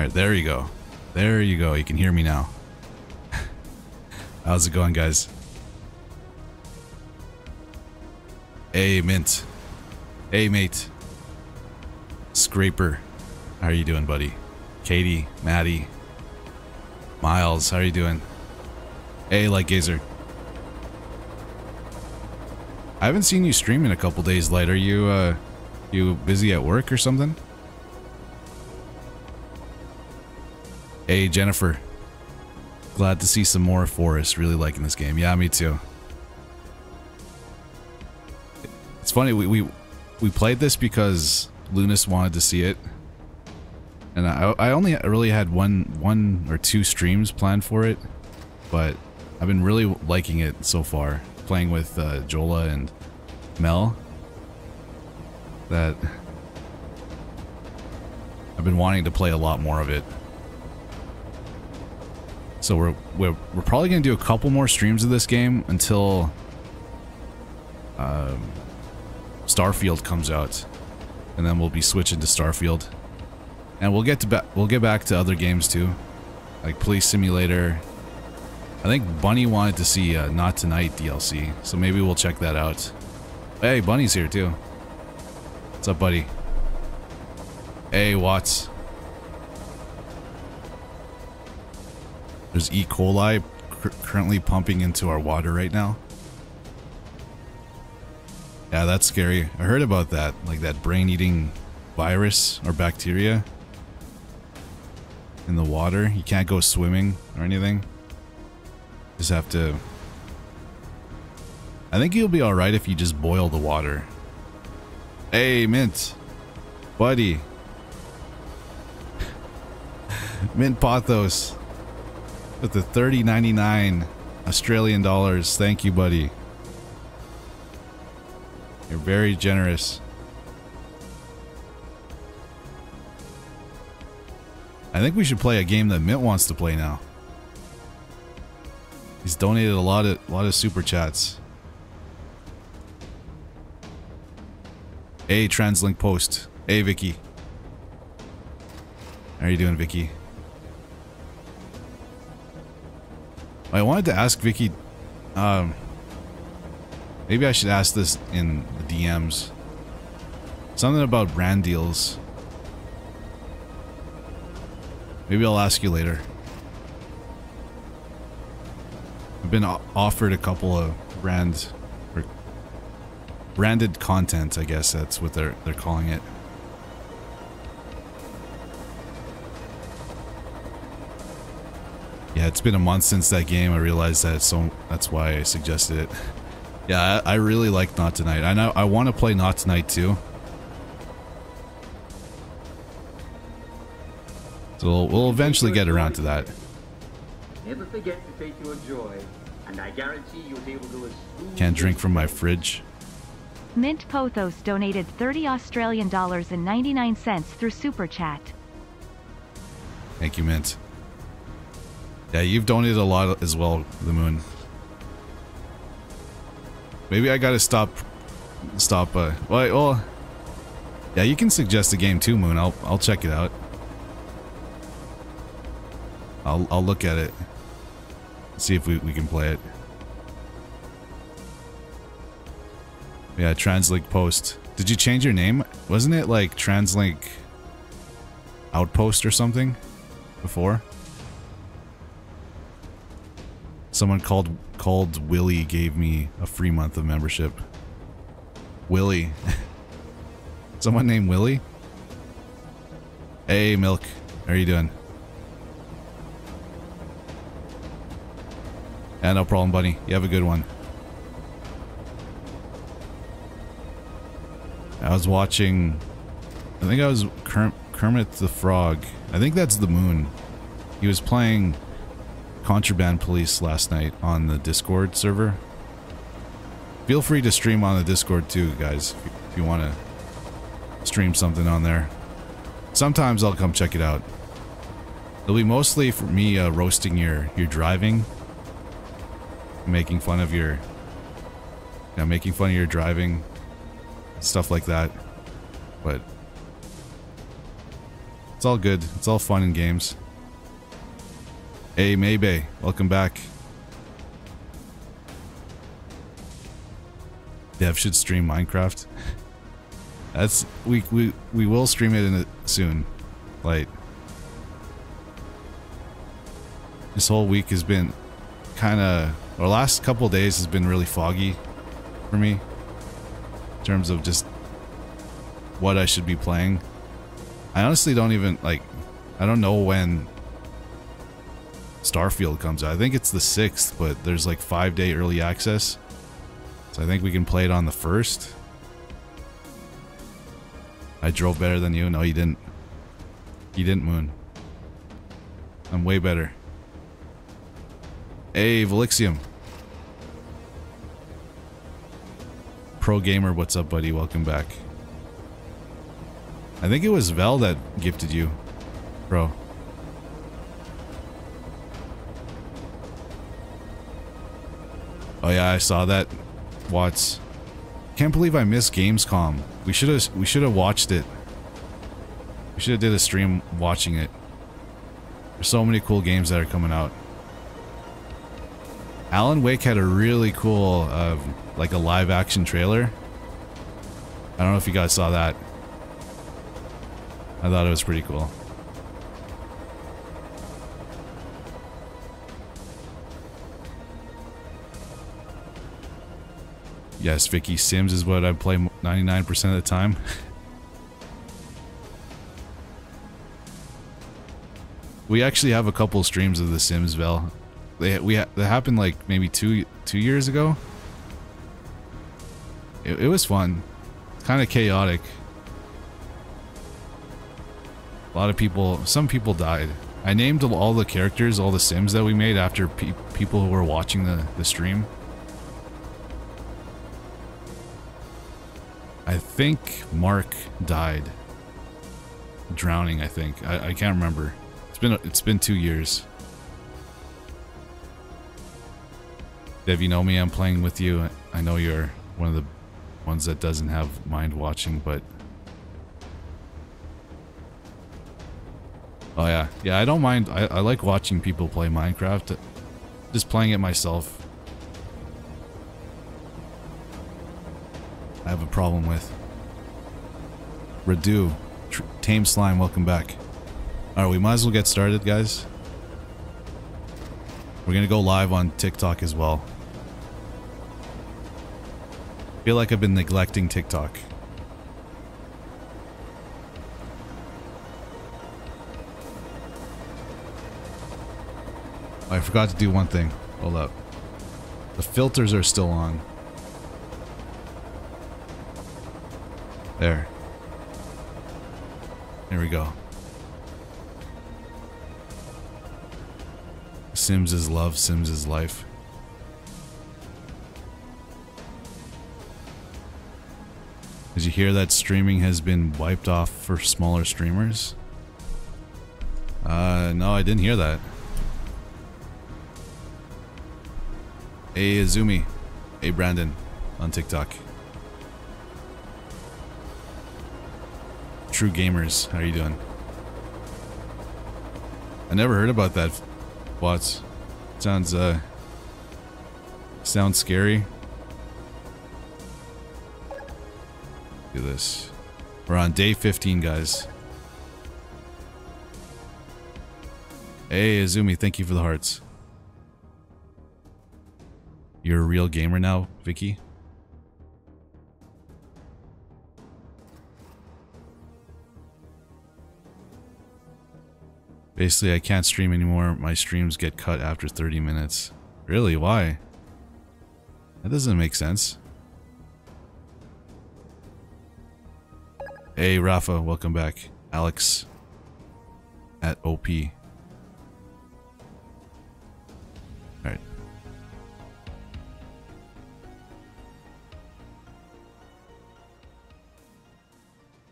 Alright, there you go. There you go. You can hear me now. How's it going, guys? Hey, Mint. Hey, mate. Scraper. How are you doing, buddy? Katie, Maddie, Miles, how are you doing? Hey, Lightgazer. I haven't seen you stream in a couple days, Light. Are you, you busy at work or something? Hey, Jennifer. Glad to see some more Forest. Really liking this game. Yeah, me too. It's funny, we played this because Lunas wanted to see it. And I only really had one or two streams planned for it. But I've been really liking it so far. Playing with Jola and Mel. That I've been wanting to play a lot more of it. So we're probably going to do a couple more streams of this game until Starfield comes out, and then we'll be switching to Starfield, and we'll get back to other games too, like Police Simulator. I think Bunny wanted to see Not Tonight DLC, so maybe we'll check that out. Hey, Bunny's here too. What's up, buddy? Hey, Watts. There's E. coli currently pumping into our water right now. Yeah, that's scary. I heard about that, like that brain-eating virus or bacteria in the water. You can't go swimming or anything. Just have to... I think you'll be alright if you just boil the water. Hey, Mint! Buddy! Mint Pothos! With the 30.99 Australian dollars. Thank you, buddy. You're very generous. I think we should play a game that Mint wants to play now. He's donated a lot of super chats. Hey, Translink Post. Hey, Vicky. How are you doing, Vicky? I wanted to ask Vicky, maybe I should ask this in the DMs. Something about brand deals. Maybe I'll ask you later. I've been offered a couple of branded content, I guess that's what they're calling it. Yeah, it's been a month since that game. I realized that, so that's why I suggested it. Yeah, I really like Not Tonight. I know I want to play Not Tonight too. So we'll eventually get around to that. Never forget to take your joy, and I guarantee you'll be able to. Can't drink from my fridge. Mint Pothos donated 30 Australian dollars and 99 cents through Super Chat. Thank you, Mint. Yeah, you've donated a lot as well, The Moon. Maybe I gotta stop, well, yeah, you can suggest a game too, Moon. I'll check it out. I'll look at it. See if we can play it. Yeah, Translink Post. Did you change your name? Wasn't it like Translink Outpost or something before? Someone called Willie gave me a free month of membership. Willie. Someone named Willie? Hey, Milk. How are you doing? Yeah, no problem, buddy. You have a good one. I was watching... I think I was Kermit the Frog. I think that's The Moon. He was playing... Contraband Police last night on the Discord server. Feel free to stream on the Discord too, guys, if you want to stream something on there. Sometimes I'll come check it out. It'll be mostly for me roasting your driving, making fun of your, making fun of your driving, stuff like that. But It's all good. It's all fun and games. Hey, Maybay. Welcome back. Dev should stream Minecraft. That's... we will stream it in a, soon. Like... this whole week has been kind of... or last couple days has been really foggy for me. In terms of just... what I should be playing. I honestly don't even, like... I don't know when... Starfield comes out. I think it's the 6th, but there's like 5-day early access. So I think we can play it on the 1st. I drove better than you. No, you didn't. You didn't, Moon. I'm way better. Hey, Velixium. Pro Gamer, what's up, buddy? Welcome back. I think it was Vel that gifted you, bro. Oh yeah, I saw that. Watts. Can't believe I missed Gamescom. We should have watched it. We should have did a stream watching it. There's so many cool games that are coming out. Alan Wake had a really cool, like a live action trailer. I don't know if you guys saw that. I thought it was pretty cool. Yes, Vicky, Sims is what I play 99% of the time. We actually have a couple streams of The Sims, Vel. That happened like maybe two years ago. It was fun. Kind of chaotic. A lot of people, some people died. I named all the characters, all the Sims that we made after people who were watching the stream. I think Mark died. Drowning, I think. I can't remember. It's been 2 years. Dev, you know me, I'm playing with you. I know you're one of the ones that doesn't have mind watching, but... oh yeah. Yeah, I don't mind. I like watching people play Minecraft. Just playing it myself, I have a problem with. Redu, Tame Slime, welcome back. Alright, we might as well get started, guys. We're gonna go live on TikTok as well. I feel like I've been neglecting TikTok. Oh, I forgot to do one thing. Hold up. The filters are still on. There. There we go. Sims is love, Sims is life. Did you hear that streaming has been wiped off for smaller streamers? No, I didn't hear that. Hey, Izumi. Hey, Brandon. On TikTok. True Gamers, how are you doing? I never heard about that, Watts. Sounds, sounds scary. Do this. We're on day 15, guys. Hey, Izumi, thank you for the hearts. You're a real gamer now, Vicky? Basically, I can't stream anymore. My streams get cut after 30 minutes. Really? Why? That doesn't make sense. Hey, Rafa, welcome back. Alex at OP. Alright.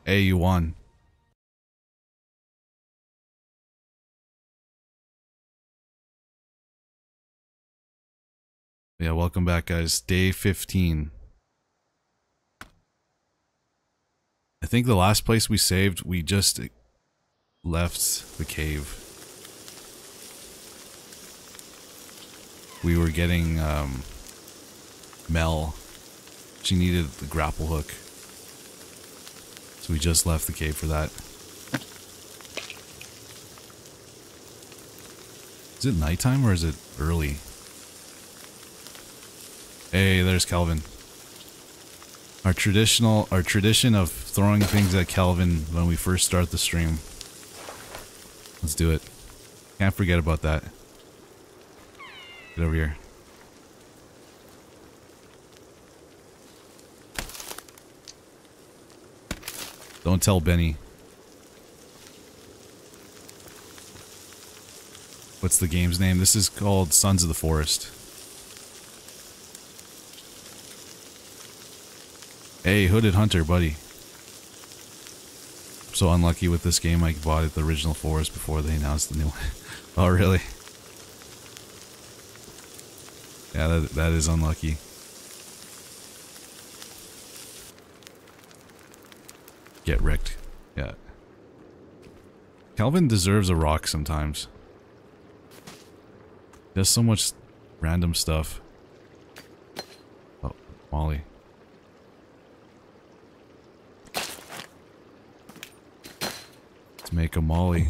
Hey, you won. Yeah, welcome back, guys. Day 15. I think the last place we saved, we just left the cave. We were getting Mel. She needed the grapple hook. So we just left the cave for that. Is it nighttime or is it early? Hey, there's Kelvin. Our tradition of throwing things at Kelvin when we first start the stream. Let's do it. Can't forget about that. Get over here. Don't tell Benny. What's the game's name? This is called Sons of the Forest. Hey, Hooded Hunter, buddy. I'm so unlucky with this game. I bought it, the original Forest, before they announced the new one. Oh, really? Yeah, that is unlucky. Get wrecked. Yeah. Kelvin deserves a rock sometimes. There's so much random stuff. Oh, Molly. Let's make a Molly.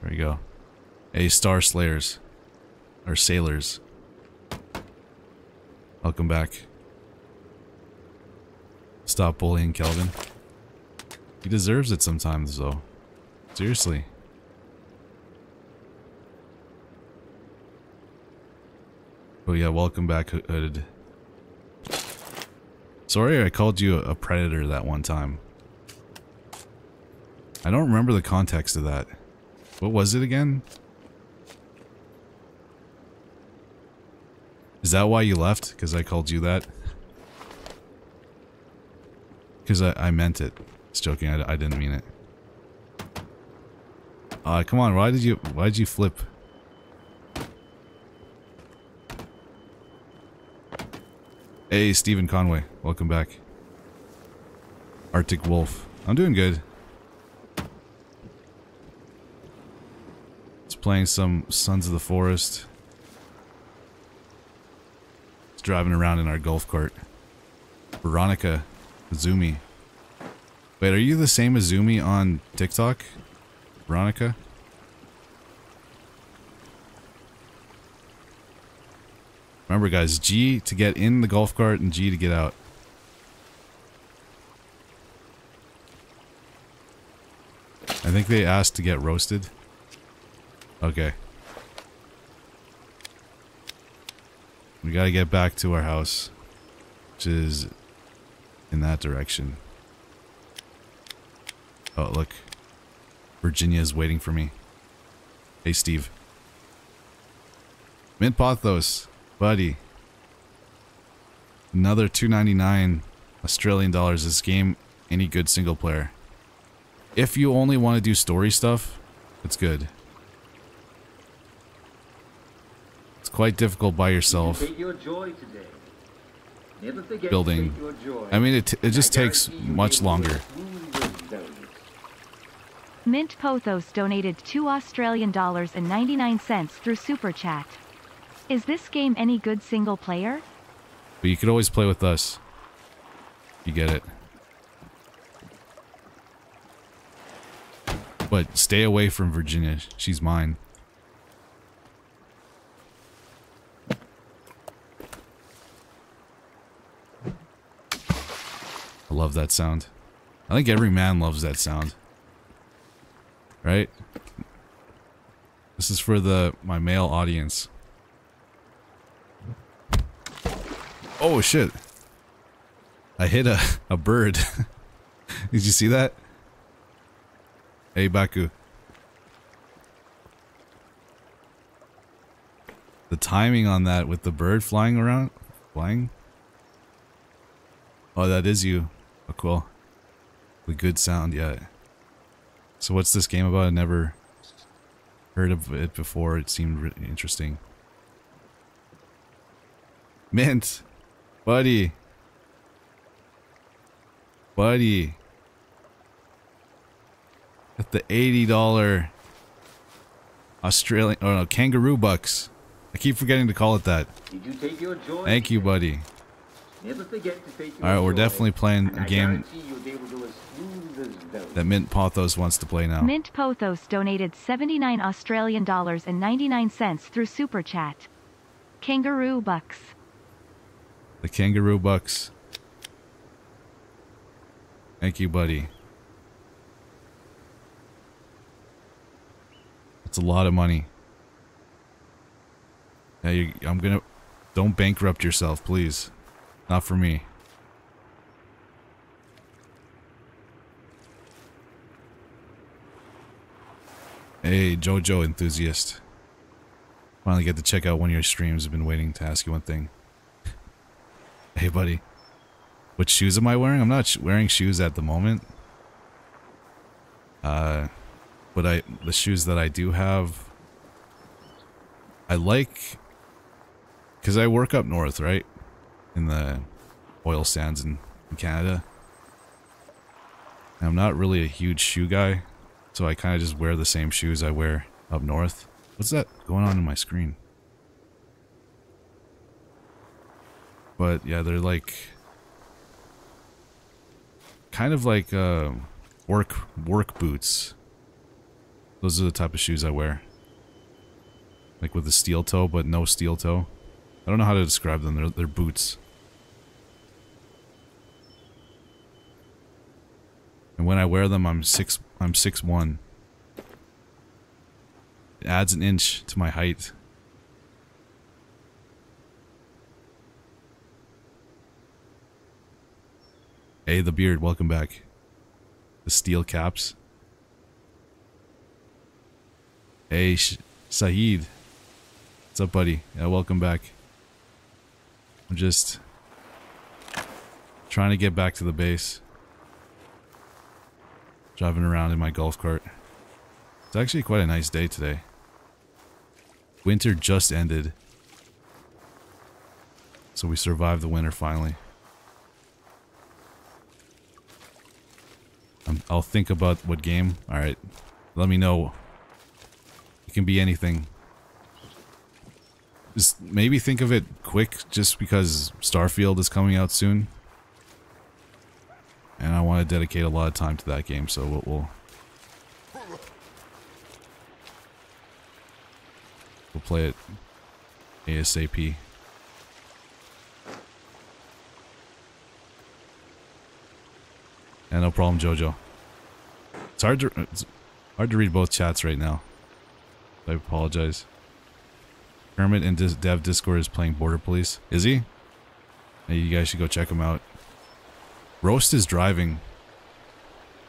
There you go. Hey, Star Slayers. Or Sailors. Welcome back. Stop bullying Kelvin. He deserves it sometimes, though. Seriously. Oh yeah, welcome back, Hooded. Sorry I called you a predator that one time. I don't remember the context of that. What was it again? Is that why you left? Because I called you that? Because I meant it. It's joking. I didn't mean it. Come on. Why did you flip? Hey, Stephen Conway. Welcome back. Arctic Wolf. I'm doing good. Just playing some Sons of the Forest. Driving around in our golf cart. Veronica Azumi. Wait, are you the same Azumi on TikTok? Veronica? Remember guys, G to get in the golf cart and G to get out. I think they asked to get roasted. Okay. We gotta get back to our house, which is in that direction. Oh, look. Virginia is waiting for me. Hey, Steve. Mint Pothos, buddy. Another $2.99 Australian dollars. This game, any good single player. If you only want to do story stuff, it's good. Quite difficult by yourself. Building. I mean, it just takes much longer. Mint Pothos donated $2.99 through Super Chat. Is this game any good single player? But you could always play with us. You get it. But stay away from Virginia. She's mine. Love that sound. I think every man loves that sound. Right? This is for my male audience. Oh shit. I hit a bird. Did you see that? Hey Baku. The timing on that with the bird flying around? Flying? Oh, that is you. Oh, cool. The good sound, yeah. So what's this game about? I never... Heard of it before, it seemed really interesting. Mint! Buddy! Buddy! At the $80 Australian, oh no, kangaroo bucks. I keep forgetting to call it that. Did you take your joy? Thank you, buddy. Never forget to take your joy. We're definitely playing a game that Mint Pothos wants to play now. Mint Pothos donated $79.99 through Super Chat. Kangaroo bucks. The kangaroo bucks. Thank you, buddy. That's a lot of money. Now don't bankrupt yourself, please. Not for me. Hey, JoJo enthusiast. Finally get to check out one of your streams. I've been waiting to ask you one thing. Hey, buddy. What shoes am I wearing? I'm not wearing shoes at the moment. But the shoes that I do have, I like, because I work up north, right? In the oil sands in Canada. And I'm not really a huge shoe guy, so I kind of just wear the same shoes I wear up north. What's that going on in my screen? But yeah, they're like kind of like work boots. Those are the type of shoes I wear. Like with a steel toe, but no steel toe. I don't know how to describe them. They're boots. And when I wear them, I'm 6'1". It adds an inch to my height. Hey, the beard, welcome back. The steel caps. Hey, Saeed. What's up, buddy? Yeah, welcome back. I'm just trying to get back to the base. Driving around in my golf cart. It's actually quite a nice day today. Winter just ended. So we survived the winter finally. I'll think about what game. Alright. Let me know. It can be anything. Just maybe think of it quick, just because Starfield is coming out soon. And I want to dedicate a lot of time to that game, so we'll play it ASAP. Yeah, no problem, JoJo. It's hard to read both chats right now. I apologize. Kermit and Dev Discord is playing Border Police. Is he? Hey, you guys should go check him out. Roast is driving.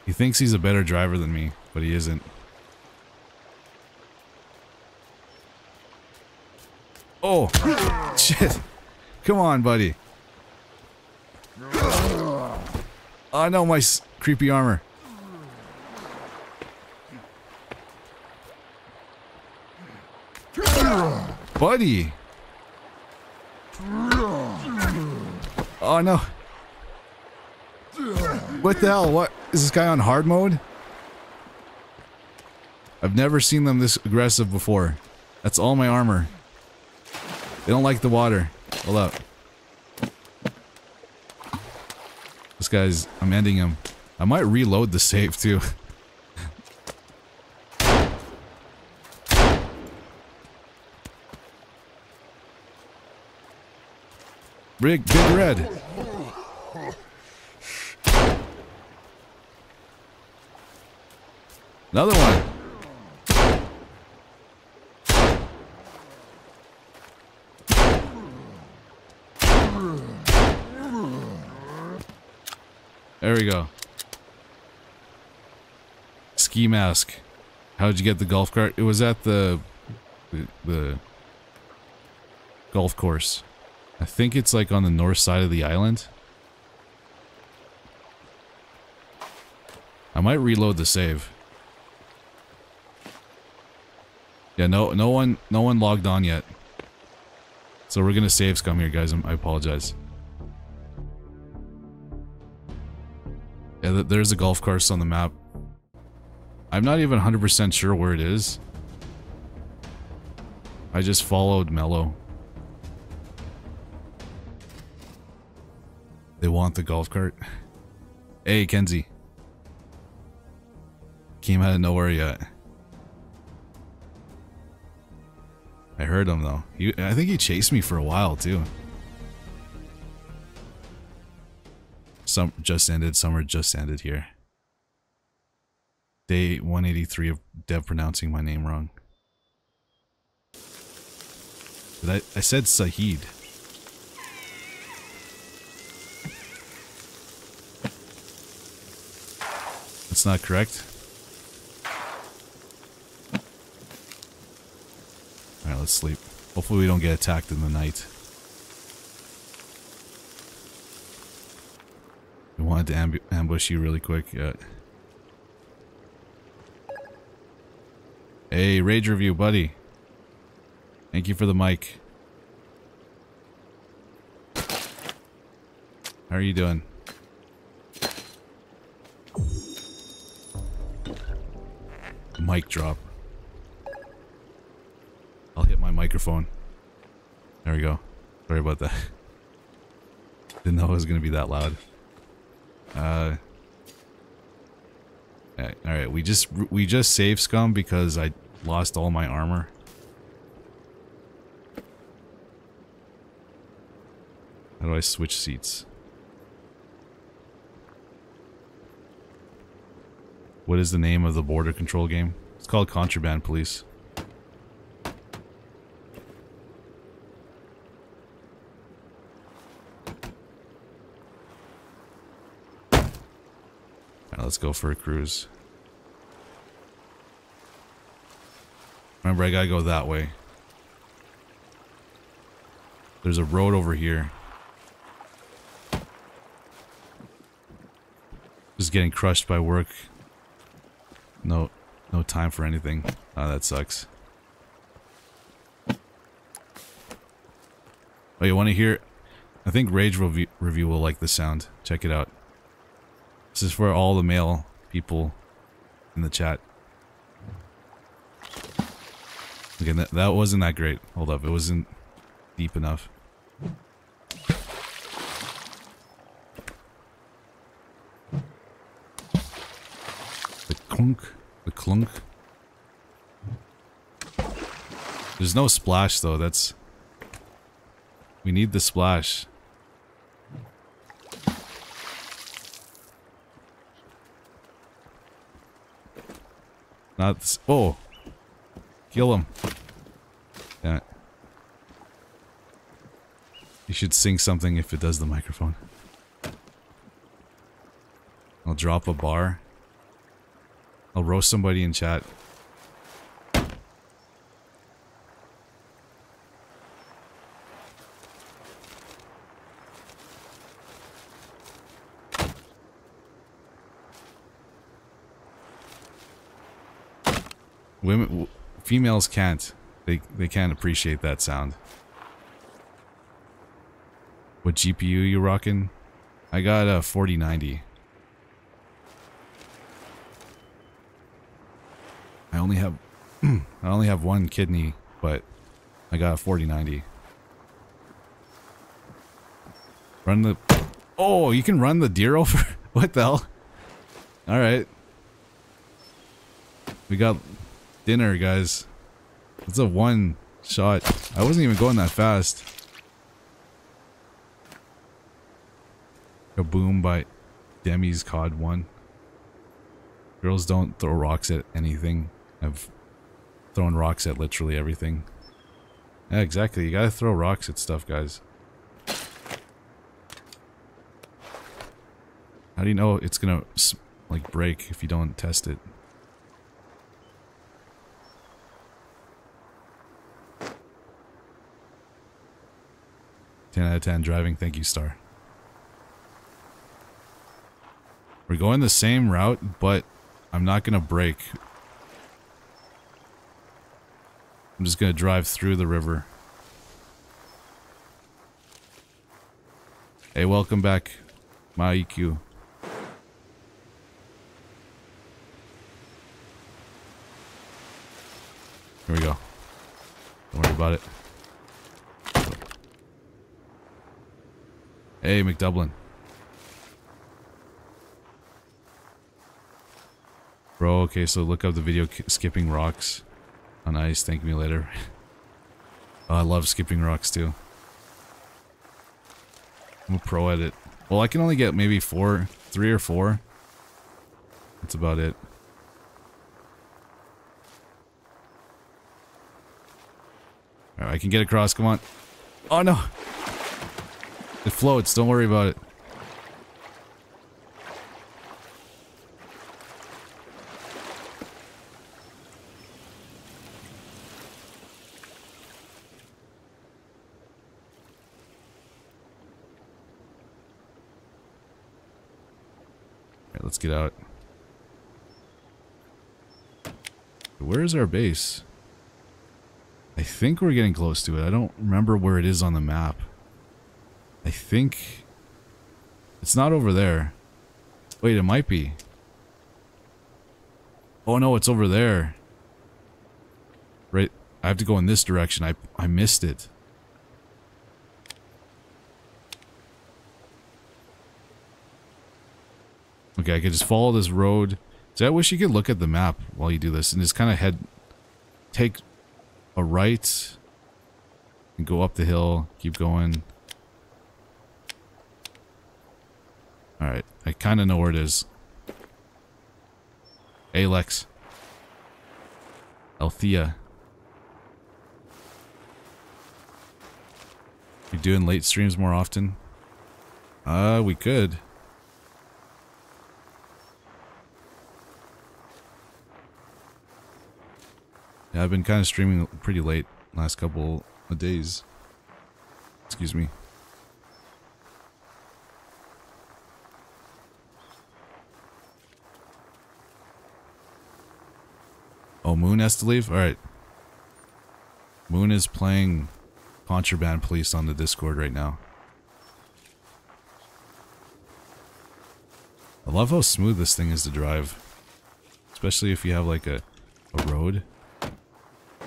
He thinks he's a better driver than me, but he isn't. Oh! Shit! Come on, buddy. Oh no, my creepy armor. Buddy! Oh no! What the hell? What? Is this guy on hard mode? I've never seen them this aggressive before. That's all my armor. They don't like the water. Hold up. This guy's... I'm ending him. I might reload the save too. Big Red. Another one. There we go. Ski mask. How'd you get the golf cart? It was at the golf course. I think it's like on the north side of the island. I might reload the save. Yeah, no one logged on yet. So we're gonna save scum here, guys. I apologize. Yeah, there's a golf course on the map. I'm not even 100% sure where it is. I just followed Mello. They want the golf cart. Hey, Kenzie. Came out of nowhere yet. I heard him though. I think he chased me for a while too. Summer just ended. Summer just ended here. Day 183 of Dev pronouncing my name wrong. But I said Saheed. That's not correct. Alright, let's sleep. Hopefully we don't get attacked in the night. We wanted to ambush you really quick. Hey, Rage Review, buddy. Thank you for the mic. How are you doing? Mic drop. I'll hit my microphone. There we go. Sorry about that. Didn't know it was going to be that loud. Alright, we just saved scum because I lost all my armor. How do I switch seats? What is the name of the border control game? It's called Contraband Police. Let's go for a cruise. Remember, I gotta go that way. There's a road over here. Just getting crushed by work. No time for anything. Ah, that sucks. Oh, you wanna hear? I think Rage Review will like the sound. Check it out. This is for all the male people in the chat. Okay, that wasn't that great. Hold up, it wasn't deep enough. The clunk, the clunk. There's no splash though, that's... We need the splash. Not this. Oh, kill him! Damn it! You should sing something if it does the microphone. I'll drop a bar. I'll roast somebody in chat. Women, females can't. They can't appreciate that sound. What GPU you rockin'? I got a 4090. I only have one kidney, but I got a 4090. Run the... Oh, you can run the deer over? What the hell? All right. We got dinner, guys. It's a one shot. I wasn't even going that fast. Kaboom by Demi's Cod 1. Girls don't throw rocks at anything. I've thrown rocks at literally everything. Yeah, exactly. You gotta throw rocks at stuff, guys. How do you know it's gonna like break if you don't test it? Ten out of 10 driving, thank you, Star. We're going the same route, but I'm not gonna brake. I'm just going to drive through the river. Hey, welcome back, my EQ. Here we go. Don't worry about it. Hey, McDublin. Bro, okay, so look up the video Skipping Rocks on Ice. Thank me later. Oh, I love skipping rocks too. I'm a pro at it. Well, I can only get maybe three or four. That's about it. Alright, I can get across, come on. Oh no! It floats, don't worry about it. Alright, let's get out. Where is our base? I think we're getting close to it. I don't remember where it is on the map. I think it's not over there. Wait, it might be. Oh no, it's over there. Right, I have to go in this direction. I missed it. Okay, I can just follow this road. See, I wish you could look at the map while you do this and just kind of take a right and go up the hill, keep going. Alright, I kind of know where it is. Alex. Althea. You doing late streams more often? We could. Yeah, I've been kind of streaming pretty late last couple of days. Excuse me. Oh, Moon has to leave? Alright. Moon is playing Contraband Police on the Discord right now. I love how smooth this thing is to drive. Especially if you have like a road.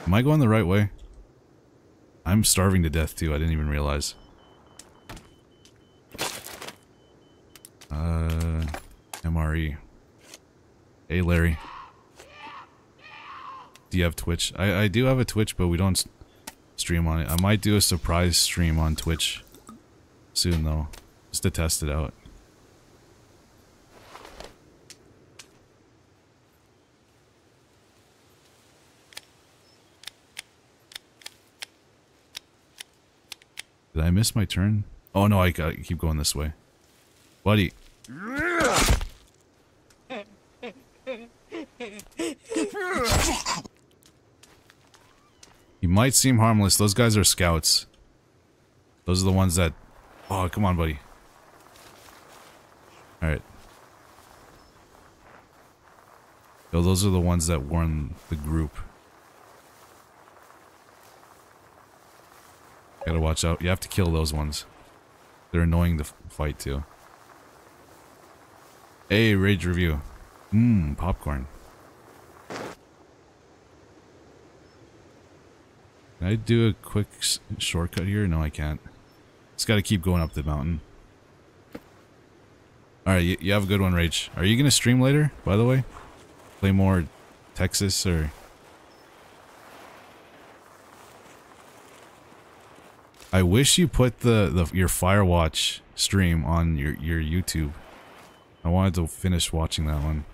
Am I going the right way? I'm starving to death too, I didn't even realize. MRE. Hey Larry. Do you have Twitch? I do have a Twitch, but we don't stream on it. I might do a surprise stream on Twitch soon though, just to test it out. Did I miss my turn? Oh no, I gotta keep going this way. Buddy. You might seem harmless. Those guys are scouts. Those are the ones that... Oh, come on, buddy. Alright. Yo, those are the ones that warn the group. Gotta watch out. You have to kill those ones. They're annoying to fight too. Hey, Rage Review. Popcorn. Can I do a quick shortcut here? No, I can't. Just gotta keep going up the mountain. Alright, you have a good one, Rage. Are you gonna stream later, by the way? Play more Texas or... I wish you put your Firewatch stream on your YouTube. I wanted to finish watching that one.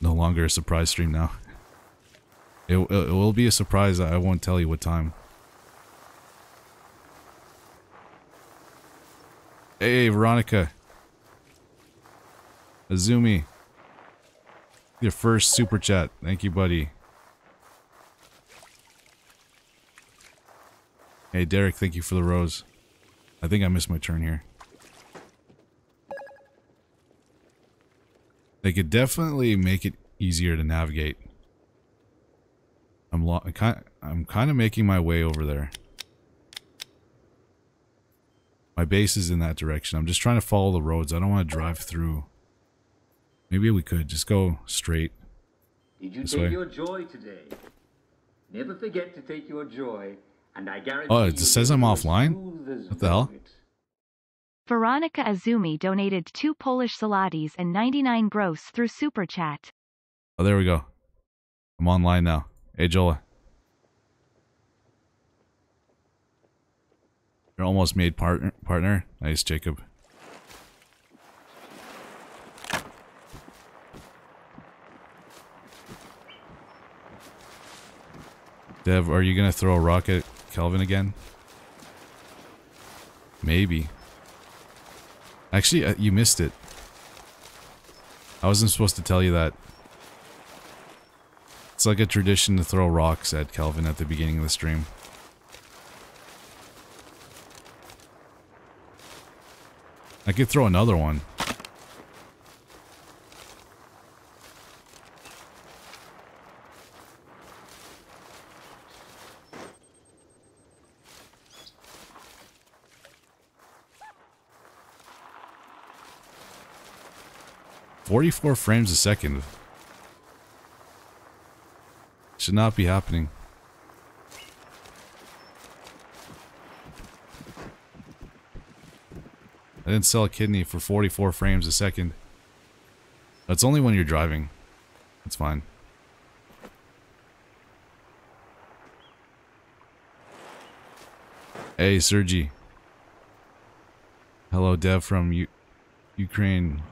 No longer a surprise stream now. It will be a surprise. I won't tell you what time. Hey, Veronica. Azumi. Your first super chat. Thank you, buddy. Hey, Derek, thank you for the rose. I think I missed my turn here. They could definitely make it easier to navigate. I'm kind of making my way over there. My base is in that direction. I'm just trying to follow the roads. I don't want to drive through. Maybe we could just go straight. Did you take your joy today? Never forget to take your joy, and I guarantee. Oh, it says I'm offline? What the hell? Veronica Azumi donated 2 Polish zlotys and 99 gross through Super Chat. Oh, there we go. I'm online now. Hey, Jola. You're almost made partner. Nice, Jacob. Dev, are you gonna throw a rock at Kelvin again? Maybe. Actually, you missed it. I wasn't supposed to tell you that. It's like a tradition to throw rocks at Kelvin at the beginning of the stream. I could throw another one. Forty-four frames a second. Should not be happening. I didn't sell a kidney for 44 frames a second. That's only when you're driving. That's fine. Hey, Sergi. Hello, Dev from Ukraine.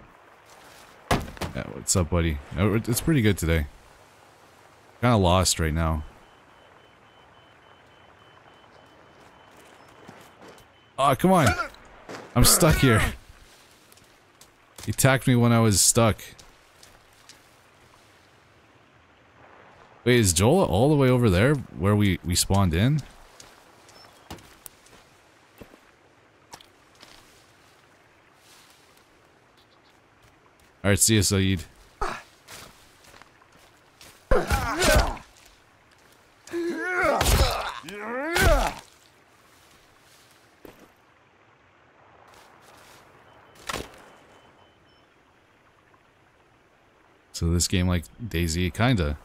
Yeah, what's up, buddy? It's pretty good today. Kind of lost right now. Oh, come on. I'm stuck here. He attacked me when I was stuck. Wait, is Jola all the way over there where we spawned in? Alright, see ya, Saeed. So this game, like DayZ, kinda.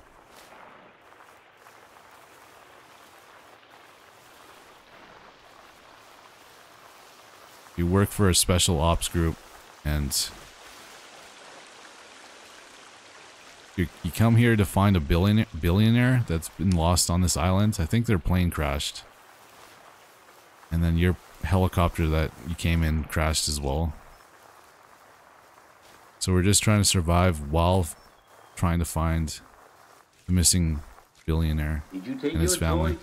You work for a special ops group, and you come here to find a billionaire that's been lost on this island. I think their plane crashed, and then your helicopter that you came in crashed as well. So we're just trying to survive while trying to find the missing billionaire and his family.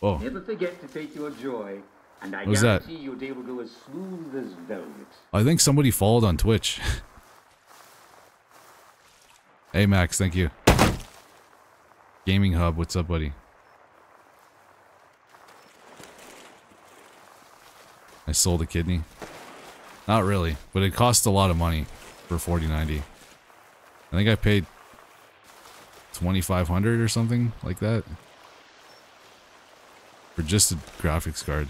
Oh. Never forget to take your joy, and I guarantee you'll be able to go as smooth as velvet. I think somebody followed on Twitch. Hey Max, thank you. Gaming Hub, what's up, buddy? I sold a kidney. Not really, but it cost a lot of money for 4090. I think I paid 2,500 or something like that for just a graphics card.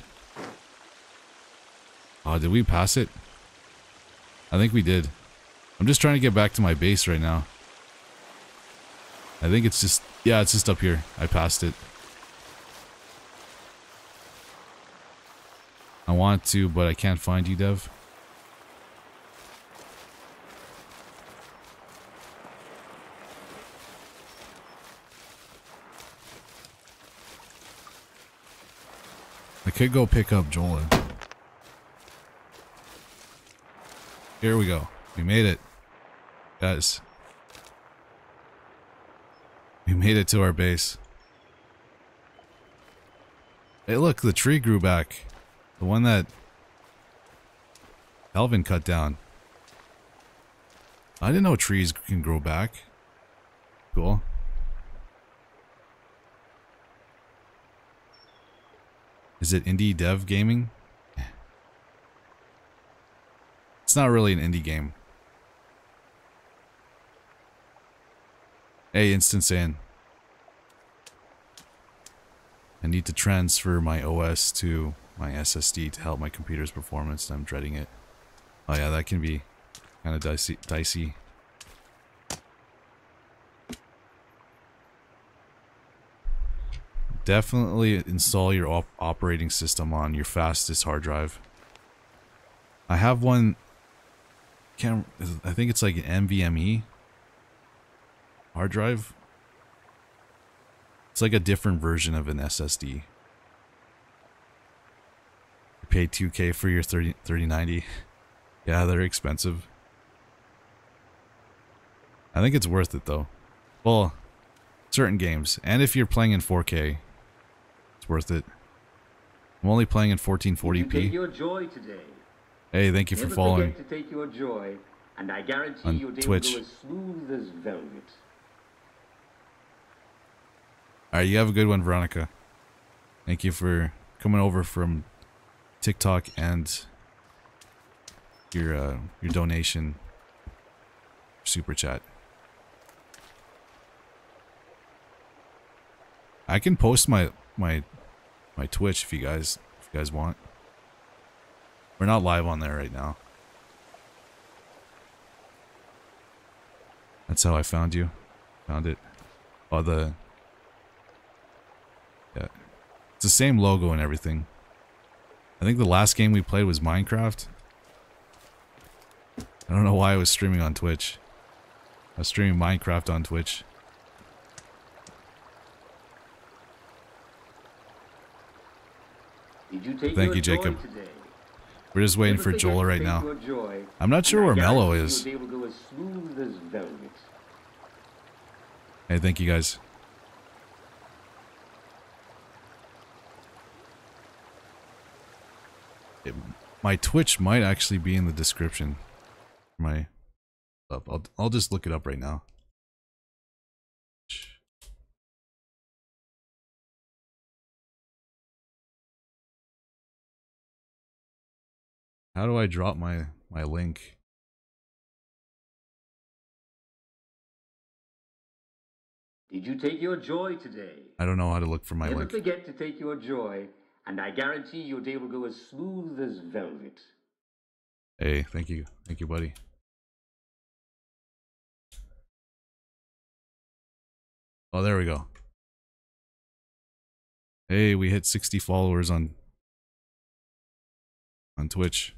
Oh, did we pass it? I think we did. I'm just trying to get back to my base right now. I think it's just, yeah, it's just up here. I passed it. I want to, but I can't find you, Dev. I could go pick up Jola. Here we go. We made it. Guys. We made it to our base. Hey look, the tree grew back. The one that Kelvin cut down. I didn't know trees can grow back. Cool. Is it indie dev gaming? It's not really an indie game. Hey, Instant Sand. I need to transfer my OS to my SSD to help my computer's performance, and I'm dreading it. Oh yeah, that can be kind of dicey. Definitely install your operating system on your fastest hard drive. I have one, I think it's like an NVMe hard drive. It's like a different version of an SSD. You pay $2,000 for your 3090. Yeah, they're expensive. I think it's worth it though. Well, certain games. And if you're playing in 4K, it's worth it. I'm only playing in 1440p. You take your joy today. Hey, thank you for following. To take your joy, and I guarantee on your day Twitch. Will go as smooth as velvet. Alright, you have a good one, Veronica. Thank you for coming over from TikTok and your donation super chat. I can post my Twitch if you guys want. We're not live on there right now. That's how I found you. Found it. Oh, yeah. It's the same logo and everything. I think the last game we played was Minecraft. I don't know why I was streaming on Twitch. I was streaming Minecraft on Twitch. Did you take thank you, Jacob. Today? We're just waiting for Joel right now. Joy, I'm not sure where Mello is. As hey, thank you guys. My Twitch might actually be in the description. I'll just look it up right now. How do I drop my link? Did you take your joy today? I don't know how to look for my link. Never forget to take your joy, and I guarantee your day will go as smooth as velvet. Hey, thank you, buddy. Oh, there we go. Hey, we hit 60 followers on Twitch.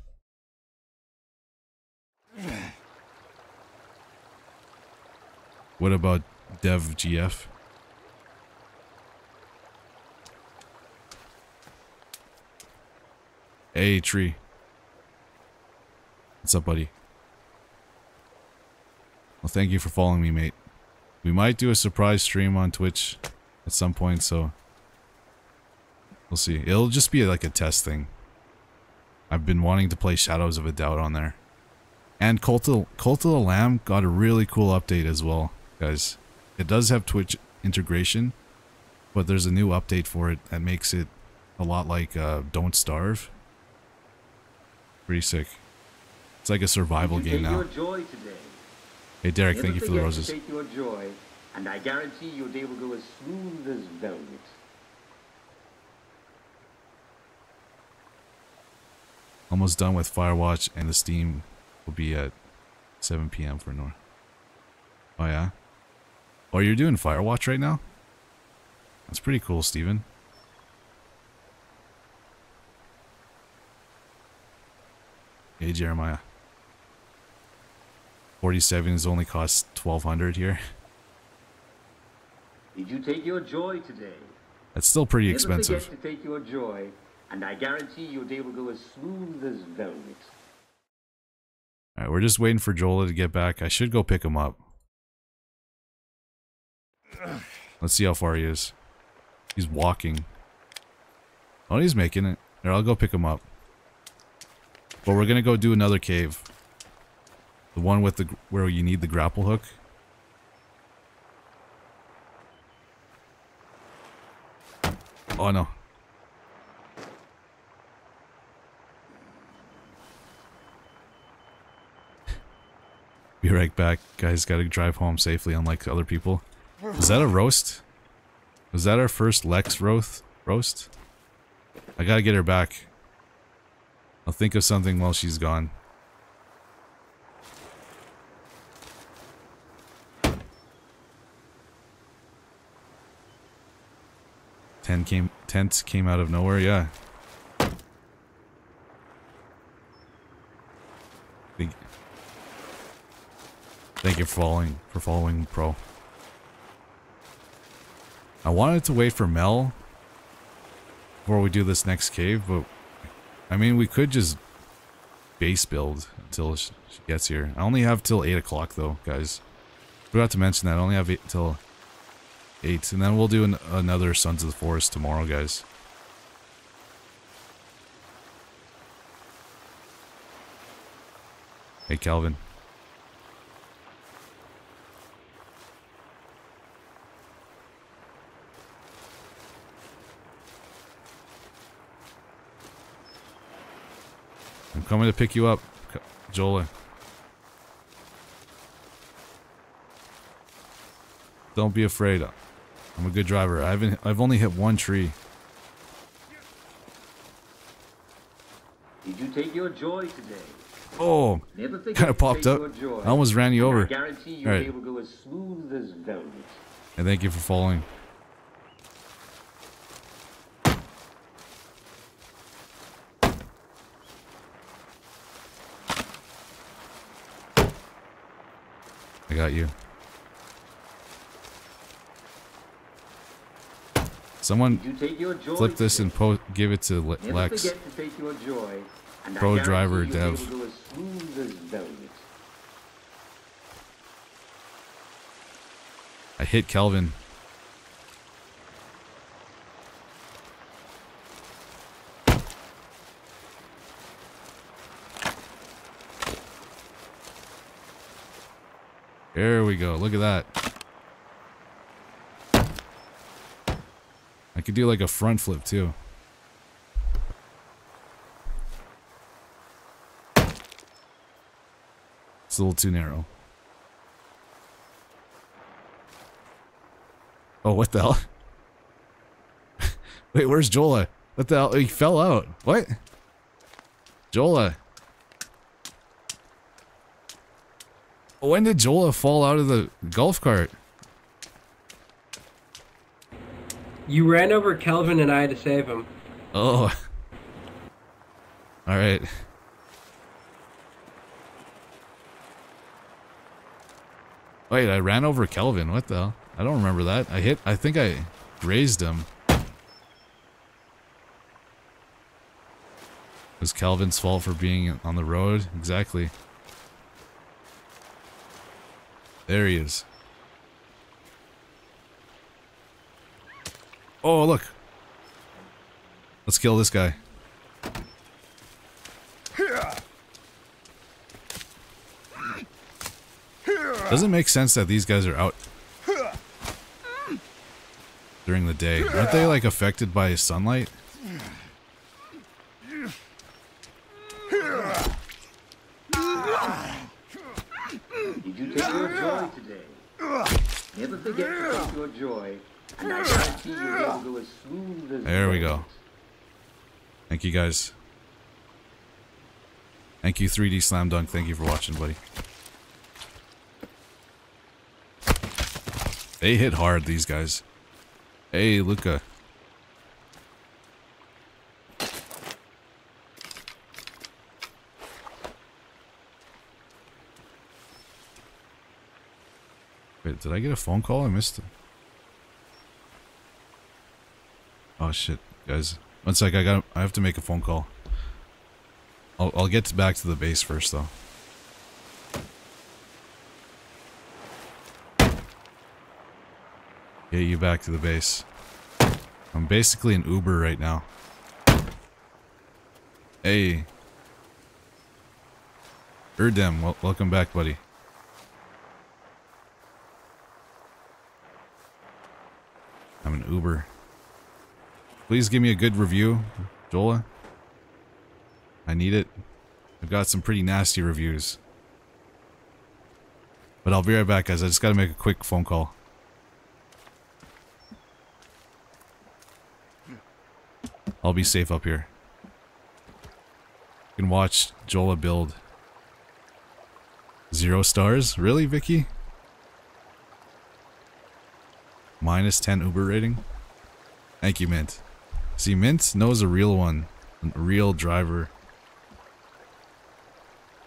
What about DevGF? Hey, Tree. What's up, buddy? Well, thank you for following me, mate. We might do a surprise stream on Twitch at some point, so we'll see. It'll just be like a test thing. I've been wanting to play Shadows of a Doubt on there. And Cult of the Lamb got a really cool update as well, guys. It does have Twitch integration, but there's a new update for it that makes it a lot like Don't Starve. Pretty sick. It's like a survival game now. Hey Derek, thank you for the roses. Take your joy, and I guarantee your day will go as smooth as velvet. Almost done with Firewatch, and the Steam will be at 7 PM for North. Oh yeah? Oh, you're doing Firewatch right now? That's pretty cool, Steven. Hey, Jeremiah. 47 is only cost 1,200 here. Did you take your joy today? That's still pretty expensive. Never forget to take your joy. And I guarantee your day will go as smooth as velvet. Alright, we're just waiting for Joel to get back. I should go pick him up. Let's see how far he is. He's walking. Oh, he's making it. There, I'll go pick him up. But we're gonna go do another cave. The one with where you need the grapple hook. Oh no. Be right back, guys. Gotta drive home safely, unlike other people. Is that a roast? Was that our first Lex roast? I gotta get her back. I'll think of something while she's gone. Tent came out of nowhere, yeah. Thank you for following, Pro. I wanted to wait for Mel before we do this next cave, but I mean, we could just base build until she gets here. I only have till 8 o'clock though, guys. Forgot to mention that. I only have till 8, and then we'll do another Sons of the Forest tomorrow, guys. Hey, Calvin. I'm coming to pick you up, Jola. Don't be afraid. I'm a good driver. I've only hit one tree. Did you take your joy today? Oh, kind of popped up. I almost ran you over. All right. And thank you for following. I got you. Someone flip this and give it to Lex. Never forget to take your joy, and Pro driver Dev. I hit Calvin. There we go. Look at that. I could do like a front flip too. It's a little too narrow. Oh, what the hell? Wait, where's Jola? What the hell? He fell out. What? Jola. When did Jola fall out of the golf cart? You ran over Kelvin and I had to save him. Oh. Alright. Wait, I ran over Kelvin. What the hell? I don't remember that. I think I grazed him. It was Kelvin's fault for being on the road. Exactly. There he is. Oh, look. Let's kill this guy. Doesn't make sense that these guys are out during the day. Aren't they like affected by sunlight? There we go. Thank you guys. Thank you 3D Slam Dunk. Thank you for watching, buddy. They hit hard, these guys. Hey, Luca. Wait, did I get a phone call? I missed it. Oh shit, guys. One sec, I have to make a phone call. I'll get back to the base first though. Get you back to the base. I'm basically an Uber right now. Hey. Erdem, welcome back, buddy. I'm an Uber. Please give me a good review, Jola. I need it. I've got some pretty nasty reviews. But I'll be right back, guys. I just gotta make a quick phone call. I'll be safe up here. You can watch Jola build. 0 stars? Really, Vicky? -10 Uber rating? Thank you, Mint. See, Mint knows a real one. A real driver.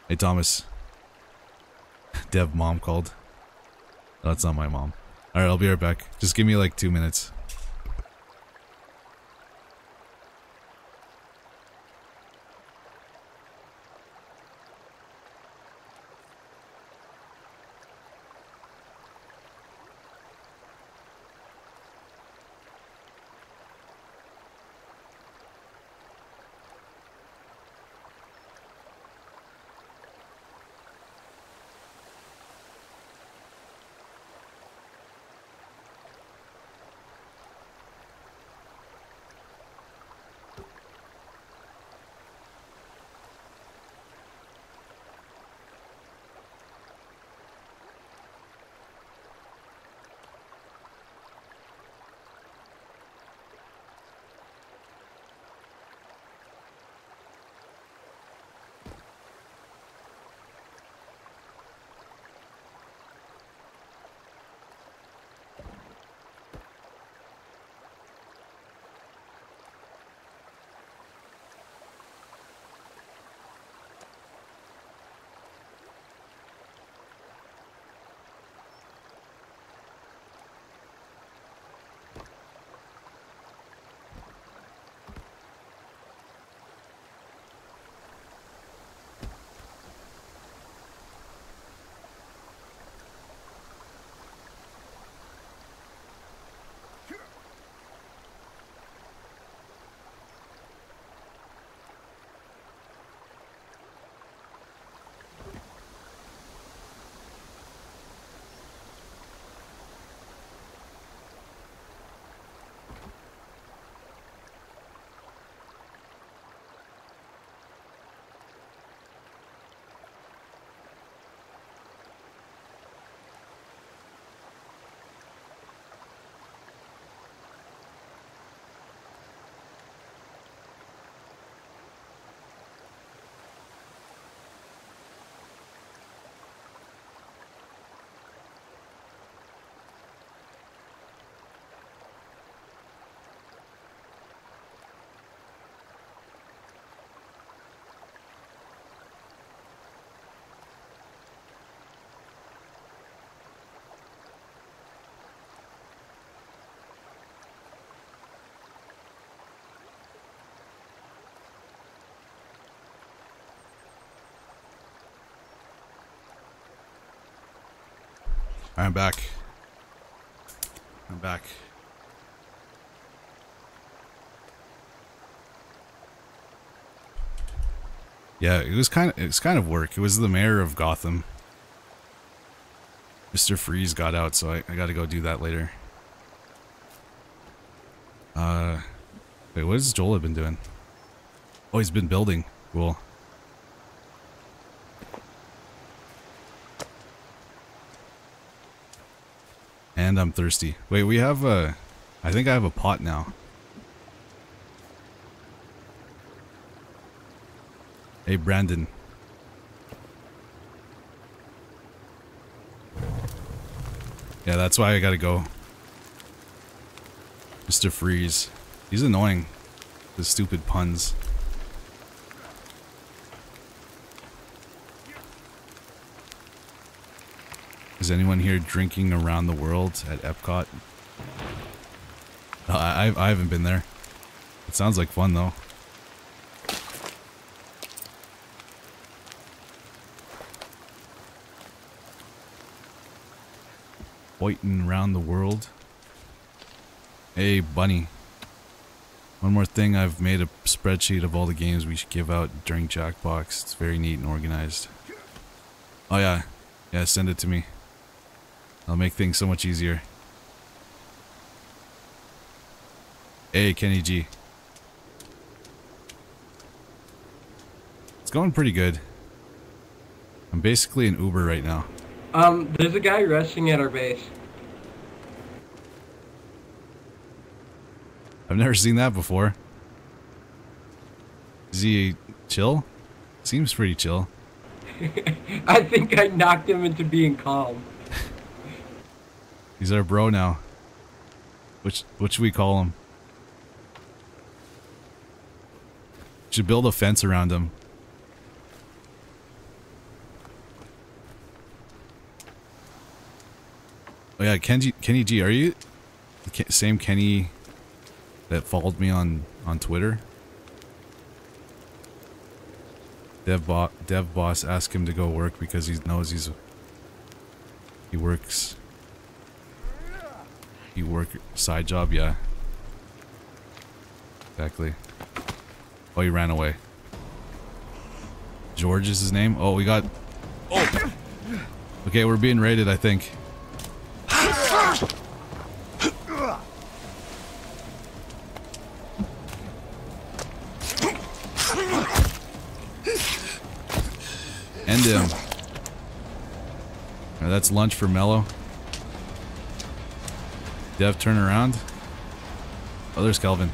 Hey, Thomas. Dev mom called. No, that's not my mom. Alright, I'll be right back. Just give me like 2 minutes. I'm back. I'm back. Yeah, it's kind of work. It was the mayor of Gotham. Mr. Freeze got out, so I gotta go do that later. Wait, what has Jola been doing? Oh, he's been building. Cool. And I'm thirsty. Wait, we have a... I think I have a pot now. Hey, Brandon. Yeah, that's why I gotta go. Mr. Freeze. He's annoying. The stupid puns. Is anyone here drinking around the world at Epcot? I haven't been there. It sounds like fun though. Boyton around the world. Hey, Bunny. One more thing, I've made a spreadsheet of all the games we should give out during Jackbox. It's very neat and organized. Oh yeah. Yeah, send it to me. I'll make things so much easier. Hey, Kenny G. It's going pretty good. I'm basically an Uber right now. There's a guy resting at our base. I've never seen that before. Is he chill? Seems pretty chill. I think I knocked him into being calm. He's our bro now. What should we call him? Should build a fence around him. Oh yeah, Kenny G, are you the same Kenny that followed me on Twitter? Dev boss asked him to go work because he knows he works. You work side job, yeah. Exactly. Oh, he ran away. George is his name. Oh, we got. Oh. Okay, we're being raided, I think. End him. Right, that's lunch for Mello. Dev, turn around. Oh, there's Kelvin.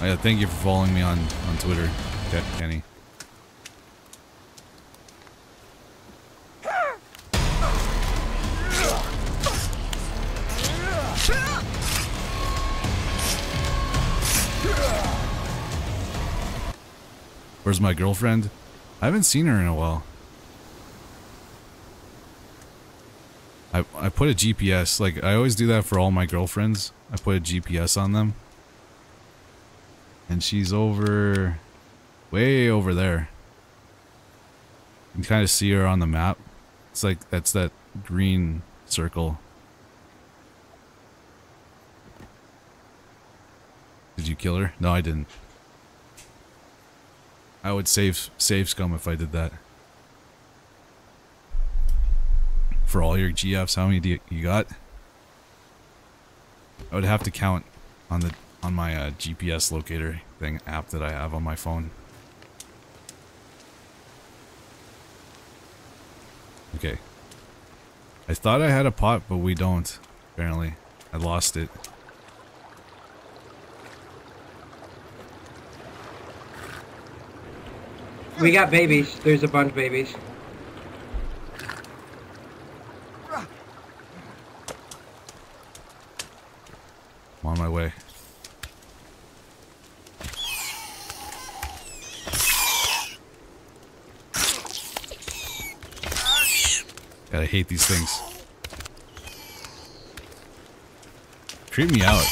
Oh, yeah, thank you for following me on Twitter, Kenny. Where's my girlfriend? I haven't seen her in a while. I put a GPS, like I always do that for all my girlfriends. I put a GPS on them. And she's over, way over there. You can kind of see her on the map. It's like, that's that green circle. Did you kill her? No, I didn't. I would save scum if I did that. For all your GFs, how many do you got? I would have to count on the my GPS locator thing app that I have on my phone. Okay. I thought I had a pot, but we don't. Apparently, I lost it. We got babies. There's a bunch of babies. I'm on my way. God, I hate these things. Creep me out.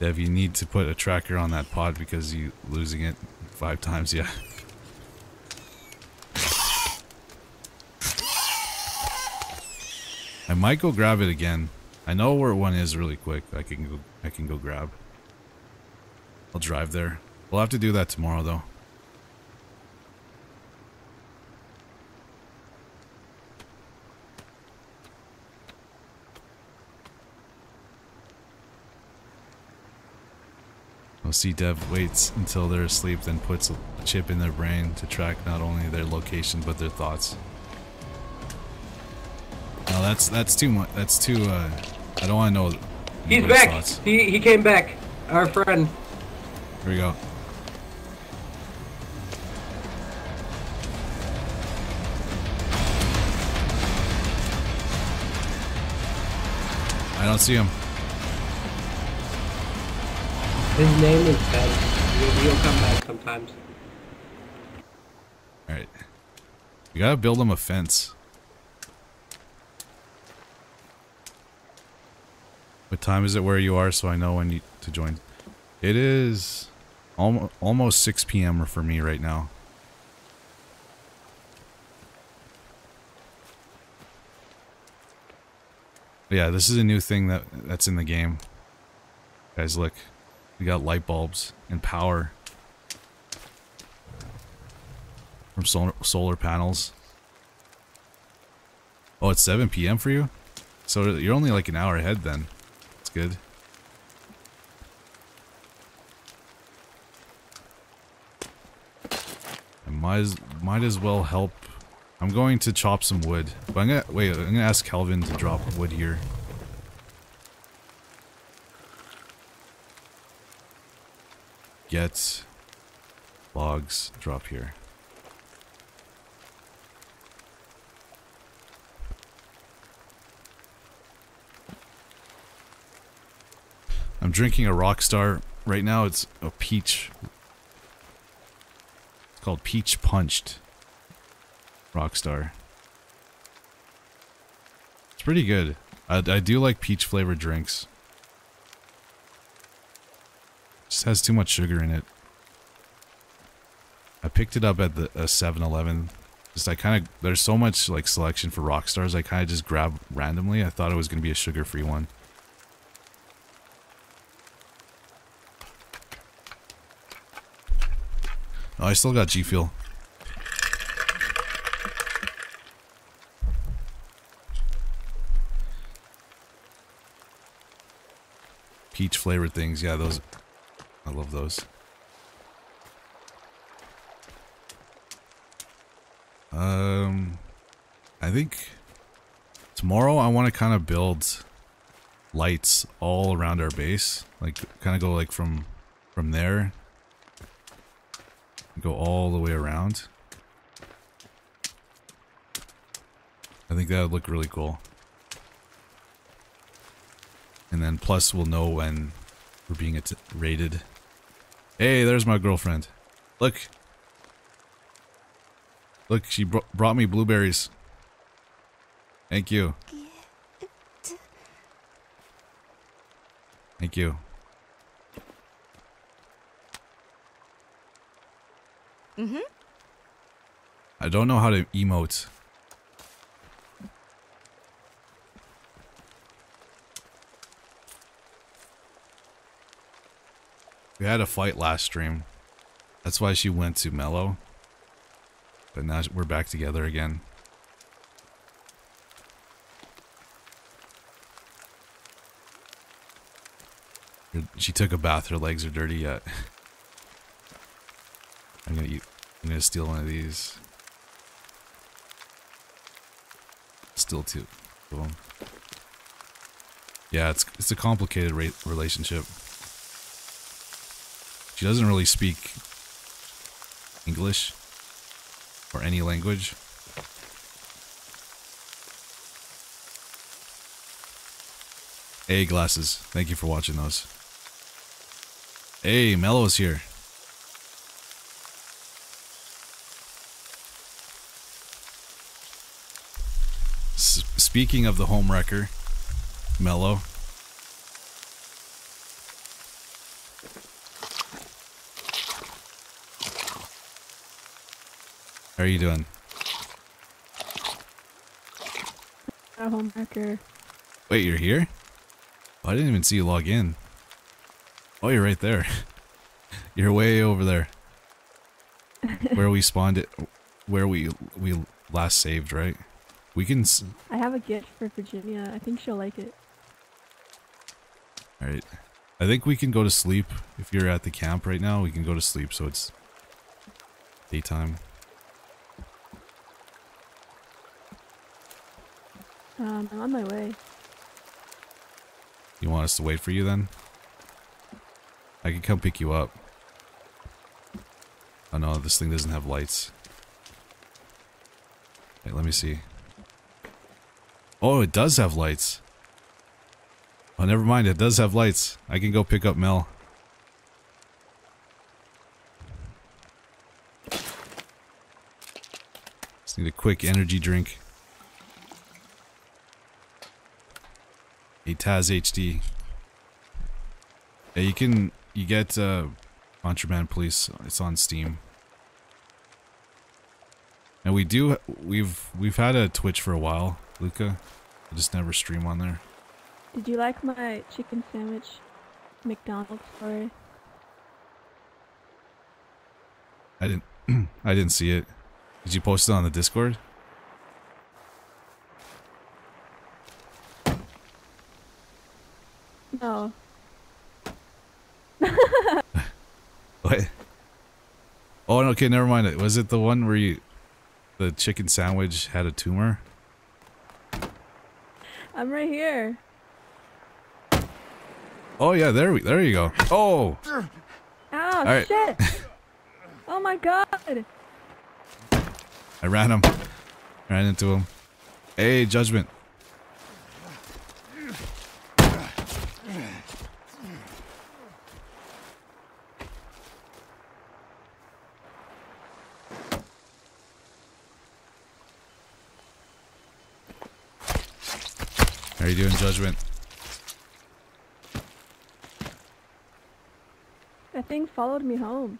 Dev, you need to put a tracker on that pod because you're losing it 5 times, yeah. I might go grab it again. I know where one is really quick. I can go grab. I'll drive there. We'll have to do that tomorrow though. I'll see Dev waits until they're asleep, then puts a chip in their brain to track not only their location but their thoughts. No, that's too much. That's too. I don't want to know. He's back. Thoughts. He came back. Our friend. Here we go. I don't see him. His name is Ben. He'll come back sometimes. All right. You gotta build him a fence. What time is it where you are so I know when to join? It is almost 6 p.m. for me right now. But yeah, this is a new thing that's in the game. Guys, look. We got light bulbs and power from solar panels. Oh, it's 7 p.m. for you? So you're only like an hour ahead then. Good. I might as well help. I'm going to chop some wood. But I'm gonna ask Kelvin to drop wood here. gets logs, drop here. I'm drinking a Rockstar right now. It's a peach. It's called Peach Punched Rockstar. It's pretty good. I do like peach flavored drinks. Just has too much sugar in it. I picked it up at the 7-Eleven. Just there's so much like selection for Rockstars. I kind of just grabbed randomly. I thought it was gonna be a sugar-free one. Oh, I still got G Fuel. Peach flavored things, yeah, those. I love those. I think tomorrow I want to kind of build lights all around our base. Like, kind of go like from there. Go all the way around. I think that would look really cool. And then plus we'll know when we're being raided. Hey, there's my girlfriend. Look. Look, she brought me blueberries. Thank you. Thank you. Mm-hmm. I don't know how to emote. We had a fight last stream. That's why she went to Mello. But now we're back together again. She took a bath. Her legs are dirty yet. I'm gonna steal one of these. Steal two of them. Yeah, it's a complicated relationship. She doesn't really speak English or any language. Hey, Glasses. Thank you for watching those. Hey, Mello's here. Speaking of the home wrecker, Mello. How are you doing? A home wrecker. Wait, you're here? Oh, I didn't even see you log in. Oh, you're right there. You're way over there. Where we spawned it, where we last saved, right? We can. I have a gift for Virginia. I think she'll like it. All right. I think we can go to sleep. If you're at the camp right now, we can go to sleep. So it's daytime. I'm on my way. You want us to wait for you then? I can come pick you up. Oh no, this thing doesn't have lights. Wait, let me see. Oh, it does have lights. Oh, never mind. It does have lights. I can go pick up Mel. Just need a quick energy drink. Hey, Taz HD. Yeah, you get Contraband Police. It's on Steam. And we've had a Twitch for a while. Luca, I just never stream on there. Did you like my chicken sandwich McDonald's story? I didn't see it. Did you post it on the Discord? No. What? Oh, okay, never mind. Was it the one where the chicken sandwich had a tumor? I'm right here. Oh yeah, there you go. Oh, Ow, right. Shit. Oh my god. I ran him. Ran into him. Hey, judgment. How are you doing, judgment? That thing followed me home.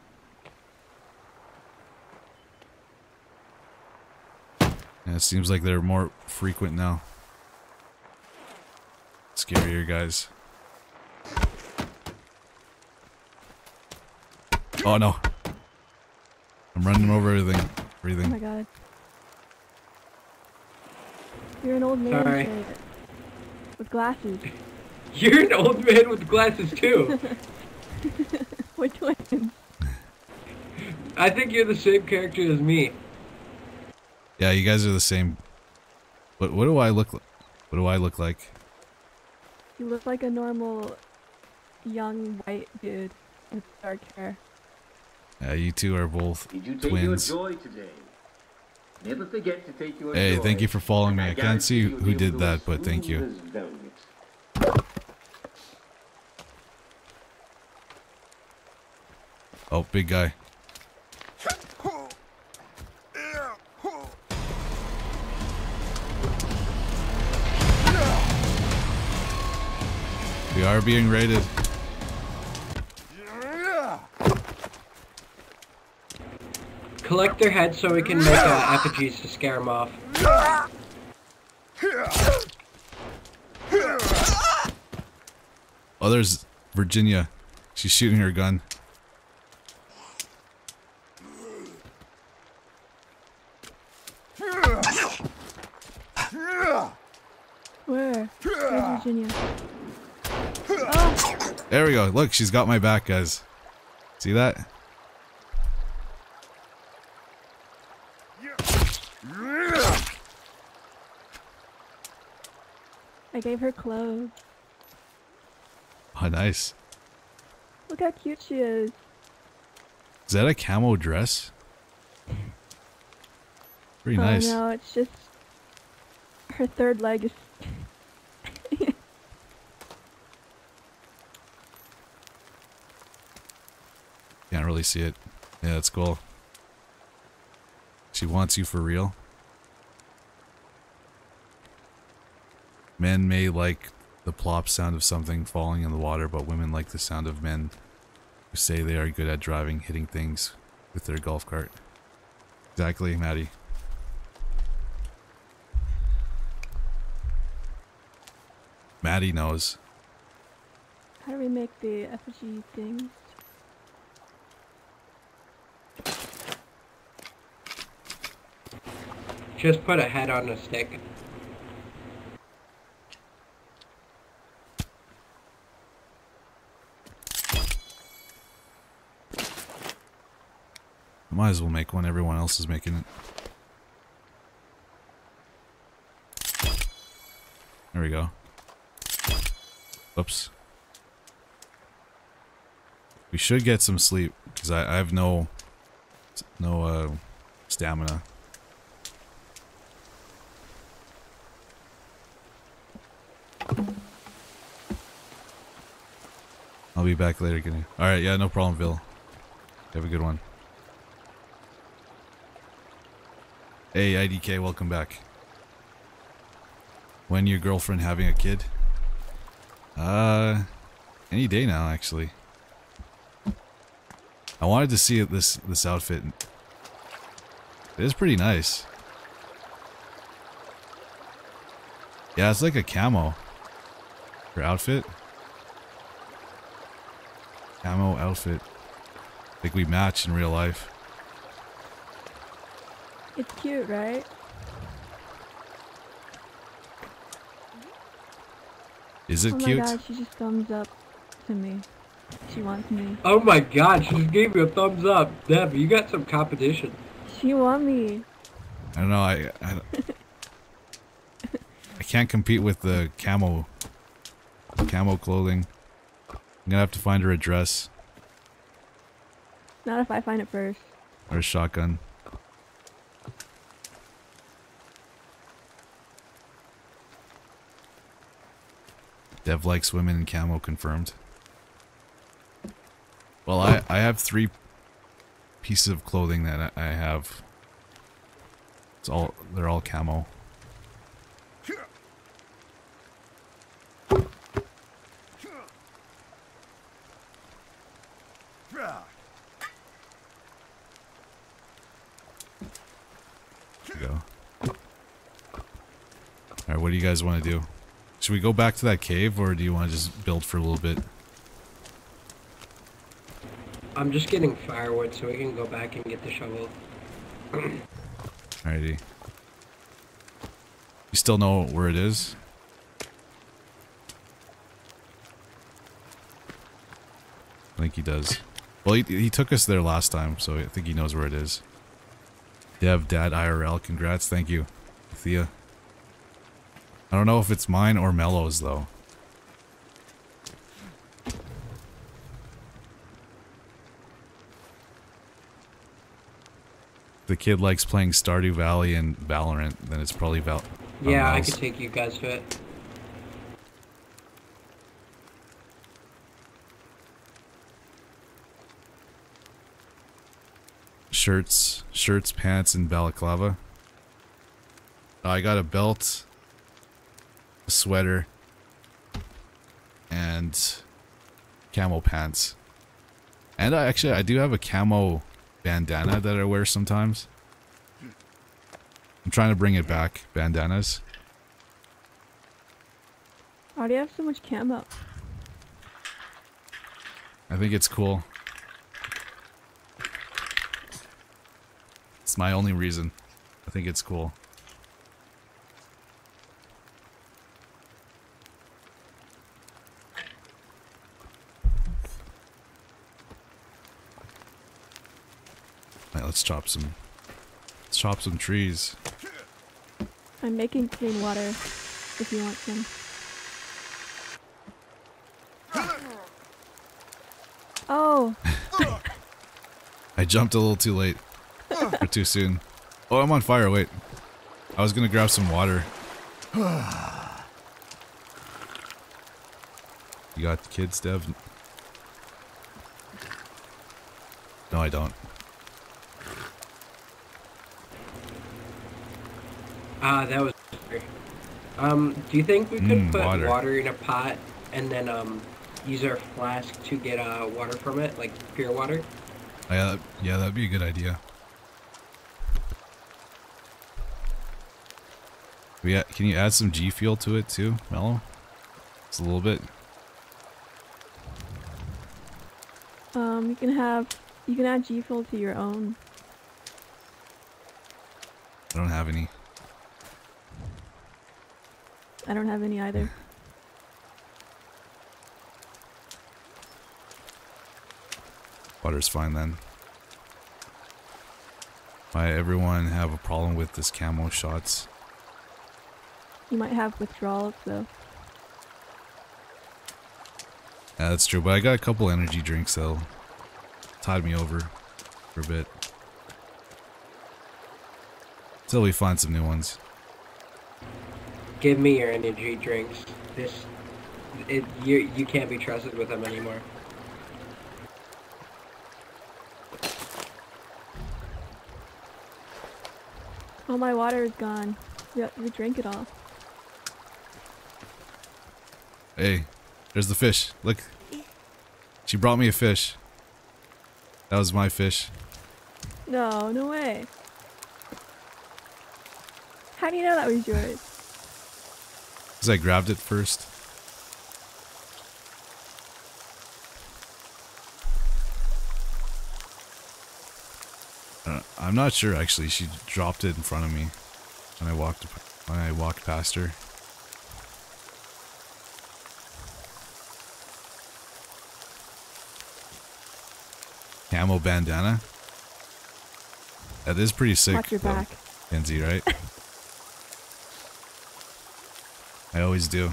Yeah, it seems like they're more frequent now. Scarier guys. Oh no. I'm running over everything. Oh my god. You're an old man. Sorry. With glasses. You're an old man with glasses too. Which one? I think you're the same character as me. Yeah, you guys are the same. What do I look like? What do I look like? You look like a normal young white dude with dark hair. Yeah, you two are both twins. Did you take your joy today? Never forget to take your joy. Thank you for following me. I can't see who did that, but thank you. Oh, big guy. We are being raided. Collect their heads so we can make effigies to scare them off. Oh, there's Virginia. She's shooting her gun. Where's Virginia? Oh. There we go. Look, she's got my back, guys. See that? I gave her clothes. Oh, nice. Look how cute she is. Is that a camo dress? Pretty nice. Oh, no, it's just her third leg is... Can't really see it. Yeah, that's cool. She wants you for real. Men may like the plop sound of something falling in the water, but women like the sound of men who say they are good at driving, hitting things with their golf cart. Exactly, Maddie. Maddie knows. How do we make the effigy things? Just put a head on a stick. Might as well make one. Everyone else is making it. There we go. Oops. We should get some sleep because I have no stamina. I'll be back later, Kenny. Alright, yeah, no problem, Bill. Have a good one. Hey, IDK, welcome back. When your girlfriend having a kid? Any day now, actually. I wanted to see this outfit. It is pretty nice. Yeah, it's like a camo. Her outfit? Camo outfit. I think we match in real life. It's cute, right? Is it cute? Oh my god, she just thumbs up to me. She wants me. Oh my god, she just gave me a thumbs up. Deb, you got some competition. She wants me. I don't know, I can't compete with the camo clothing. I'm gonna have to find her a dress. Not if I find it first. Or a shotgun. Dev likes women in camo confirmed. Well, I have 3 pieces of clothing that I have. It's all, they're all camo. What do you guys want to do? Should we go back to that cave, or do you want to just build for a little bit? I'm just getting firewood so we can go back and get the shovel. Alrighty. You still know where it is? I think he does. Well, he took us there last time, so I think he knows where it is. Dev, Dad, IRL, congrats, thank you. Thea. I don't know if it's mine or Mello's, though. The kid likes playing Stardew Valley and Valorant, then it's probably Val. Yeah, Mello's. I could take you guys to it. Shirts, pants, and balaclava. I got a belt. Sweater and camo pants, and I do have a camo bandana that I wear sometimes. I'm trying to bring it back, bandanas. Why do you have so much camo? I think it's cool. It's my only reason. I think it's cool. Let's chop some trees. I'm making clean water if you want some. Oh. I jumped a little too late. Or too soon. Oh, I'm on fire, wait. I was gonna grab some water. You got the kids, Dev? No, I don't. That was weird. Do you think we could put water in a pot and then use our flask to get water from it, like pure water? Yeah, that'd be a good idea. Yeah, can you add some G fuel to it too, Mello? Just a little bit. You can add G fuel to your own. I don't have any. I don't have any either. Water's fine then. Why everyone have a problem with this camo shots? You might have withdrawals though. Yeah, that's true, but I got a couple energy drinks though. Tied me over for a bit. Till we find some new ones. Give me your energy drinks. You can't be trusted with them anymore. Oh, my water is gone. You drank it all. Hey, there's the fish. Look. She brought me a fish. That was my fish. No, no way. How do you know that was yours? Because I grabbed it first. I'm not sure actually. She dropped it in front of me when I walked past her. Camo bandana. That is pretty sick. Watch your back, Kenzie, right? I always do.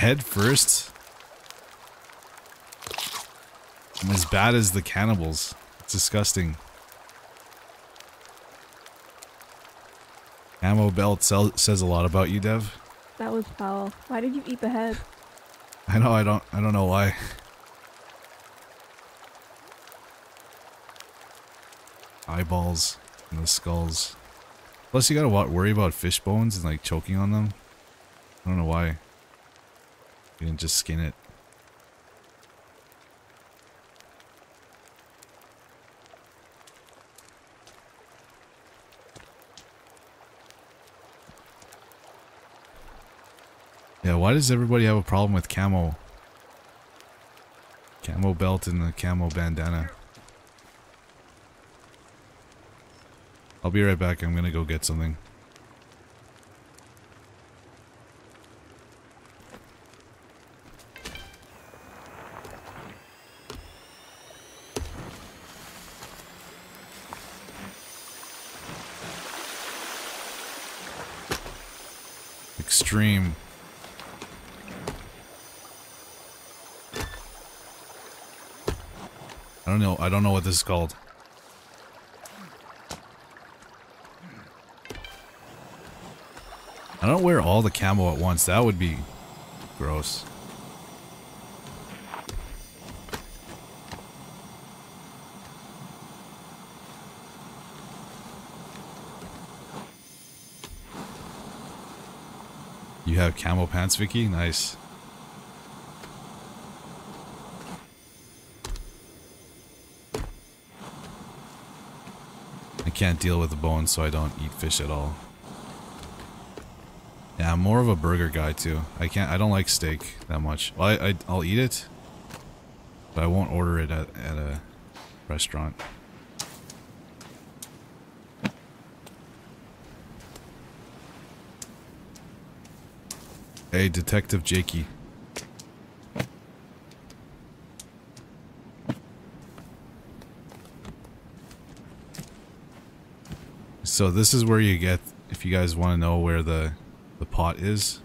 head first. I'm as bad as the cannibals. It's disgusting. Ammo belt says a lot about you, Dev. That was foul. Why did you eat the head? I know, I don't know why. Eyeballs and the skulls. Plus you gotta worry about fish bones and like choking on them. I don't know why. You didn't just skin it. Yeah, why does everybody have a problem with camo? Camo belt and the camo bandana. I'll be right back, I'm gonna go get something. Extreme. I don't know what this is called. I don't wear all the camo at once, that would be gross. You have camo pants, Vicky? Nice. I can't deal with the bones, so I don't eat fish at all. Yeah, I'm more of a burger guy too. I don't like steak that much. Well, I'll eat it, but I won't order it at a restaurant. Hey, Detective Jakey. So this is where you get, if you guys want to know where the pot is.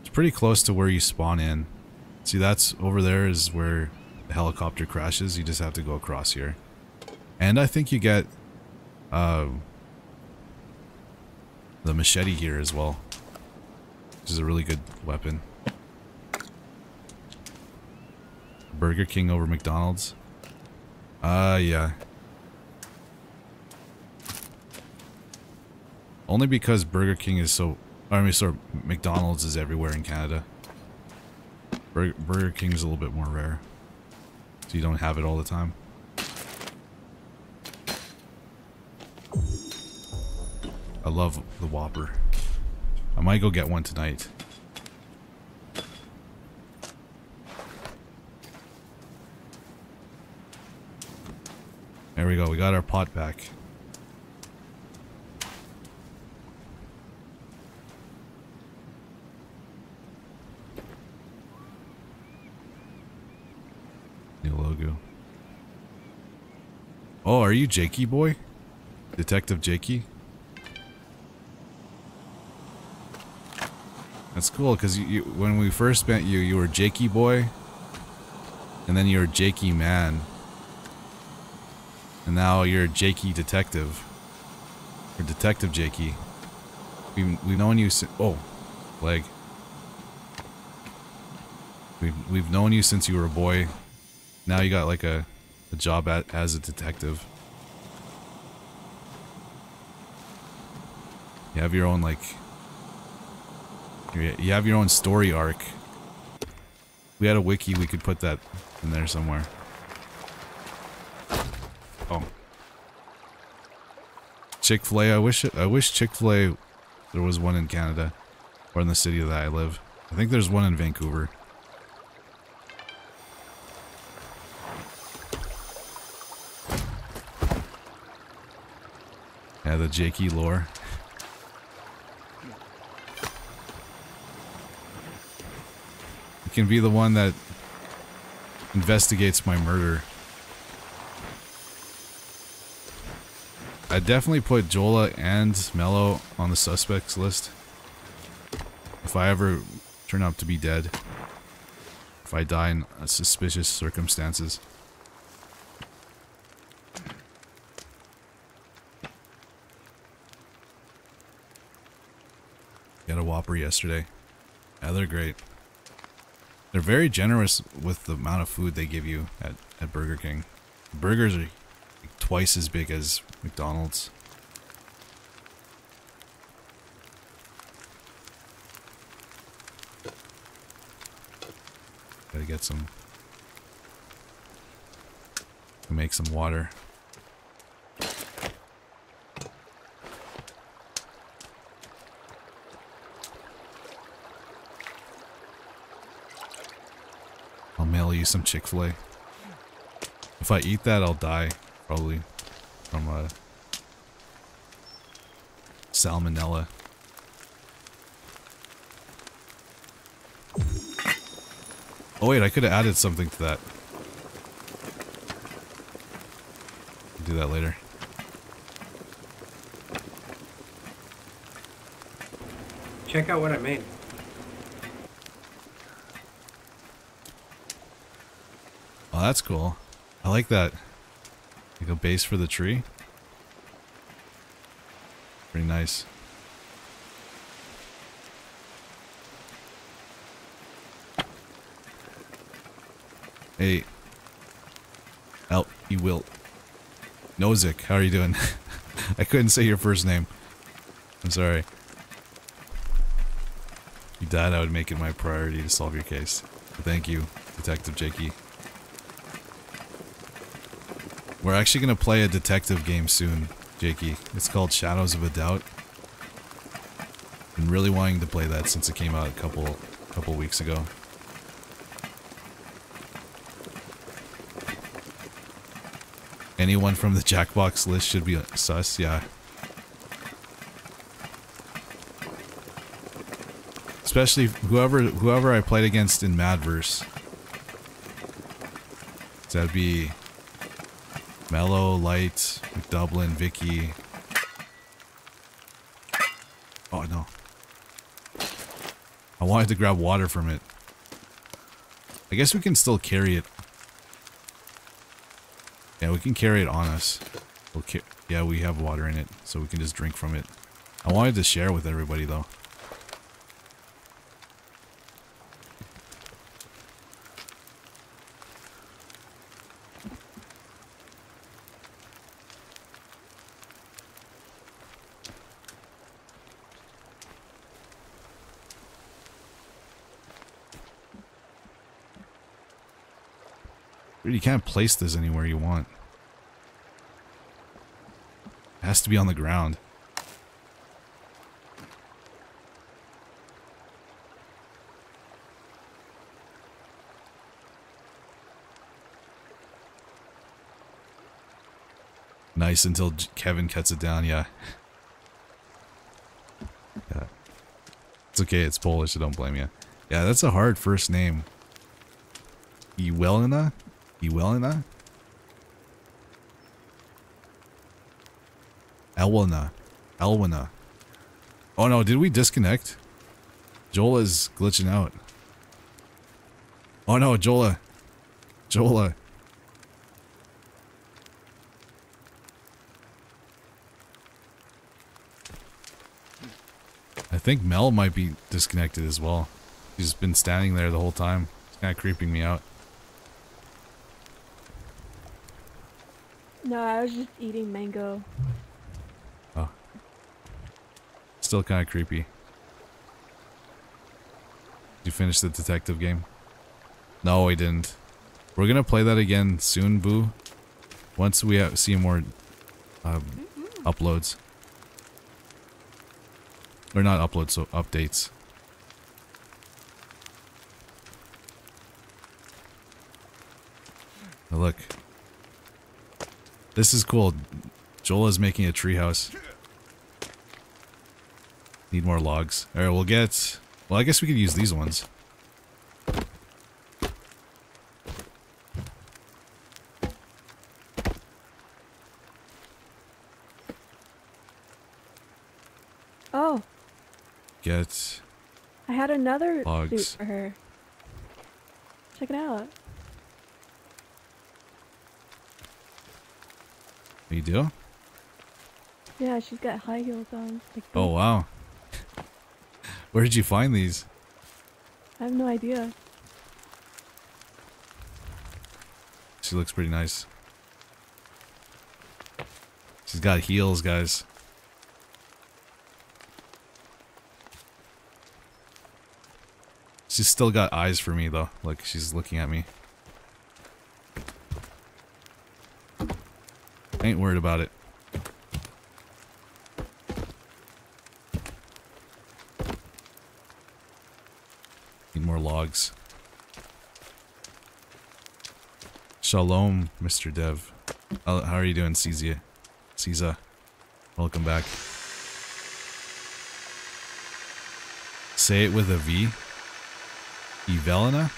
It's pretty close to where you spawn in. See, that's over there is where the helicopter crashes. You just have to go across here. And I think you get the machete here as well, which is a really good weapon. Burger King over McDonald's. Yeah. Only because Burger King is so... I mean, sorry, McDonald's is everywhere in Canada. Burger King's a little bit more rare, so you don't have it all the time. I love the Whopper. I might go get one tonight. There we go, we got our pot back. Oh, are you Jakey boy? Detective Jakey? That's cool, because when we first met you, you were Jakey boy, and then you were Jakey man, and now you're Jakey detective, or Detective Jakey. We've known you since... oh, leg. We've known you since you were a boy. Now you got like a job as a detective. You have your own you have your own story arc. We had a wiki, we could put that in there somewhere. Oh, Chick-fil-A. I wish Chick-fil-A there was one in Canada or in the city that I live. I think there's one in Vancouver. Yeah, the Jakey lore. You can be the one that investigates my murder. I definitely put Jola and Mello on the suspects list if I ever turn out to be dead. if I die in suspicious circumstances. Got a Whopper yesterday. Yeah, they're great. They're very generous with the amount of food they give you at Burger King. Burgers are twice as big as McDonald's. Gotta get some... make some water. I'll mail you some Chick-fil-A. If I eat that, I'll die, probably, from salmonella. Oh wait, I could have added something to that. I'll do that later. Check out what I made. Oh, that's cool. I like that. Like a base for the tree. Pretty nice. Hey. Help, you will. Nozick, how are you doing? I couldn't say your first name. I'm sorry. If you died, I would make it my priority to solve your case. But thank you, Detective Jakey. We're actually going to play a detective game soon, Jakey. It's called Shadows of a Doubt. I've been really wanting to play that since it came out a couple weeks ago. Anyone from the Jackbox list should be sus, yeah. Especially whoever I played against in Madverse. So that'd be... Mellow, Light, McDublin, Vicky. Oh no. I wanted to grab water from it. I guess we can still carry it. Yeah, we can carry it on us. We'll yeah, we have water in it, so we can just drink from it. I wanted to share with everybody though. You can't place this anywhere you want. It has to be on the ground. Nice until Kevin cuts it down, yeah. Yeah. It's okay, it's Polish, so don't blame you. Yeah, that's a hard first name. Iwelina? You well in that? Elwina. Elwina. Oh no, did we disconnect? Jola is glitching out. Oh no, Jola. Jola. I think Mel might be disconnected as well. She's been standing there the whole time. It's kind of creeping me out. No, I was just eating mango. Oh. Still kind of creepy. Did you finish the detective game? No, I didn't. We're gonna play that again soon, Boo. Once we see more uploads. Or not uploads, so updates. Now look. This is cool. Jola's making a treehouse. Need more logs. Alright, we'll get... Well, I guess we could use these ones. Oh. Get... I had another logs. Suit for her. Check it out. Big deal? Yeah, she's got high heels on. Like, oh, wow. Where did you find these? I have no idea. She looks pretty nice. She's got heels, guys. She's still got eyes for me, though. Like, she's looking at me. Ain't worried about it. Need more logs. Shalom, Mr. Dev. How are you doing, Caesar? Caesar, welcome back. Say it with a V. Evelina?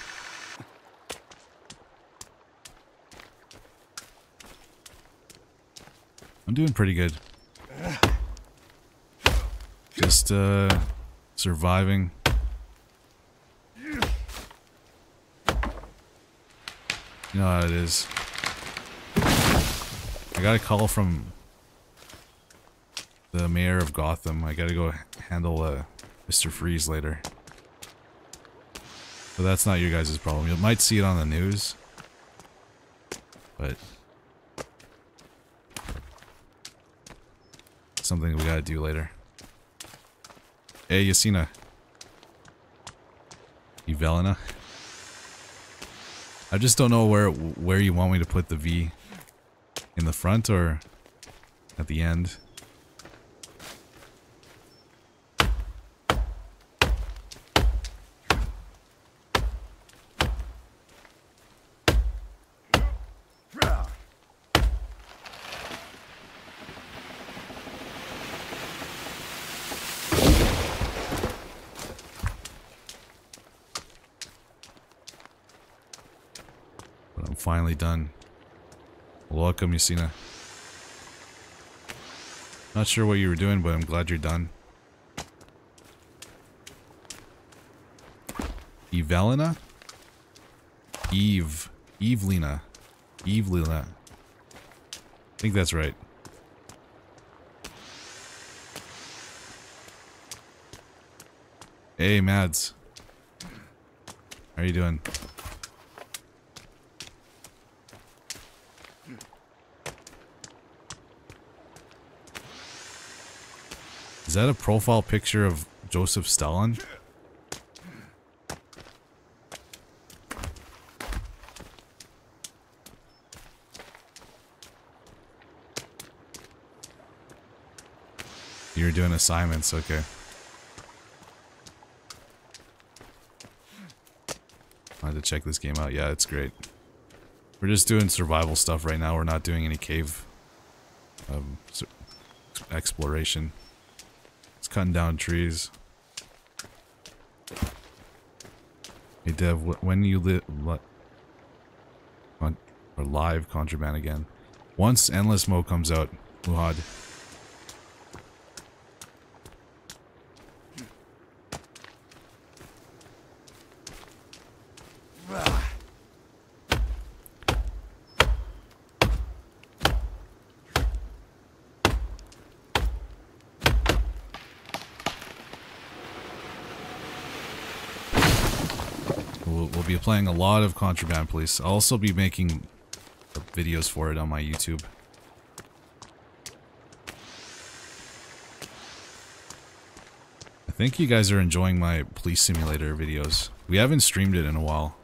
I'm doing pretty good. Just, surviving. You know how it is. I got a call from the mayor of Gotham. I gotta go handle, Mr. Freeze later. But that's not your guys' problem. You might see it on the news. But... something we gotta do later. Hey, Yasina. Evelina. I just don't know where you want me to put the V. In the front or at the end? Finally done. Welcome, Yasina. Not sure what you were doing, but I'm glad you're done. Evelina? Eve. Evelina. Evelina. I think that's right. Hey, Mads. How are you doing? Is that a profile picture of Joseph Stalin? You're doing assignments, okay. I had to check this game out. Yeah, it's great. We're just doing survival stuff right now. We're not doing any cave exploration. Cutting down trees. Hey Dev, when you or live contraband again. Once Endless Mo comes out, Luhad. Playing a lot of Contraband Police. I'll also be making videos for it on my YouTube. I think you guys are enjoying my Police Simulator videos. We haven't streamed it in a while.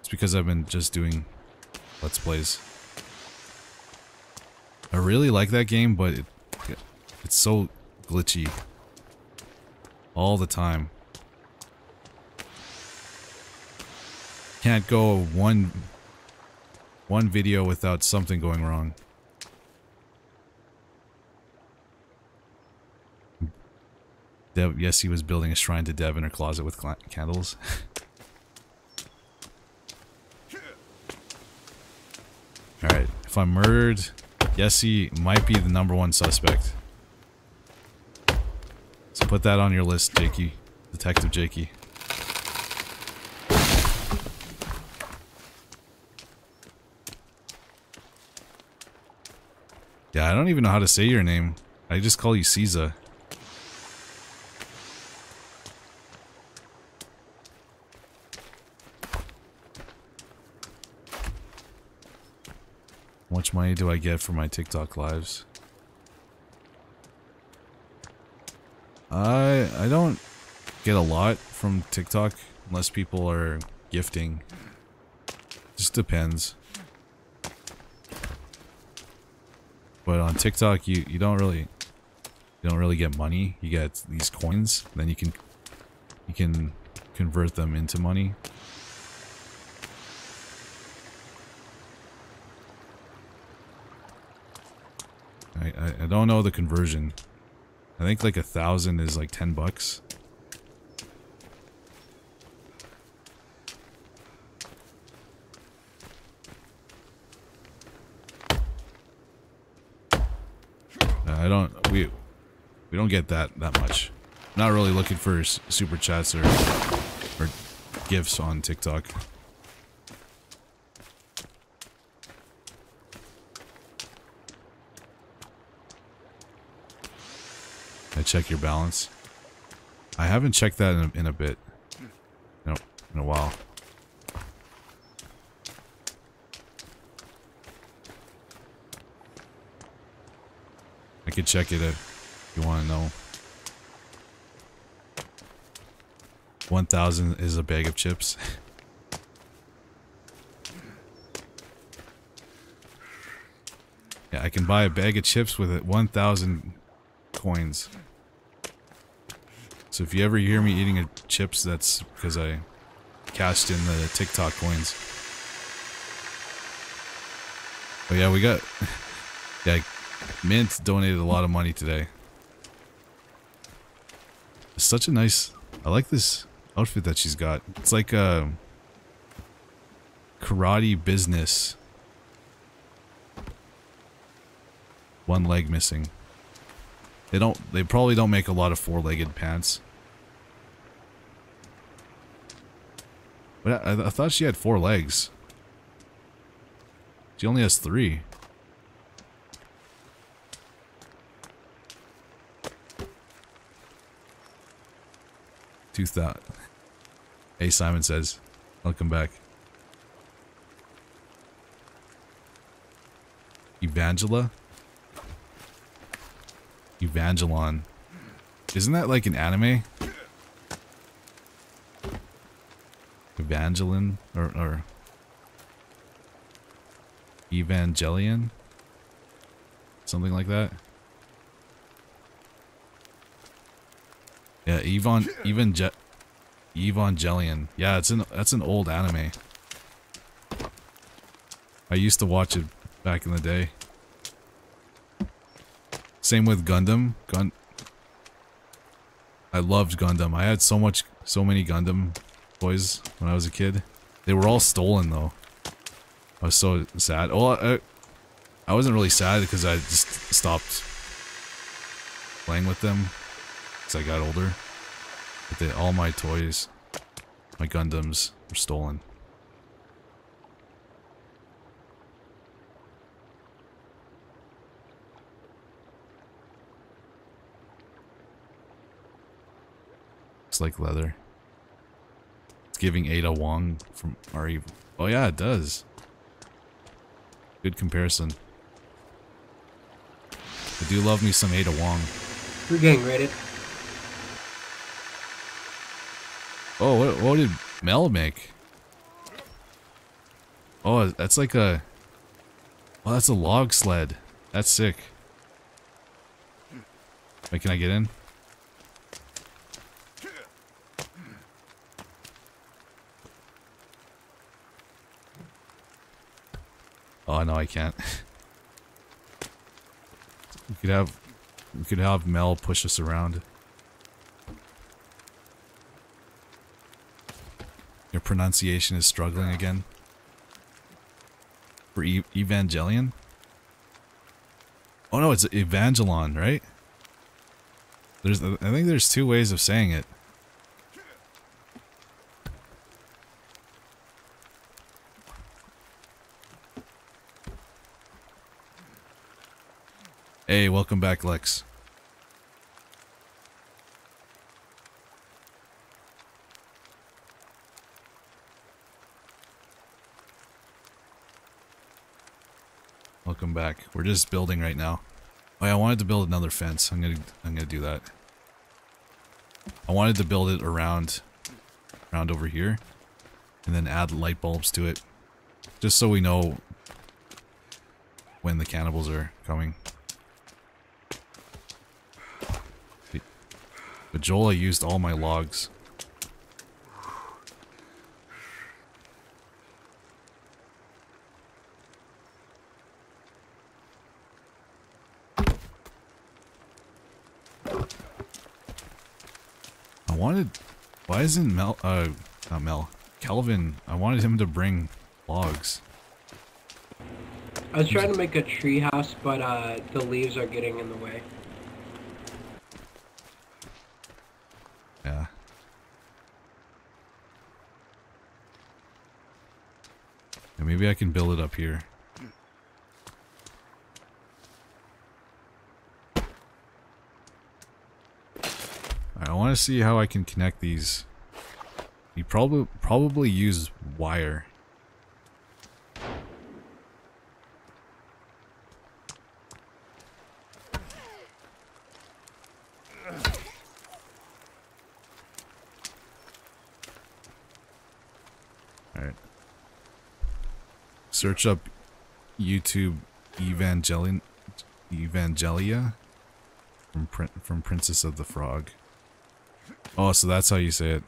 It's because I've been just doing Let's Plays. I really like that game, but it's so glitchy. All the time. Can't go one video without something going wrong. Dev, yes, he was building a shrine to Dev in her closet with candles. Alright, if I'm murdered, Yessie might be the #1 suspect. So put that on your list, Jakey. Detective Jakey. Yeah, I don't even know how to say your name. I just call you Caesar. How much money do I get for my TikTok lives? I don't get a lot from TikTok unless people are gifting. Just depends. But on TikTok you don't really get money. You get these coins, then you can convert them into money. I don't know the conversion. I think like 1,000 is like 10 bucks. We don't get that much. I'm not really looking for super chats or gifts on TikTok. Check your balance. I haven't checked that in a bit. No, in a while. I could check it if you want to know. 1,000 is a bag of chips. Yeah, I can buy a bag of chips with 1,000 coins. So if you ever hear me eating chips, that's because I cashed in the TikTok coins. But yeah, we got... Yeah, Mint donated a lot of money today. It's such a nice... I like this outfit that she's got. It's like a... karate business. One leg missing. They probably don't make a lot of four-legged pants. But I thought she had 4 legs. She only has 3. Hey, Simon says, welcome back. Evangelion. Isn't that like an anime? Evangelion? Or Evangelion? Something like that? Yeah, Evangelion. Yeah, that's an old anime. I used to watch it back in the day. Same with Gundam. I loved Gundam. I had so many Gundam toys when I was a kid. They were all stolen though. I was so sad. Well, I wasn't really sad because I just stopped playing with them as I got older. But all my toys, my Gundams, were stolen. Like leather. It's giving Ada Wong from Our Evil. Oh yeah, it does. Good comparison. I do love me some Ada Wong. We're gang raided. Oh, what did Mel make? Oh, that's like a... Oh, that's a log sled. That's sick. Wait, can I get in? Oh no, I can't. We could have Mel push us around. Your pronunciation is struggling again. For Evangelion? Oh no, it's Evangelion, right? I think there's 2 ways of saying it. welcome back, Lex. Welcome back. We're just building right now. Oh yeah, I wanted to build another fence. I'm gonna do that. I wanted to build it around over here, and then add light bulbs to it, just so we know when the cannibals are coming. But Joel, I used all my logs. Why isn't Kelvin, I wanted him to bring logs. I was trying to make a tree house, but the leaves are getting in the way. Yeah. And maybe I can build it up here. I want to see how I can connect these. You probably use wire. All right. Search up YouTube Evangelia from Princess of the Frog. Oh, so that's how you say it.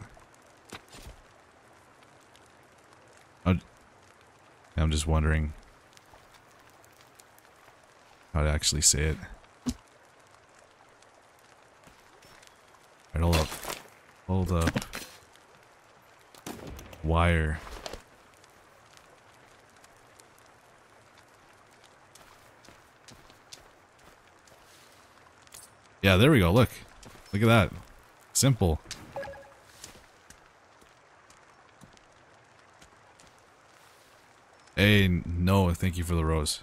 I'm just wondering how to actually say it. Alright, hold up. Hold up. Wire. Yeah, there we go. Look. Look at that. Simple. Hey, no, thank you for the rose.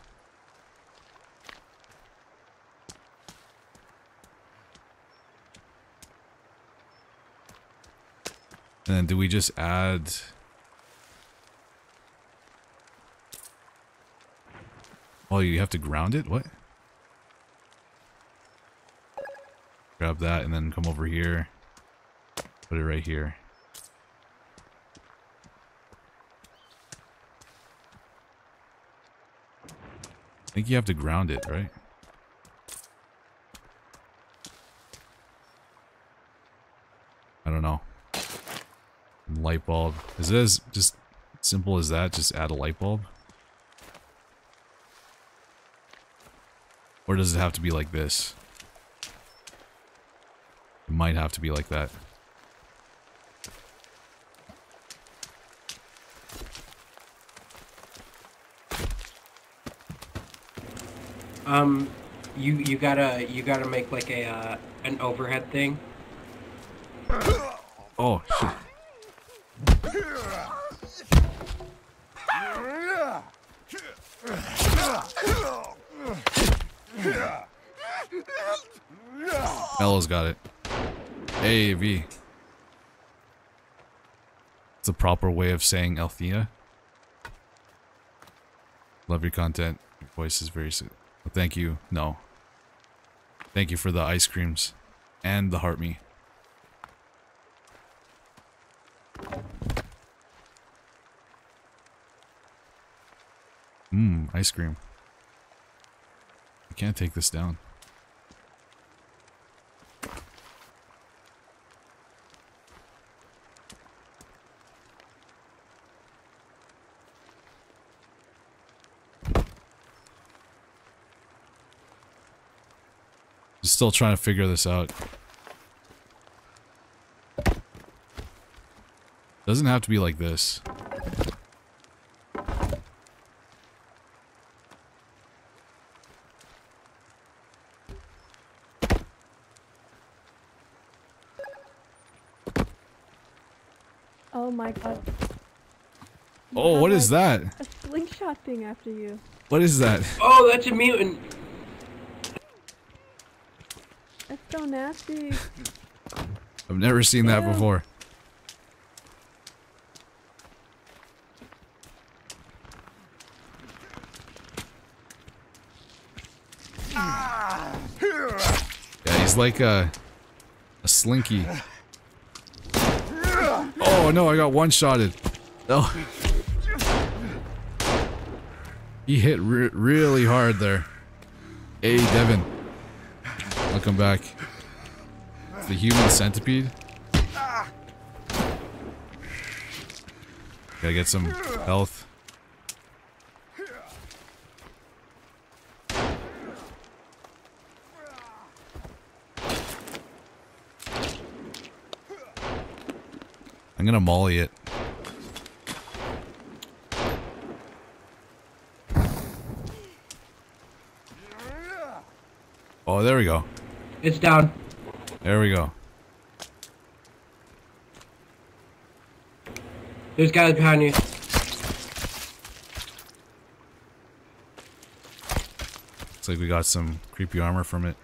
And then do we just add... Oh, you have to ground it? What? Grab that and then come over here. Put it right here. I think you have to ground it, right? I don't know. Light bulb. Is it as just simple as that? Just add a light bulb? Or does it have to be like this? It might have to be like that. You gotta make like a an overhead thing. Oh shit. Ella's got it. Hey V. It's a proper way of saying Althea. Love your content. Your voice is very soothing. Well, thank you. No. Thank you for the ice creams and the heart me. Mmm, ice cream. I can't take this down. Still trying to figure this out. Doesn't have to be like this. Oh my god. Oh, what is that? A slingshot thing after you. What is that? Oh, that's a mutant. so nasty. I've never seen that before. Yeah, he's like a slinky. Oh no, I got one-shotted. Oh. He hit really hard there. Hey, Devin. Welcome back. The human centipede. Gotta get some health. I'm gonna molly it. Oh, there we go. It's down. There we go. There's guys behind you. Looks like we got some creepy armor from it.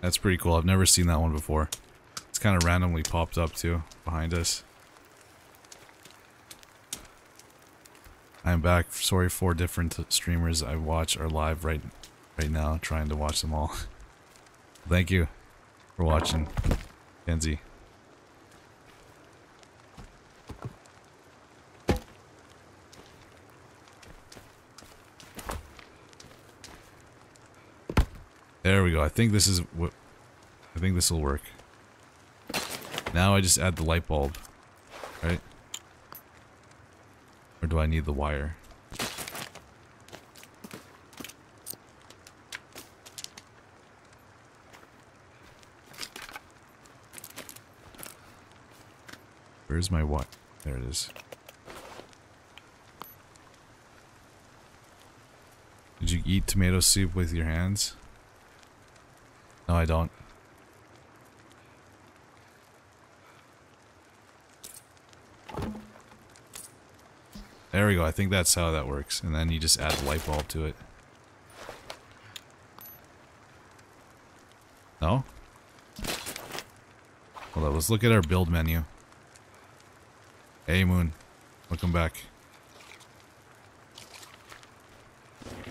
That's pretty cool. I've never seen that one before. It's kind of randomly popped up too, behind us. I'm back. Sorry, 4 different streamers I watch are live right now, trying to watch them all. Thank you for watching, Kenzie. There we go. I think this is what... I think this will work. Now I just add the light bulb, right? Or do I need the wire? Where's my wire? There it is. Did you eat tomato soup with your hands? No, I don't. There we go, I think that's how that works. And then you just add the light bulb to it. No? Hold on, let's look at our build menu. Hey Moon, welcome back.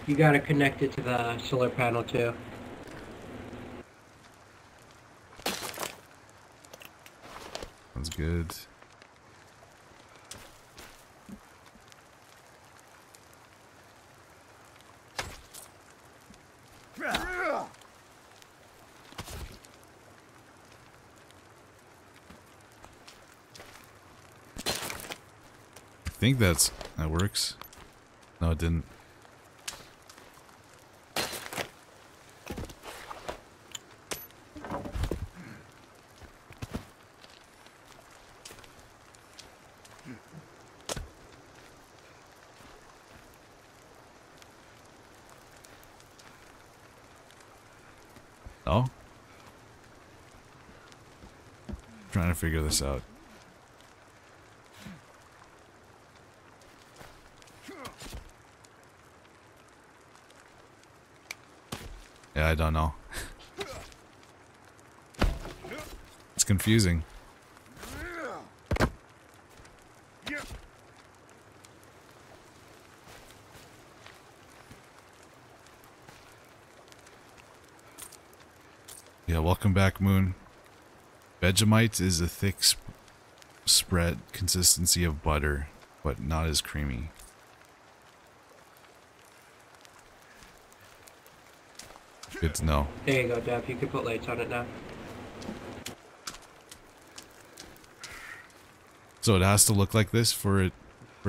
You gotta connect it to the solar panel too. Sounds good. I think that works. No, it didn't. No? I'm trying to figure this out. I don't know. It's confusing. Yeah, welcome back, Moon. Vegemite is a thick spread consistency of butter, but not as creamy. Good to know. There you go, Dev. You can put lights on it now. So it has to look like this for it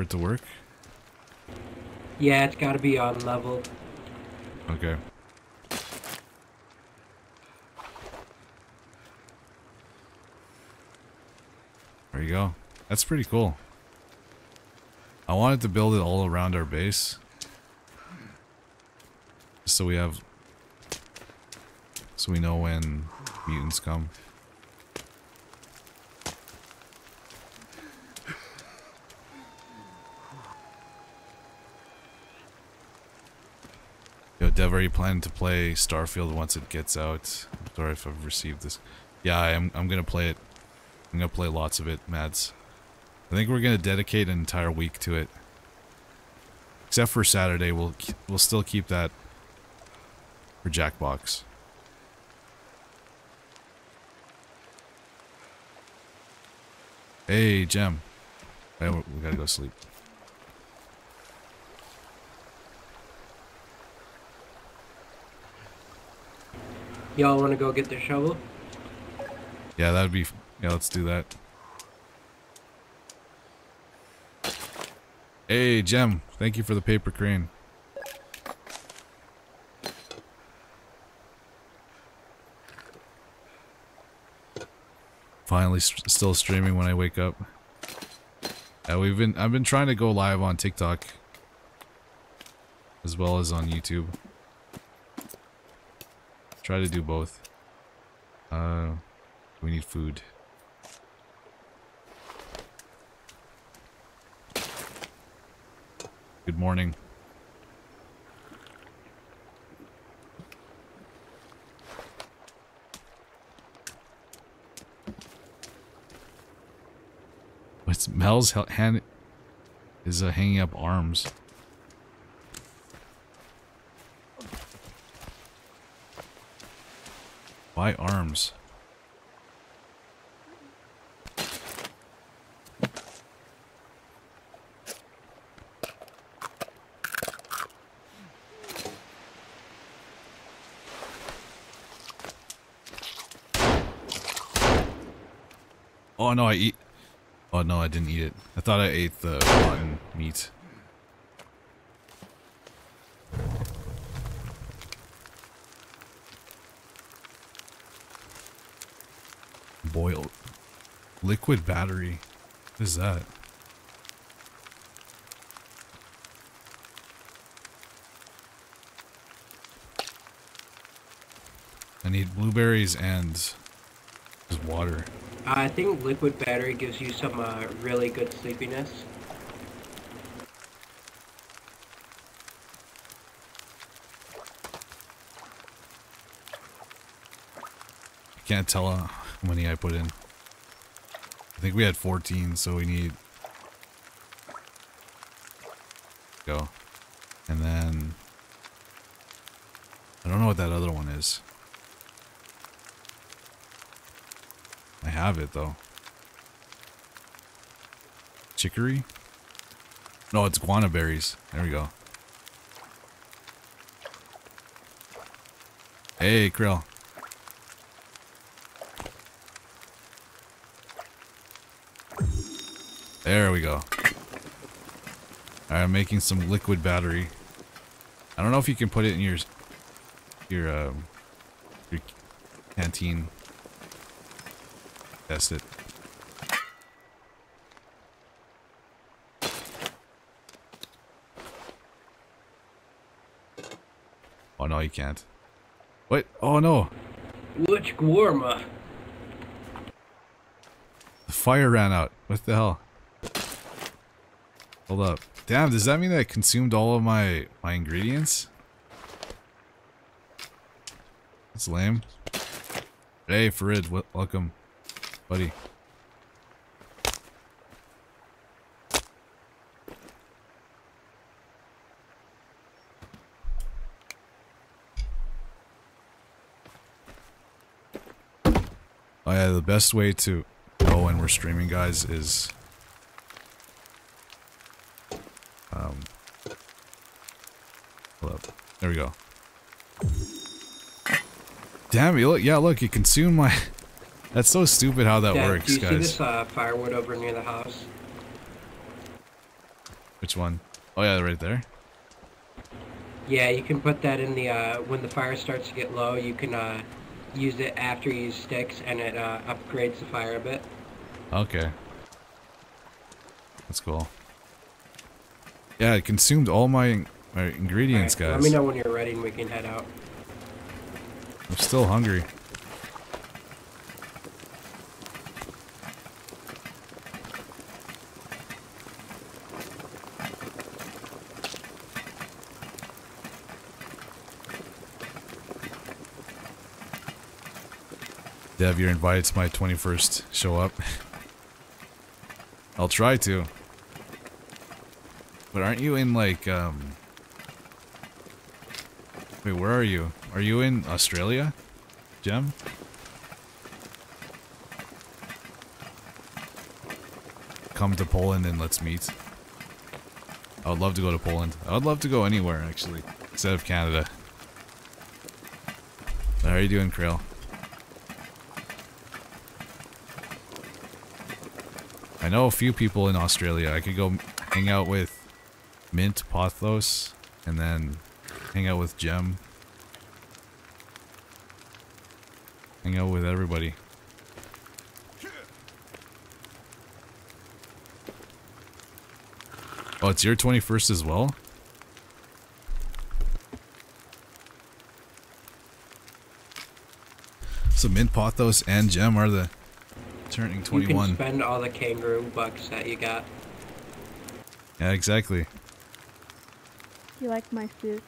to work? Yeah, it's got to be on level. Okay. There you go. That's pretty cool. I wanted to build it all around our base. So we have... So we know when mutants come. Dev, are you planning to play Starfield once it gets out? I'm sorry if I've received this. Yeah, I'm gonna play it. I'm gonna play lots of it, Mads. I think we're gonna dedicate an entire week to it. Except for Saturday, we'll still keep that for Jackbox. Hey, Gem. All right, we gotta go sleep. Y'all want to go get their shovel? Yeah, that'd be. Yeah, let's do that. Hey, Gem. Thank you for the paper crane. Finally, still streaming when I wake up. Yeah, I've been trying to go live on TikTok as well as on YouTube. Try to do both. We need food. Good morning. What's Mel's hand is hanging up arms. Why arms? Oh no, Oh no, I didn't eat it. I thought I ate the rotten meat. Boiled. Liquid battery. What is that? I need blueberries and just water. I think liquid battery gives you some really good sleepiness. I can't tell how many I put in. I think we had 14, so we need... Go. And then... I don't know what that other one is. I have it, though. Chicory? No, it's guana berries. There we go. Hey, Krill. There we go. Alright, I'm making some liquid battery. I don't know if you can put it in your canteen. Test it. Oh no, you can't. What? Oh no! Which Gwarma? The fire ran out. What the hell? Hold up. Damn, does that mean that I consumed all of my ingredients? That's lame. Hey, Farid, welcome. Buddy. Oh yeah, the best way to go when we're streaming, guys, is hold up. There we go. Damn it! Yeah, look, you consumed my. That's so stupid how that works, guys. Do you see this firewood over near the house? Which one? Oh yeah, right there. Yeah, you can put that in the when the fire starts to get low, you can use it after you use sticks, and it upgrades the fire a bit. Okay. That's cool. Yeah, it consumed all my ingredients, guys. Let me know when you're ready, and we can head out. I'm still hungry. Dev, you're invited to my 21st show up. I'll try to. But aren't you in like, wait, where are you? Are you in Australia, Gem? Come to Poland and let's meet. I would love to go to Poland. I would love to go anywhere, actually, instead of Canada. How are you doing, Krill? I know a few people in Australia. I could go hang out with Mint, Pothos, and then hang out with Gem. Hang out with everybody. Oh, it's your 21st as well? So Mint, Pothos, and Gem are the turning 21. You can spend all the kangaroo bucks that you got. Yeah, exactly. You like my suit.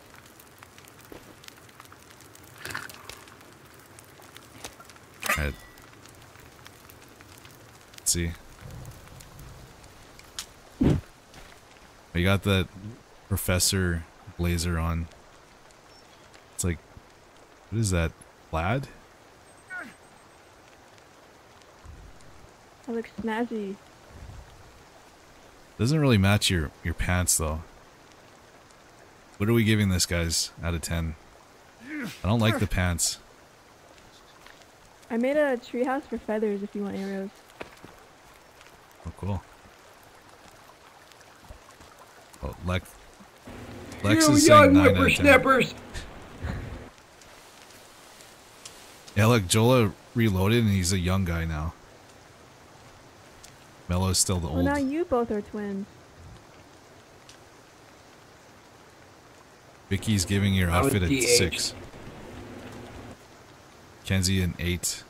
Alright. Let's see. We got that professor blazer on. It's like, what is that? Plaid? I look snazzy. Doesn't really match your pants though. What are we giving this, guys, out of 10? I don't like the pants. I made a treehouse for feathers if you want arrows. Oh, cool. Oh, Lex is saying 9 out of 10. Yeah, look, Jola reloaded and he's a young guy now. Mello's still the old. Well, now you both are twins. Vicky's giving your outfit a 6. Kenzie an 8.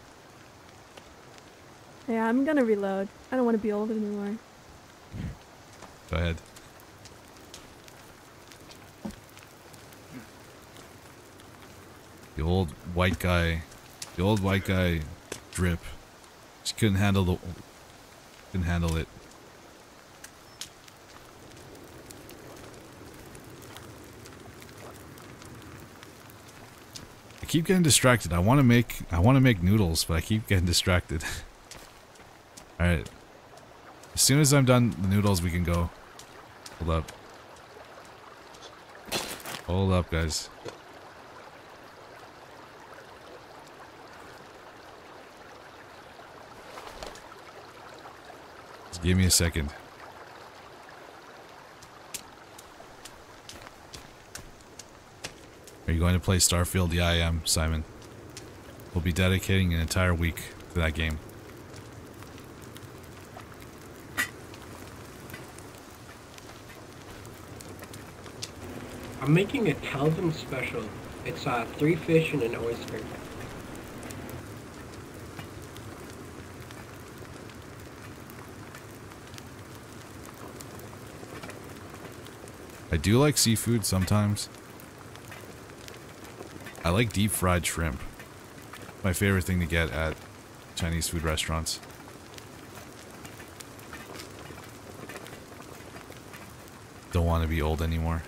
Yeah, I'm gonna reload. I don't want to be old anymore. Go ahead. The old white guy drip. She couldn't handle it. I keep getting distracted. I want to make noodles, but I keep getting distracted. All right. As soon as I'm done the noodles, we can go. Hold up. Hold up, guys. Give me a second. Are you going to play Starfield? Yeah, I am, Simon. We'll be dedicating an entire week to that game. I'm making a Calvin special. It's 3 fish and an oyster. I do like seafood sometimes. I like deep fried shrimp. My favorite thing to get at Chinese food restaurants. Don't want to be old anymore.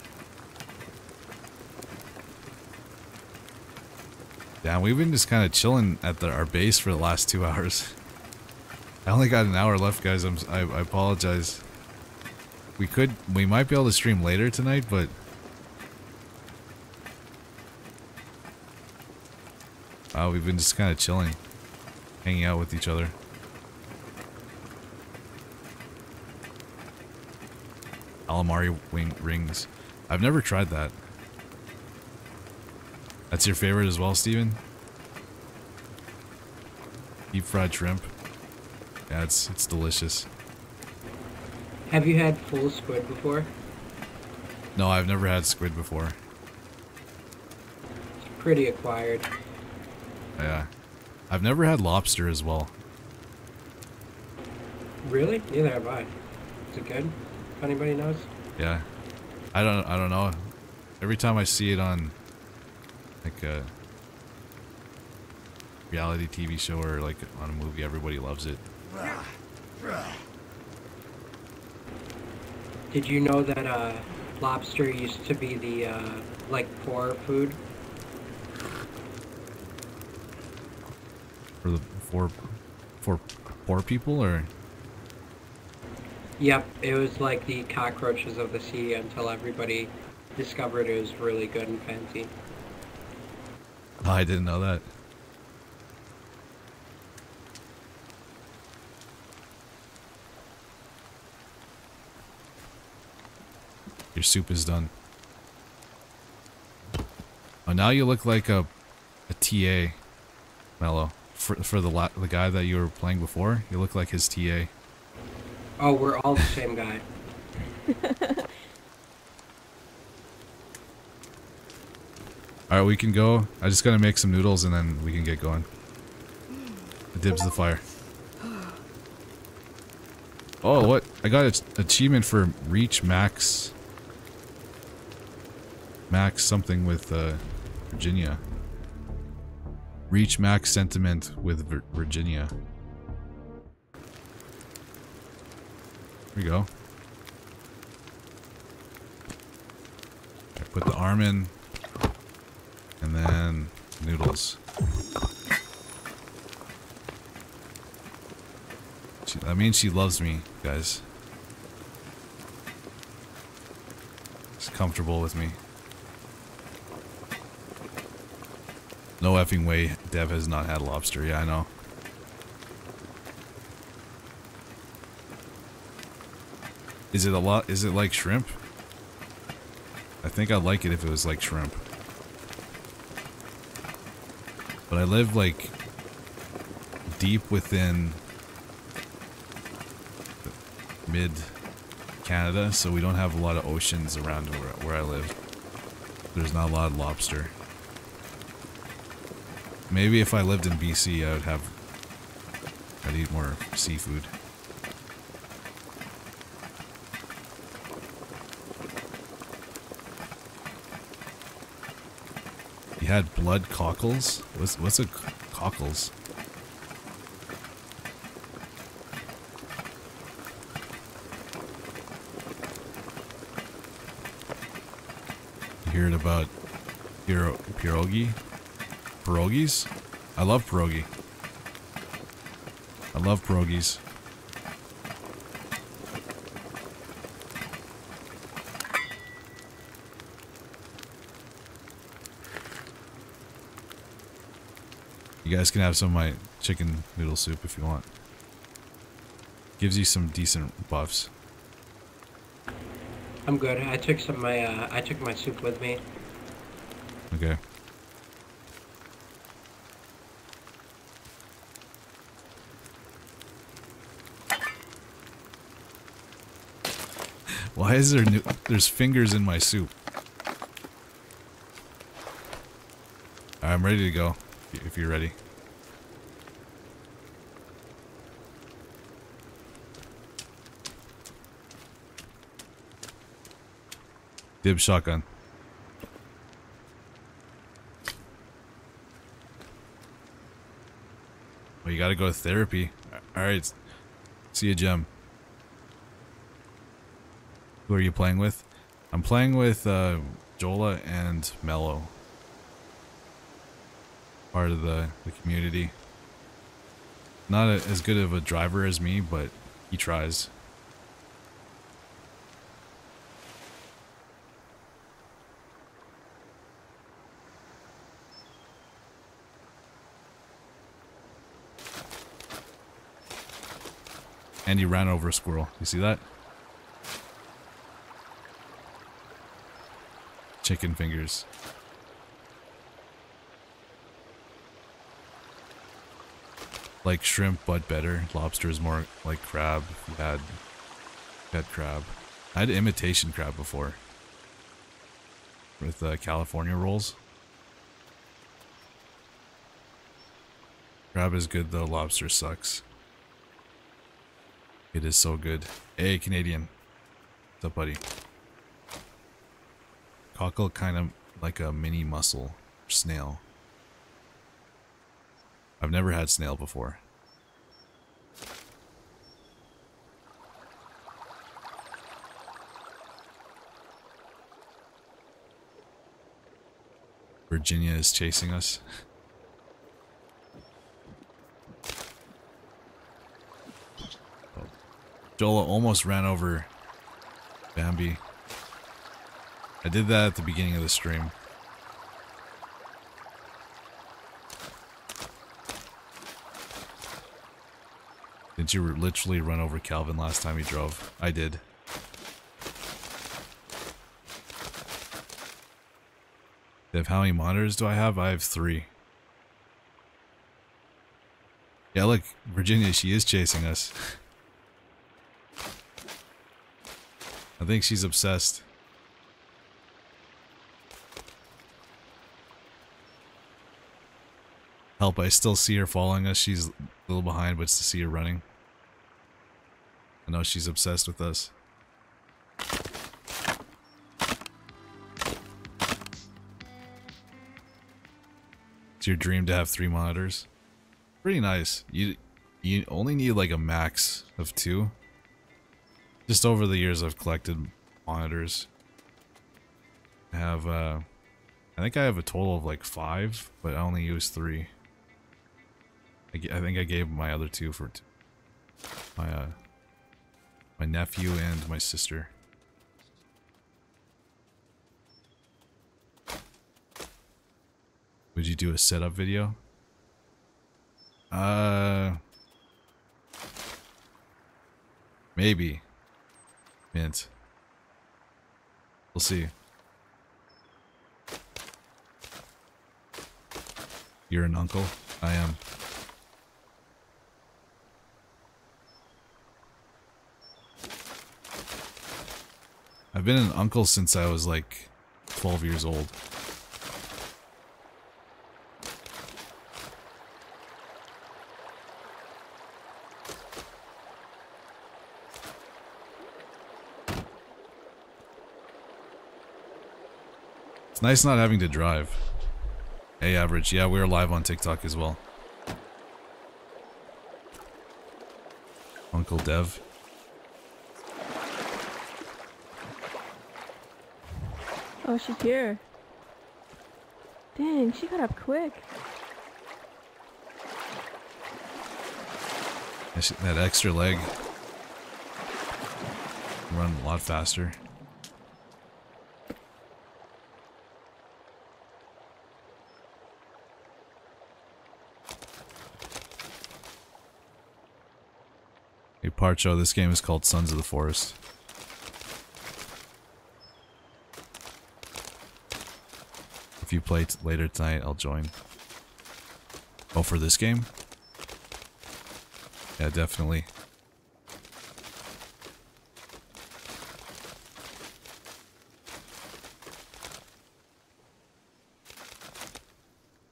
Damn, we've been just kind of chilling at our base for the last 2 hours. I only got an hour left, guys. I apologize. We might be able to stream later tonight, but we've been just kind of chilling, hanging out with each other. Calamari wing rings. I've never tried that. That's your favorite as well, Steven? Deep fried shrimp. Yeah, it's delicious. Have you had full squid before? No, I've never had squid before. It's pretty acquired. Yeah. I've never had lobster as well. Really? Neither have I. Is it good? If anybody knows? Yeah. I don't know. Every time I see it on like reality TV show or like on a movie, everybody loves it. Did you know that lobster used to be the like poor food? For the for poor people, or? Yep, it was like the cockroaches of the sea until everybody discovered it was really good and fancy. I didn't know that. Your soup is done. Oh, now you look like a TA, Mello. For the guy that you were playing before, you look like his TA. Oh, we're all the same guy. All right, we can go. I just gotta make some noodles and then we can get going. Dibs the fire. Oh, what? I got an achievement for reach max. Max something with Virginia. Reach max sentiment with Virginia. Here we go. I put the arm in, and then noodles. That means she loves me, guys. She's comfortable with me. No effing way, Dev has not had lobster. Yeah, I know. Is it a lot? Is it like shrimp? I think I'd like it if it was like shrimp. But I live like deep within mid Canada, so we don't have a lot of oceans around where I live. There's not a lot of lobster. Maybe if I lived in BC, I would have... I'd eat more seafood. You had blood cockles? What's a cockles? You heard about pierogi? Pierogies? I love pierogi. I love pierogies. You guys can have some of my chicken noodle soup if you want. Gives you some decent buffs. I'm good. I took some of my I took my soup with me. Okay. Why is there there's fingers in my soup? I'm ready to go, if you're ready. Dib shotgun. Well, you gotta go to therapy. Alright, see you, Gem. Who are you playing with? I'm playing with Jola and Mello. Part of the community. Not as good of a driver as me, but he tries. And he ran over a squirrel. You see that? Chicken fingers. Like shrimp, but better. Lobster is more like crab. Had crab. I had imitation crab before. With California rolls. Crab is good though, lobster sucks. It is so good. Hey, Canadian. What's up, buddy? Cockle kind of like a mini mussel snail. I've never had snail before. Virginia is chasing us. Oh. Jola almost ran over Bambi. I did that at the beginning of the stream. Didn't you literally run over Calvin last time he drove? I did. Dev, how many monitors do I have? I have 3. Yeah, look, Virginia, she is chasing us. I think she's obsessed. Help, I still see her following us. She's a little behind, but to see her running. I know she's obsessed with us. It's your dream to have 3 monitors. Pretty nice. You only need like a max of 2. Just over the years I've collected monitors. I have, I think I have a total of like 5, but I only use 3. I think I gave my other 2 for my nephew and my sister. Would you do a setup video? Maybe. Mint. We'll see. You're an uncle? I am. I've been an uncle since I was like 12 years old. It's nice not having to drive. Hey, Average. Yeah, we're live on TikTok as well. Uncle Dev. Oh, she's here. Dang, she got up quick. That extra leg. Run a lot faster. Hey, Parcho, this game is called Sons of the Forest. If you play later tonight, I'll join. Oh, for this game? Yeah, definitely.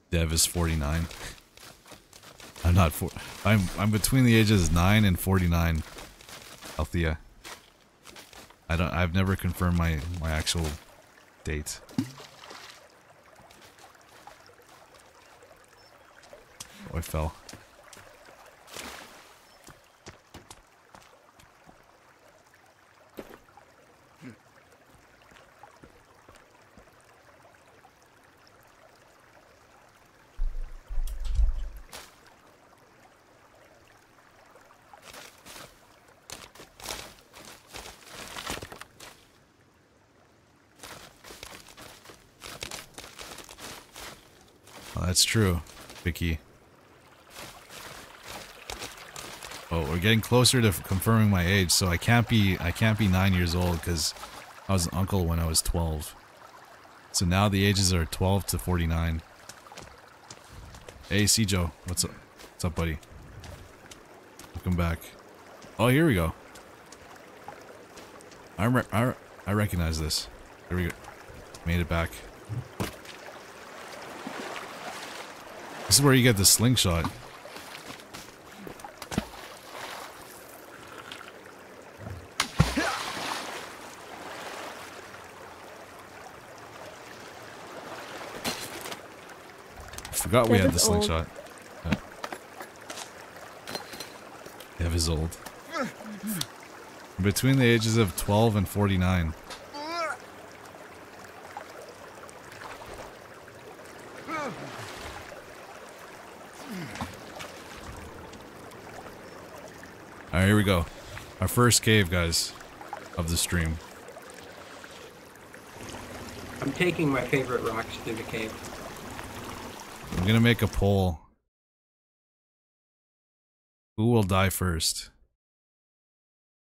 Dev is 49. I'm not I'm between the ages 9 and 49. Althea. I've never confirmed my actual date. I fell. Oh, that's true, Vicky. Oh, we're getting closer to confirming my age, so I can't be 9 years old because I was an uncle when I was 12. So now the ages are 12 to 49. Hey, Cjo, what's up, buddy? Welcome back. Oh, here we go. I recognize this. Here we go. Made it back. This is where you get the slingshot. Forgot we had the slingshot. Yeah. years old. Between the ages of 12 and 49. Alright, here we go. Our first cave, guys, of the stream. I'm taking my favorite rocks through the cave. I'm gonna make a poll. Who will die first?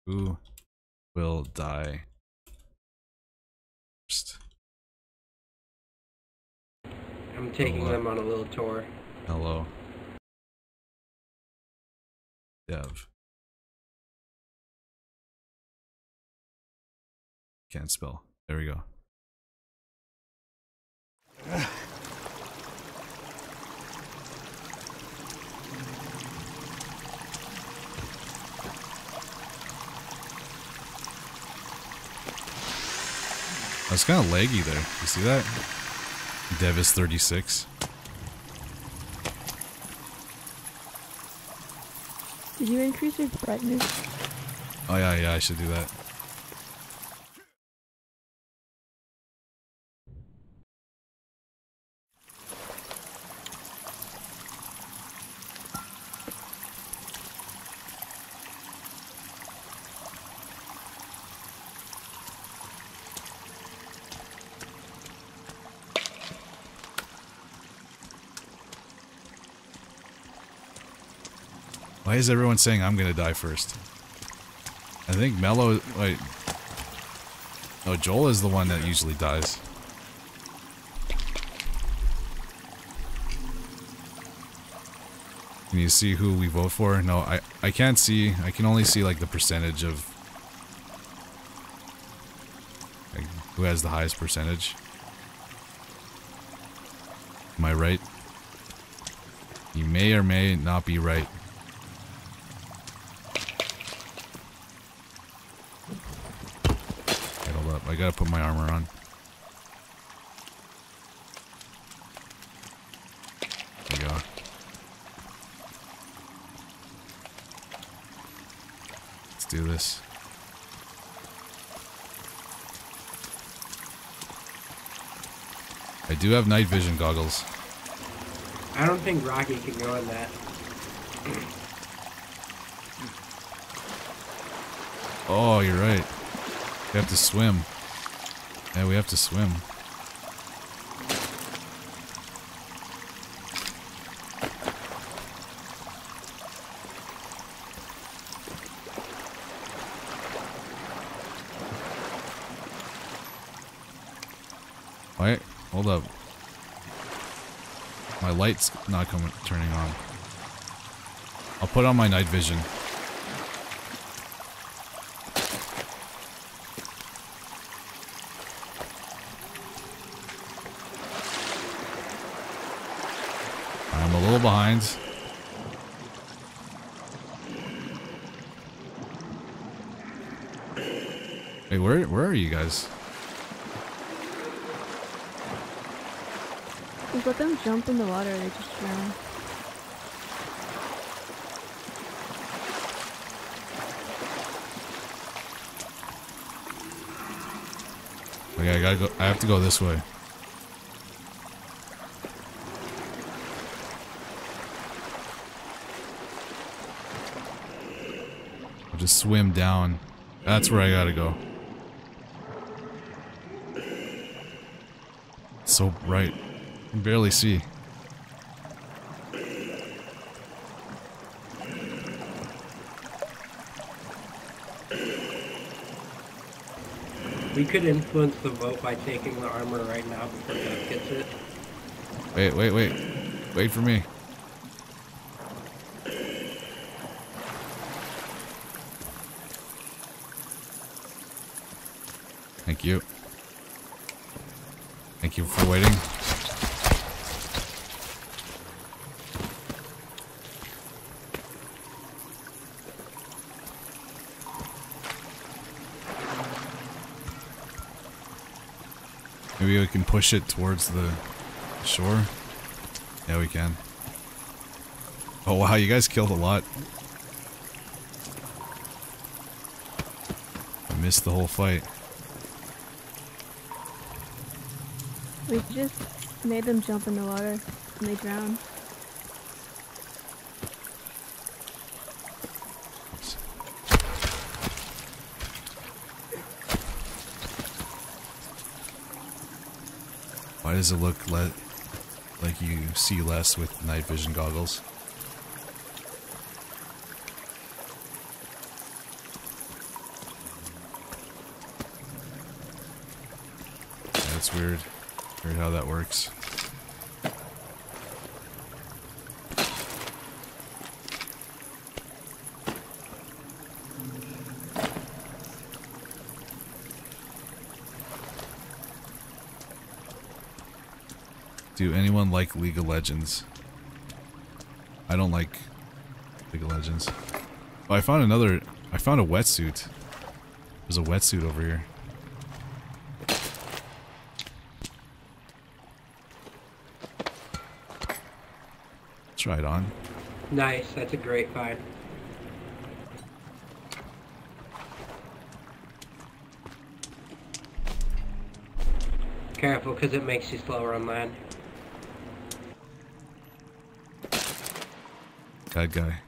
Who will die first? I'm taking them on a little tour. Hello. Dev. Can't spell. There we go. That's kind of laggy there. You see that? Dev is 36. Did you increase your brightness? Oh yeah, I should do that. Why is everyone saying I'm gonna die first? I think Mello... wait... no, Joel is the one that usually dies. Can you see who we vote for? No, I can't see. I can only see, like, the percentage of... like, who has the highest percentage. Am I right? You may or may not be right. I gotta put my armor on. There we go. Let's do this. I do have night vision goggles. I don't think Rocky can go in that. Oh, you're right. We have to swim. Yeah, we have to swim. Wait, hold up. My light's not turning on. I'll put on my night vision. Behind. Hey, where are you guys? Just let them jump in the water, they just drown. Okay, I gotta go. I have to go this way. Just swim down. That's where I gotta go. It's so bright. I can barely see. We could influence the vote by taking the armor right now before Jeff gets it. Wait. Wait for me. Thank you. Thank you for waiting. Maybe we can push it towards the shore. Yeah, we can. Oh wow, you guys killed a lot. missed the whole fight. We just made them jump in the water and they drowned. Oops. Why does it look like you see less with night vision goggles? That's weird. Weird how that works. Do anyone like League of Legends? I don't like League of Legends. Oh, I found a wetsuit. There's a wetsuit over here. Try it on. Nice, that's a great find. Careful, because it makes you slower on land. Bad guy.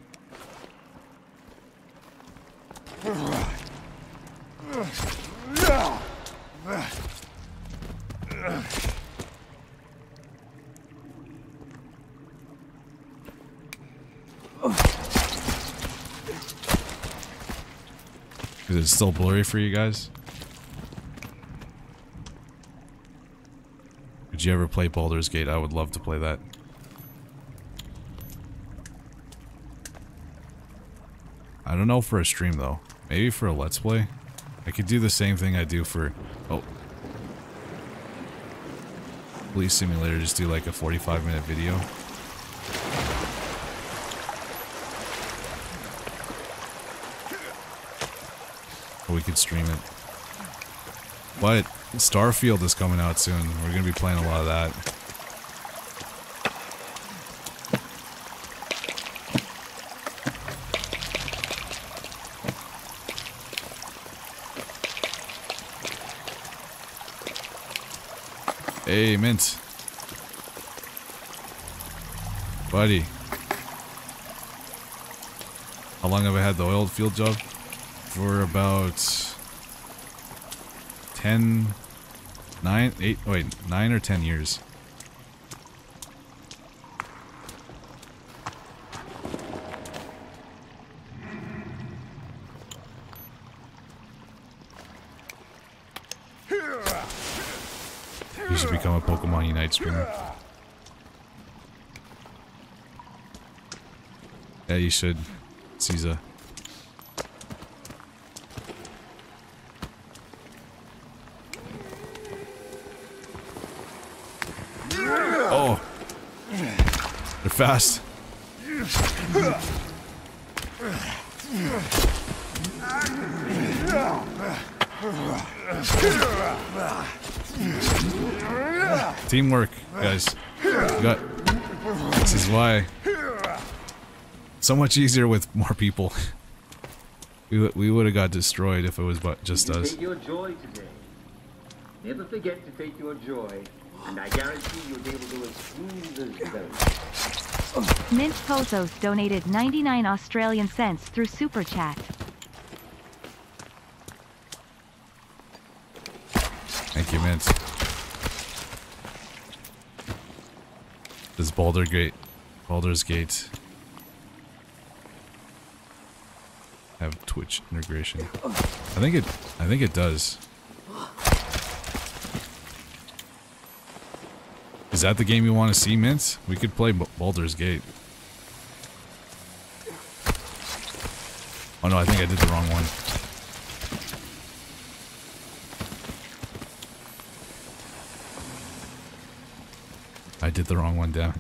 Is it still blurry for you guys? Did you ever play Baldur's Gate? I would love to play that. I don't know for a stream though. Maybe for a Let's Play? I could do the same thing I do for... Oh. Police Simulator, just do like a 45-minute video. We could stream it. But Starfield is coming out soon. We're going to be playing a lot of that. Hey, Mint. Buddy. How long have I had the oil field job? For about 9 or 10 years. You should become a Pokemon Unite streamer. Yeah, you should, Caesar. Fast. Teamwork, guys. This is why it's so much easier with more people. We would have got destroyed if it was just us. Take your joy today. Never forget to take your joy, and I guarantee you'll be able to exclude those stones. Mint Pozos donated 99 Australian cents through Super Chat. Thank you, Mint. This is Baldur's Gate. Have Twitch integration. I think it does. Is that the game you want to see, Mints? We could play Baldur's Gate. Oh no, I think I did the wrong one. I did the wrong one, damn.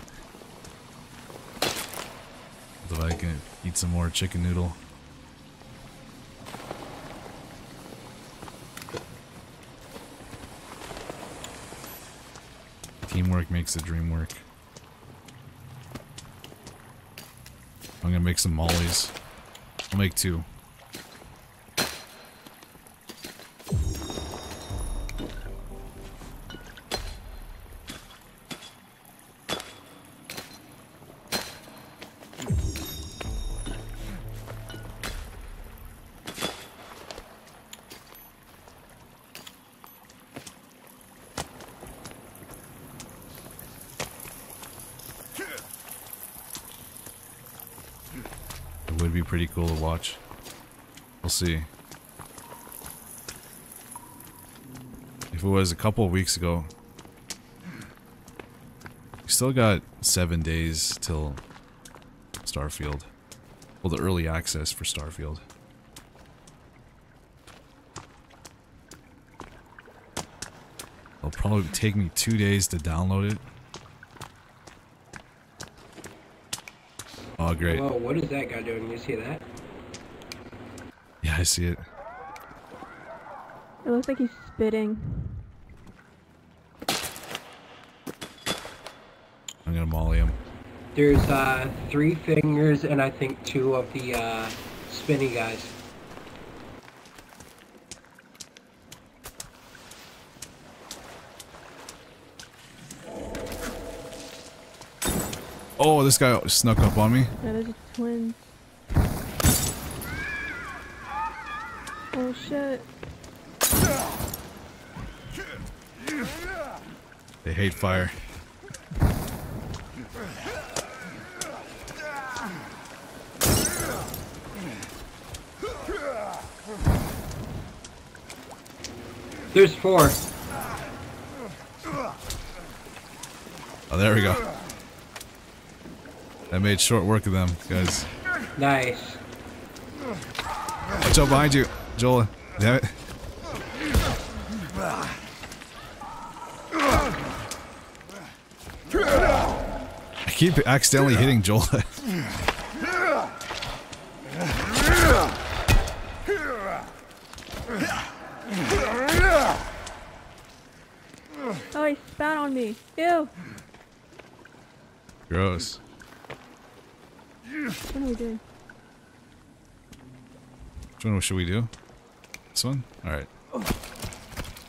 If I can eat some more chicken noodle. Teamwork makes the dream work. I'm gonna make some mollies. I'll make two. It would be pretty cool to watch. We'll see. If it was a couple of weeks ago. We still got 7 days till Starfield. Well, the early access for Starfield. It'll probably take me 2 days to download it. Oh, great. Whoa, what is that guy doing? You see that? Yeah, I see it. It looks like he's spitting. I'm gonna molly him. There's three fingers and I think two of the spinny guys. Oh, this guy snuck up on me. Yeah, there's a twin. Oh shit. They hate fire. There's four. Oh, there we go. I made short work of them, guys. Nice. Watch out behind you, Joel. Damn it. I keep accidentally hitting Joel. Oh, he spat on me. Ew. Gross. What do we do? Which one should we do? This one? Alright.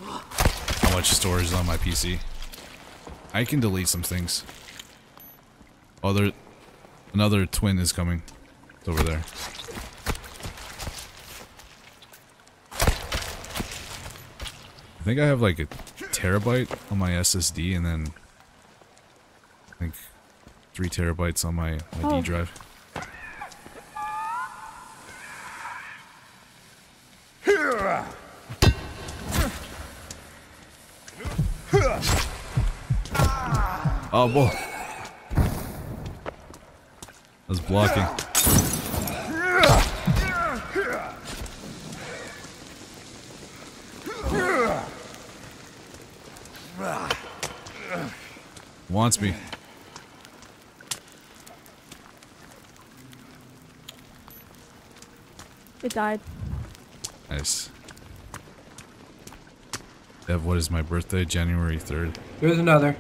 How much storage is on my PC? I can delete some things. Oh, there... Another twin is coming. It's over there. I think I have like a terabyte on my SSD and then... I think 3 terabytes on my D drive. Oh, boy. That was blocking. Wants me. It died. Nice. Dev, what is my birthday? January 3rd. There's another.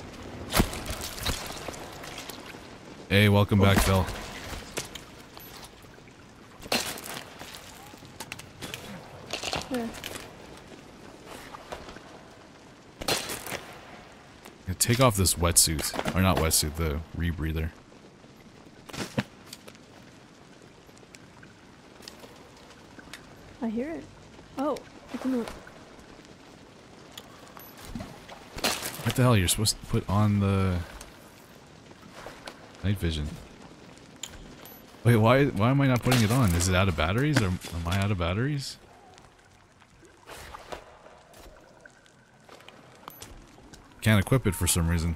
Hey, welcome back, Phil. Yeah. Take off this wetsuit. Or not wetsuit, the rebreather. I hear it. Oh, I can look. What the hell? You're supposed to put on the... night vision. Wait, why am I not putting it on? Is it out of batteries, or am I out of batteries? Can't equip it for some reason.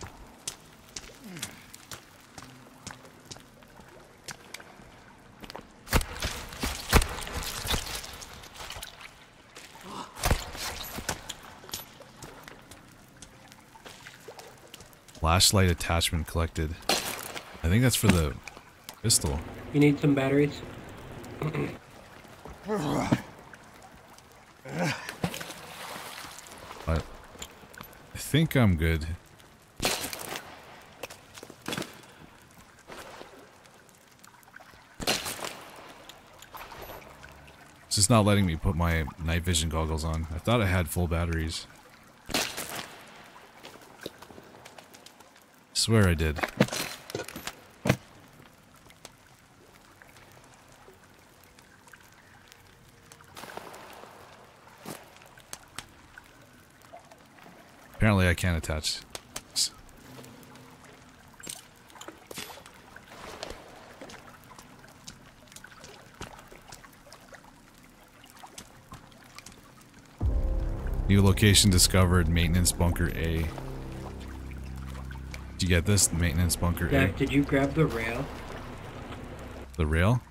Flashlight attachment collected. I think that's for the pistol. You need some batteries? I think I'm good. It's just not letting me put my night vision goggles on. I thought I had full batteries. I swear I did. Apparently I can't attach. New location discovered, maintenance bunker A. Did you get this? Maintenance bunker A. Zach, did you grab the rail? The rail?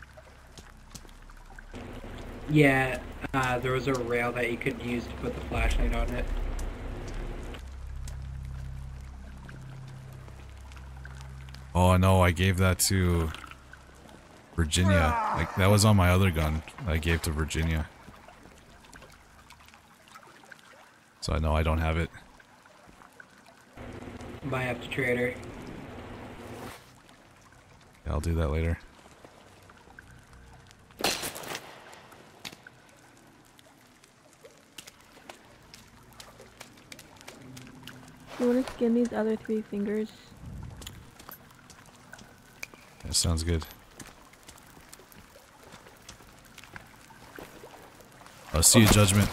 Yeah, there was a rail that you could use to put the flashlight on it. Oh no, I gave that to Virginia. Like, that was on my other gun that I gave to Virginia. So I know I don't have it. Might have to trade her. Yeah, I'll do that later. You want to skin these other three fingers? That sounds good. I'll see you, Judgment.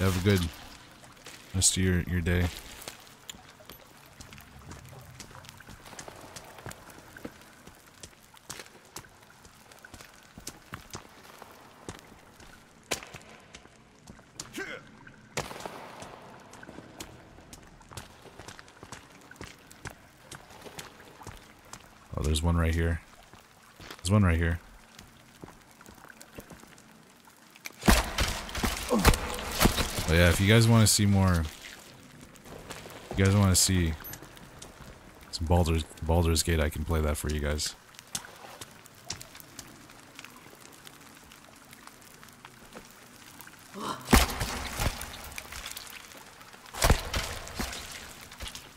Have a good rest of your day. Oh, there's one right here. There's one right here. But yeah, if you guys want to see more, if you guys want to see some Baldur's Gate, I can play that for you guys.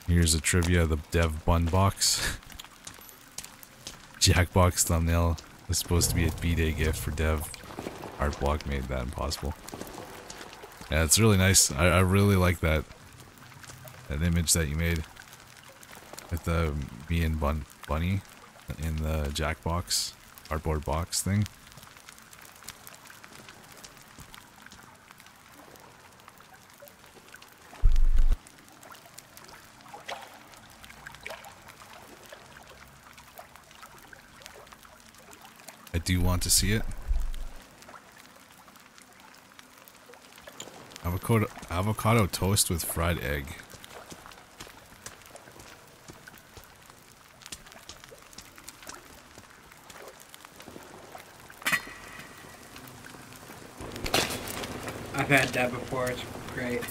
Here's a trivia of the Dev Bun Box. Jackbox thumbnail was supposed to be a B-Day gift for Dev. Artblock made that impossible. Yeah, it's really nice. I really like that image that you made with the me and Bunny in the Jackbox cardboard box thing. I do want to see it. Avocado toast with fried egg. I've had that before, it's great.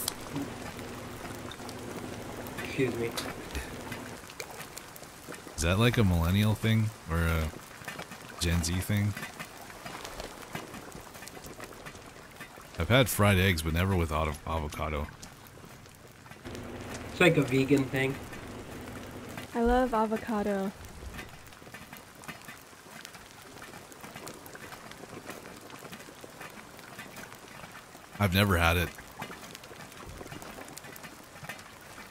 Excuse me. Is that like a millennial thing? Or a Gen Z thing? I've had fried eggs, but never with avocado. It's like a vegan thing. I love avocado. I've never had it.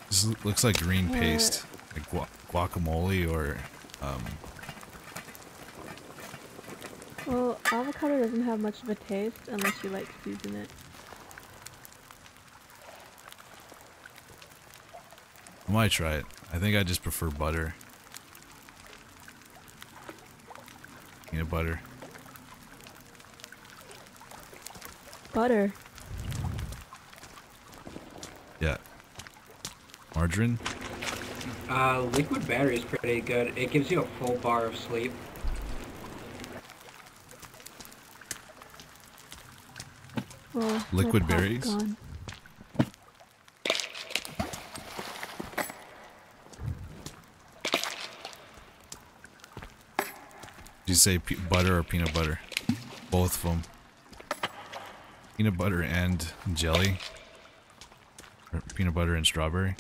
This looks like green paste. Like guacamole or... Well, avocado doesn't have much of a taste unless you like season it. I might try it. I think I just prefer butter. Peanut butter. Butter? Yeah. Margarine? Liquid battery is pretty good. It gives you a full bar of sleep. Well, liquid berries? Gone. Did you say butter or peanut butter? Both of them. Peanut butter and jelly? Or peanut butter and strawberry?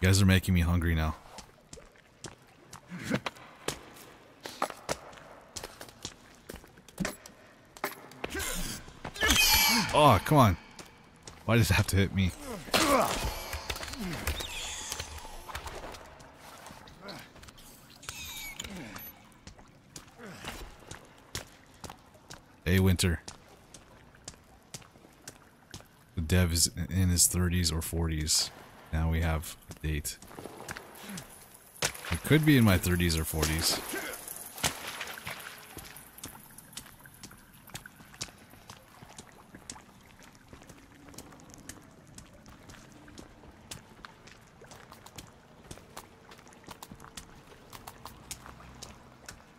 You guys are making me hungry now. Oh, come on. Why does it have to hit me? Hey, Winter. The Dev is in his 30s or 40s. Now we have a date. I could be in my 30s or 40s.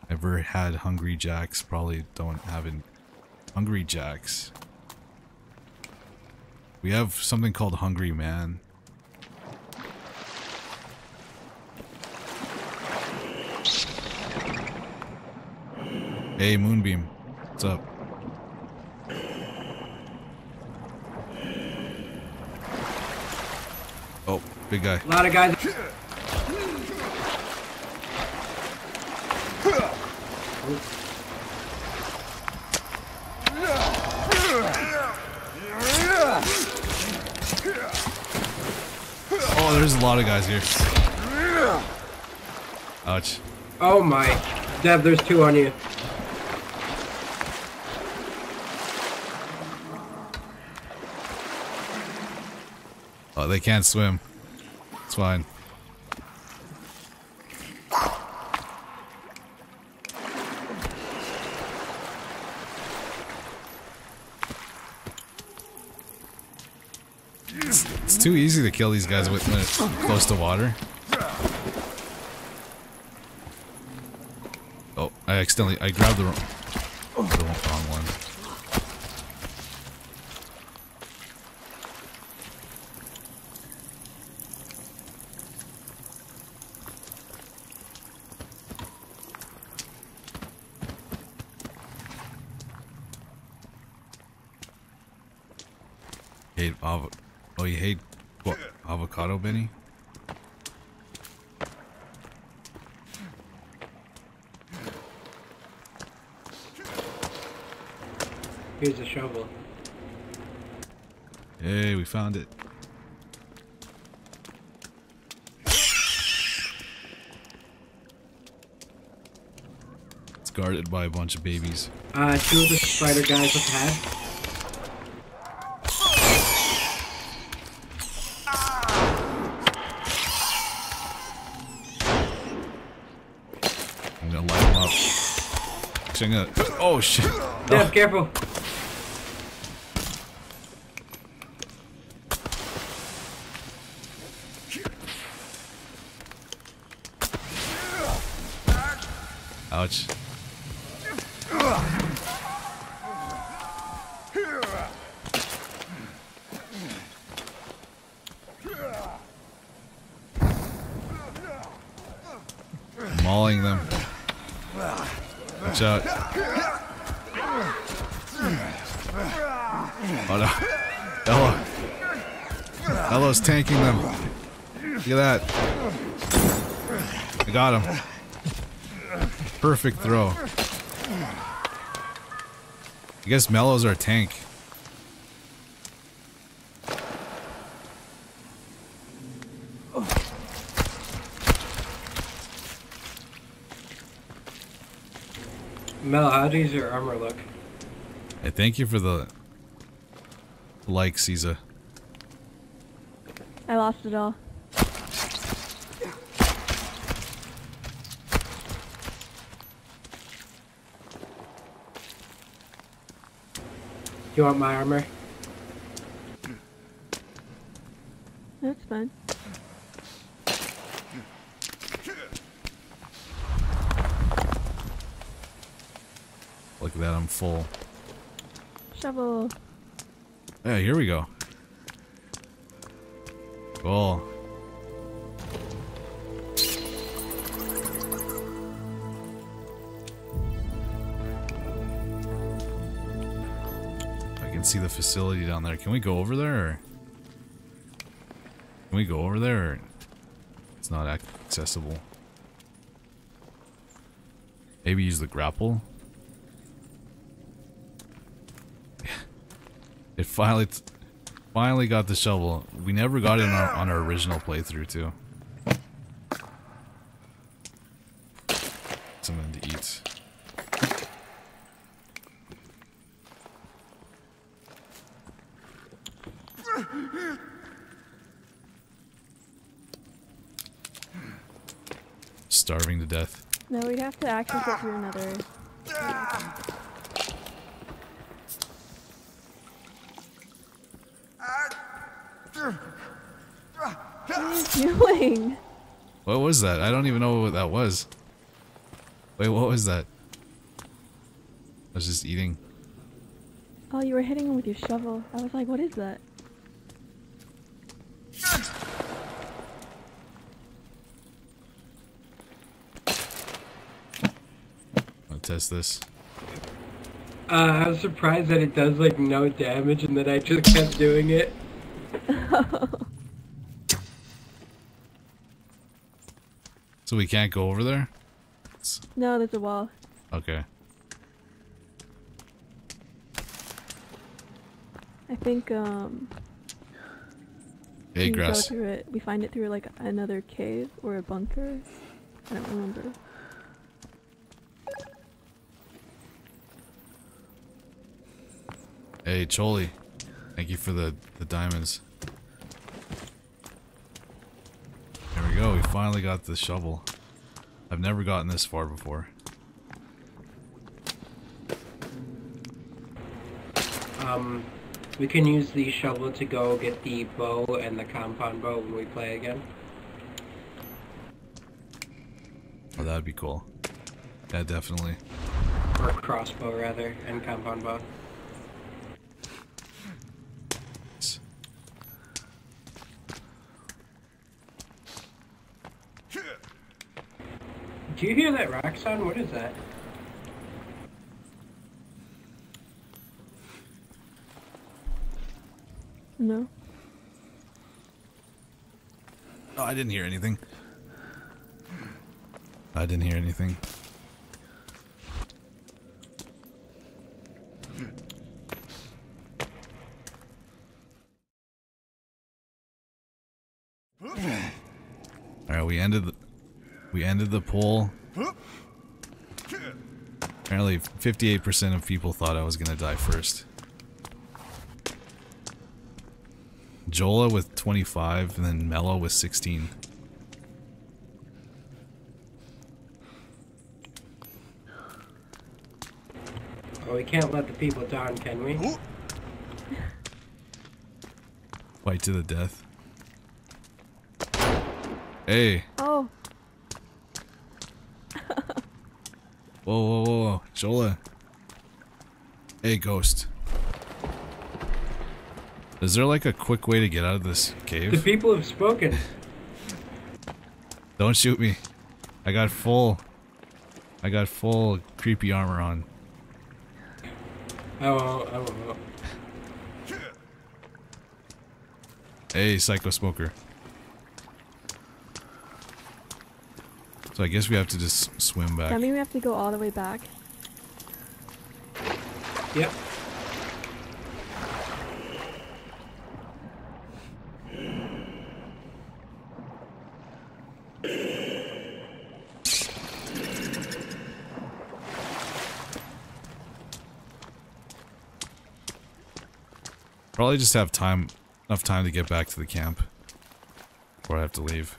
Ever had Hungry Jack's? Probably don't have an Hungry Jack's. We have something called Hungry Man. Hey, Moonbeam. What's up? Oh, big guy. Not a guy. Oh, there's a lot of guys here. Ouch. Oh my. Dev, there's two on you. Oh, they can't swim. It's fine. It's too easy to kill these guys when it's close to water. Oh, I accidentally grabbed the wrong one. Oh, you hate what, avocado, Benny? Here's a shovel. Hey, we found it. It's guarded by a bunch of babies. Two of the spider guys have had. Oh shit. Yeah, oh. Careful. Ouch. I'm mauling them. Watch out. Oh no. Hello. Hello's tanking them. Look at that. I got him. Perfect throw. I guess Mello's our tank. Mel, how does your armor look? Hey, thank you for the like, Caesar. I lost it all. You want my armor? That's fine. Look at that, I'm full. Shovel. Yeah, here we go. Cool. I can see the facility down there. Can we go over there? Or can we go over there? Or it's not accessible. Maybe use the grapple? It finally got the shovel. We never got it on our original playthrough, too. Something to eat. starving to death. No, we'd have to actually go through another... What are you doing? What was that? I don't even know what that was. Wait, what was that? I was just eating. Oh, you were hitting him with your shovel. I was like, what is that? I'll test this. I was surprised that it does like no damage and that I just kept doing it. So we can't go over there? No, there's a wall. Okay. I think, hey, grass. We find it through like another cave or a bunker. I don't remember. Hey, Choli. Thank you for the diamonds. There we go. We finally got the shovel. I've never gotten this far before. We can use the shovel to go get the bow and the compound bow when we play again. Oh, that'd be cool. Yeah, definitely. Or crossbow, rather, and compound bow. Do you hear that rock sound? What is that? No. Oh, I didn't hear anything. I didn't hear anything. All right, we ended the poll. Apparently, 58% of people thought I was gonna die first. Jola with 25, and then Mello with 16. Well, we can't let the people down, can we? Fight to the death. Hey. Oh. Whoa, whoa, whoa, Jola. Hey, ghost. Is there like a quick way to get out of this cave? The people have spoken. Don't shoot me. I got full creepy armor on. I won't. Hey, psycho smoker. So I guess we have to just swim back. I mean, we have to go all the way back. Yep. Probably just have enough time to get back to the camp before I have to leave.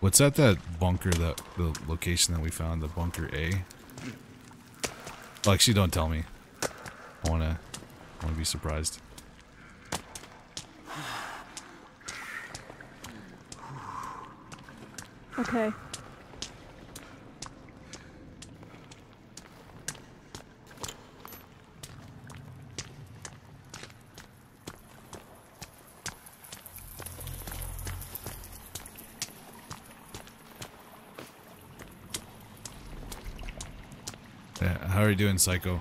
What's at that bunker, that the location that we found, the bunker A? Well, actually, don't tell me. I wanna be surprised. Okay. How are you doing, Psycho?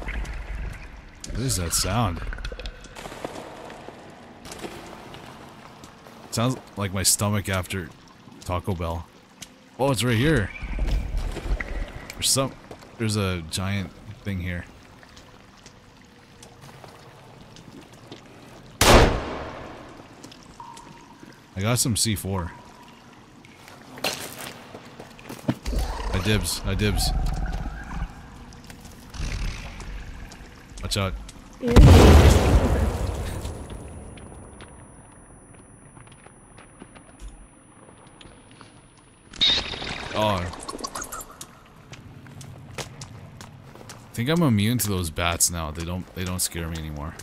What is that sound? It sounds like my stomach after Taco Bell. Oh, it's right here. There's some There's a giant thing here. I got some C4. I dibs. Watch out. Oh. I think I'm immune to those bats now. They don't scare me anymore.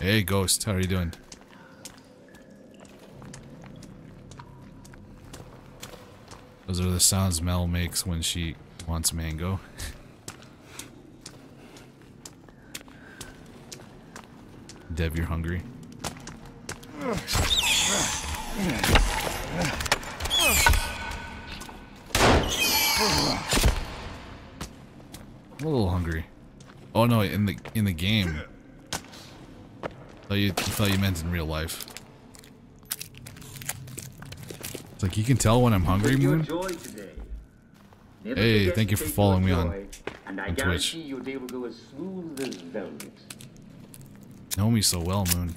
Hey Ghost, how are you doing? Those are the sounds Mel makes when she wants mango. Deb, you're hungry. I'm a little hungry. Oh no, in the game. I thought you meant in real life. Like, you can tell when I'm hungry, Moon. Hey, thank you for following me on Twitch. Know me so well, Moon.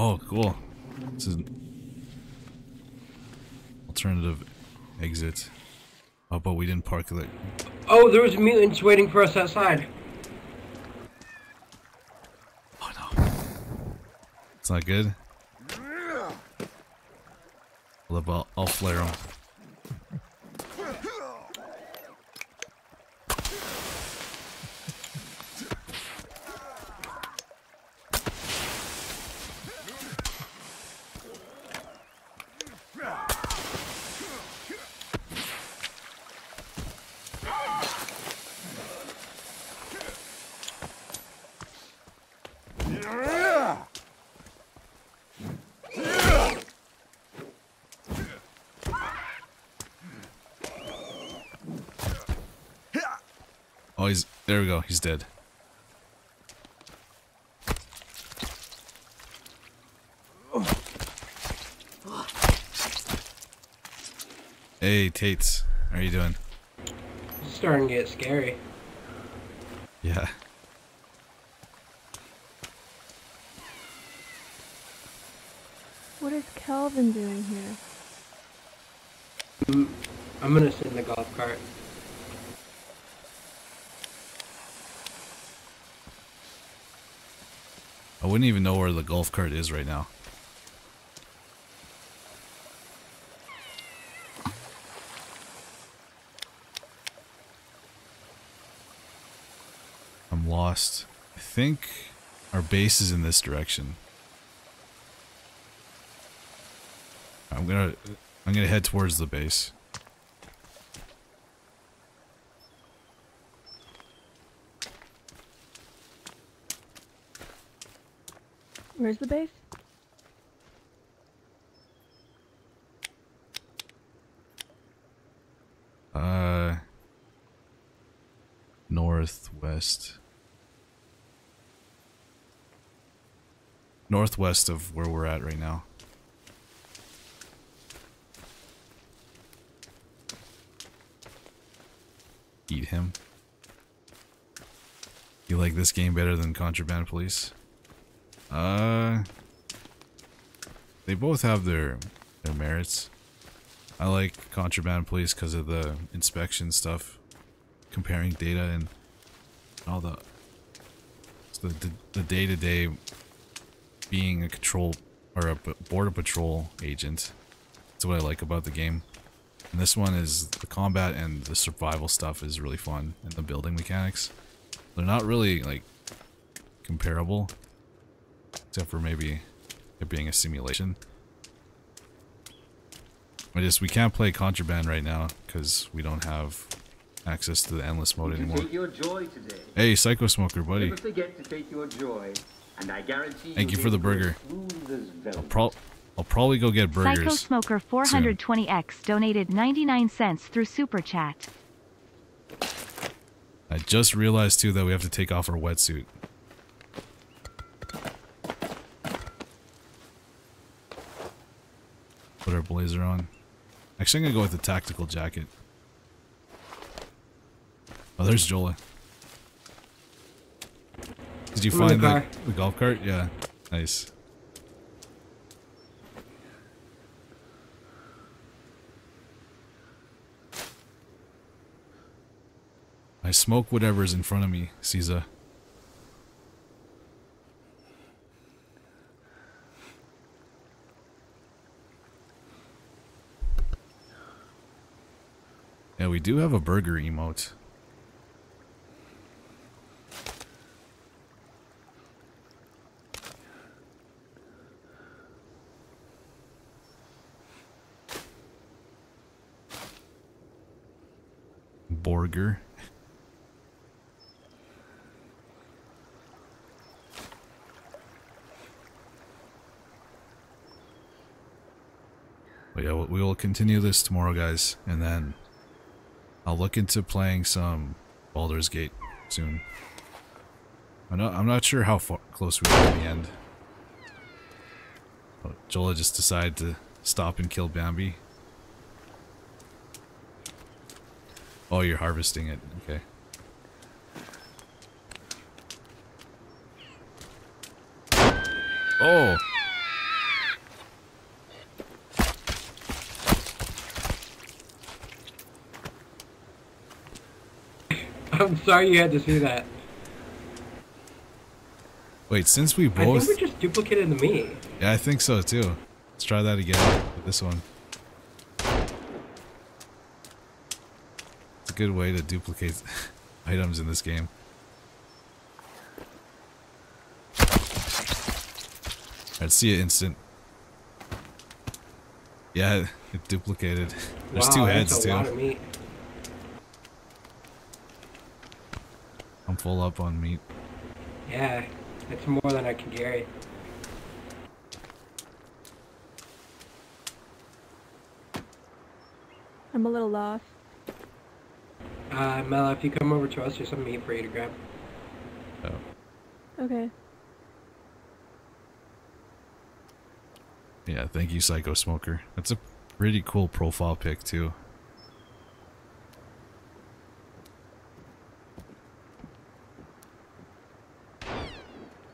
Oh, cool. This is an alternative exit. Oh, but we didn't park there. Oh, there was mutants waiting for us outside. Oh no. It's not good. I'll flare him. Oh, there we go, he's dead. Hey, Tates, how are you doing? It's starting to get scary. Yeah. What is Calvin doing here? I'm gonna sit in the golf cart. I wouldn't even know where the golf cart is right now. I'm lost. I think our base is in this direction. I'm gonna head towards the base. Where's the base? Northwest of where we're at right now. Eat him. You like this game better than Contraband Police? They both have their merits. I like Contraband Police because of the inspection stuff, comparing data and all the day-to-day being a control or a border patrol agent. That's what I like about the game. And this one is the combat and the survival stuff is really fun, and the building mechanics. They're not really, like, comparable. Except for maybe it being a simulation. I just, we can't play Contraband right now, because we don't have access to the endless mode anymore. Take your joy today. Hey, Psycho Smoker, buddy. Never forget to take your joy, and I guarantee thank you for the burger. I'll probably go get burgers. Psycho Smoker 420X soon. Donated 99 cents through Super Chat. I just realized too that we have to take off our wetsuit. Put our blazer on. Actually, I'm gonna go with the tactical jacket. Oh, there's Jola. Did you find the golf cart? Yeah, nice. I smoke whatever's in front of me, Caesar. Yeah, we do have a burger emote. Burger. But yeah, we will continue this tomorrow, guys, and then I'll look into playing some Baldur's Gate soon. I'm not sure how far close we are to the end. But Jola just decided to stop and kill Bambi. Oh, you're harvesting it. Okay. Oh! I'm sorry you had to see that. Wait, since we both... I think we just duplicated the meat. Yeah, I think so too. Let's try that again with this one. It's a good way to duplicate items in this game. I'd see it instant. Yeah, it duplicated. There's two heads too. Wow, that's a lot of meat. I'm full up on meat. Yeah, it's more than I can carry. I'm a little off. Mela, if you come over to us, there's some meat for you to grab. Oh. Okay. Yeah, thank you, Psycho Smoker. That's a pretty cool profile pic, too.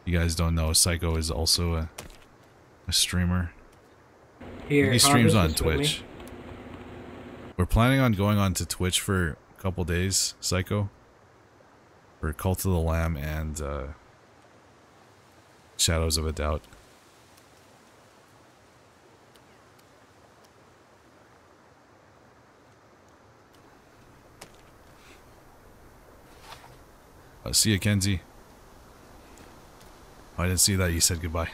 You guys don't know, Psycho is also a streamer. Here, he streams on Twitch. We're planning on going on to Twitch for a couple days, Psycho. For Cult of the Lamb and Shadows of a Doubt. See ya, Kenzie. Oh, I didn't see that you said goodbye.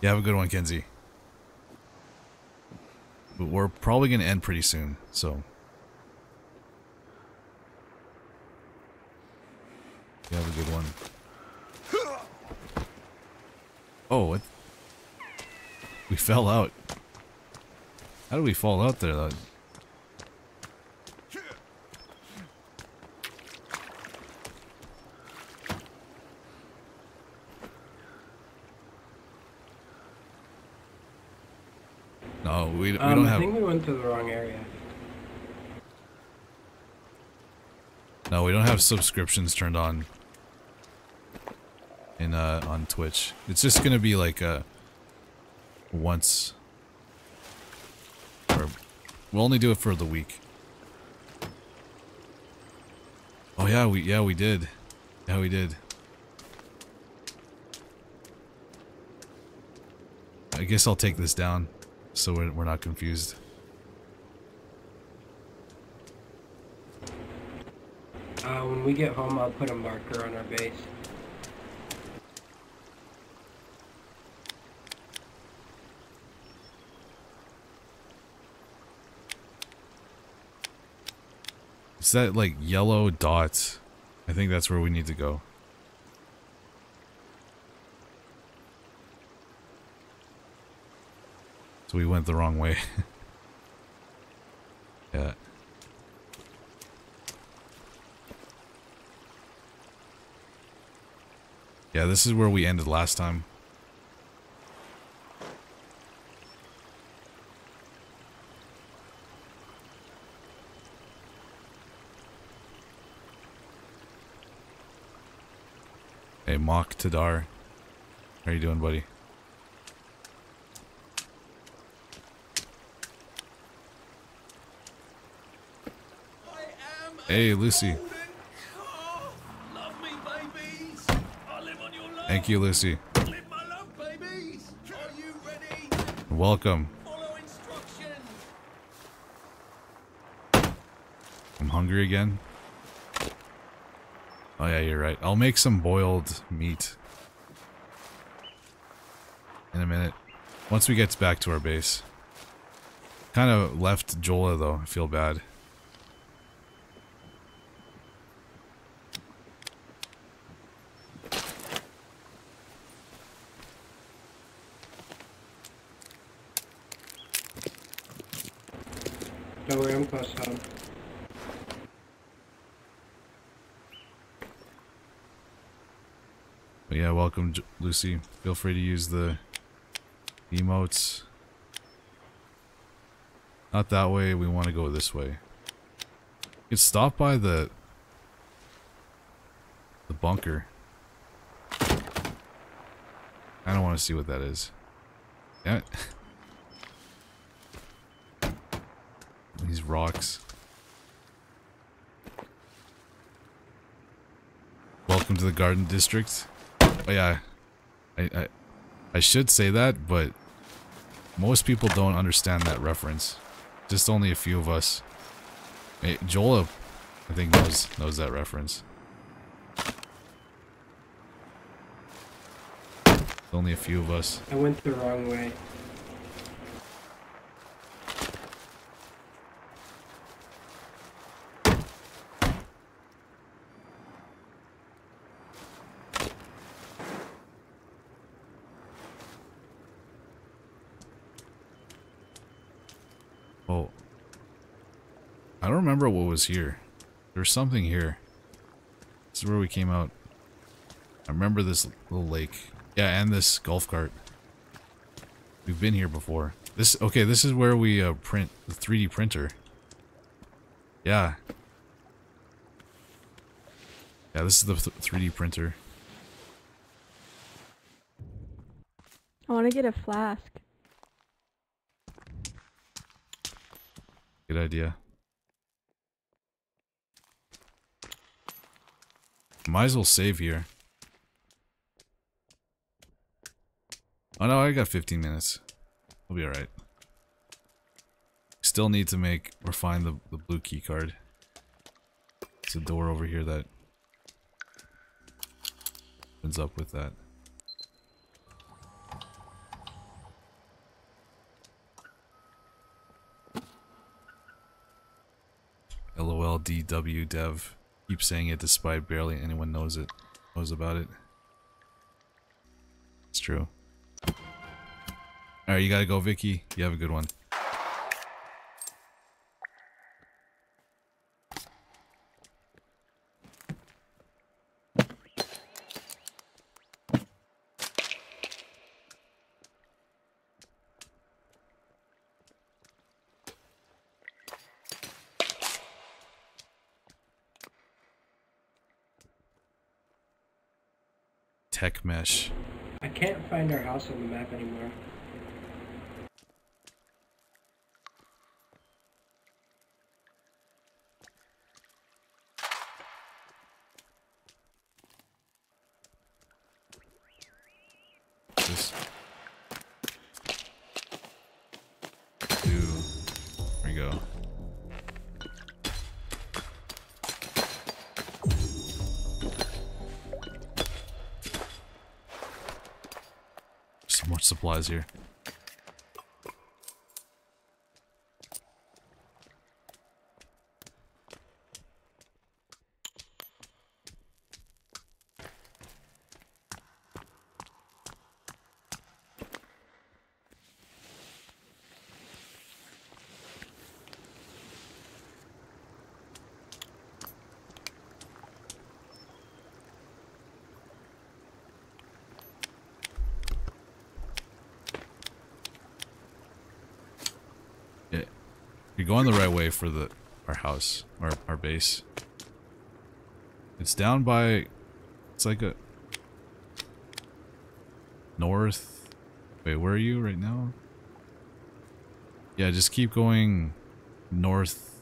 Yeah, have a good one, Kenzie. But we're probably gonna end pretty soon, so you have a good one. Oh, what? We fell out. How did we fall out there, though? No, we don't have... I think we went to the wrong area. No, we don't have subscriptions turned on. On Twitch. It's just gonna be like a... Once... Or... We'll only do it for the week. Oh yeah, we did. Yeah, we did. I guess I'll take this down. So we're not confused. When we get home, I'll put a marker on our base. Is that like yellow dots? I think that's where we need to go. So we went the wrong way. Yeah. Yeah, this is where we ended last time. Hey, Mach Tadar. How you doing, buddy? Hey, Lucy. Thank you, Lucy. Live my love, babies. Are you ready? Welcome. Follow instructions. I'm hungry again. Oh yeah, you're right. I'll make some boiled meat in a minute. Once we get back to our base. Kind of left Jola though. I feel bad. Welcome, Lucy. Feel free to use the emotes. Not that way, we want to go this way. You can stop by the bunker. I don't want to see what that is. Damn it. These rocks. Welcome to the Garden District. Oh yeah, I should say that, but most people don't understand that reference. Just only a few of us. Hey, Jola, I think knows that reference. Only a few of us. I went the wrong way. What was here? There's something here. This is where we came out. I remember this little lake. Yeah, and this golf cart. We've been here before. This, okay, this is where we print the 3D printer. Yeah. Yeah, this is the 3D printer. I want to get a flask. Good idea. Might as well save here. Oh no, I got 15 minutes. We'll be alright. Still need to make or find the blue key card. There's a door over here that opens up with that. LOLDW dev. Keep saying it despite barely anyone knows about it. It's true. Alright, you gotta go, Vicky. You have a good one. Tech mesh. I can't find our house on the map anymore. This. 2. There we go. so much supplies here. Going the right way for the house, our base. It's down by, it's like a north. Wait, where are you right now? Yeah, just keep going north.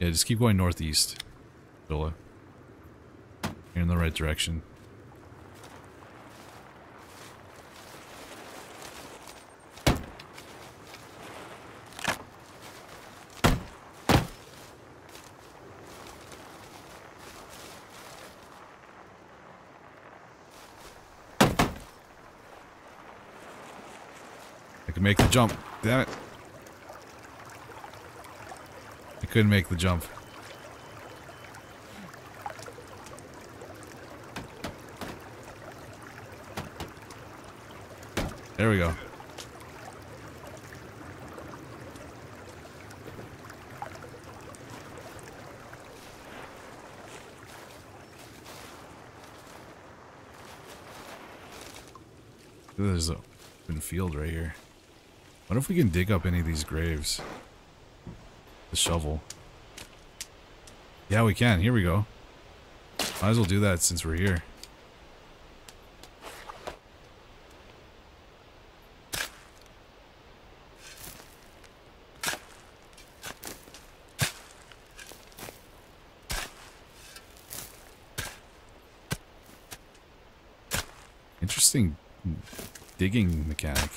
Yeah, just keep going northeast, Villa. You're in the right direction. Make the jump. Damn it. I couldn't make the jump. There we go. There's an open field right here. What if we can dig up any of these graves? The shovel. Yeah, we can. Here we go. Might as well do that since we're here. Interesting digging mechanic.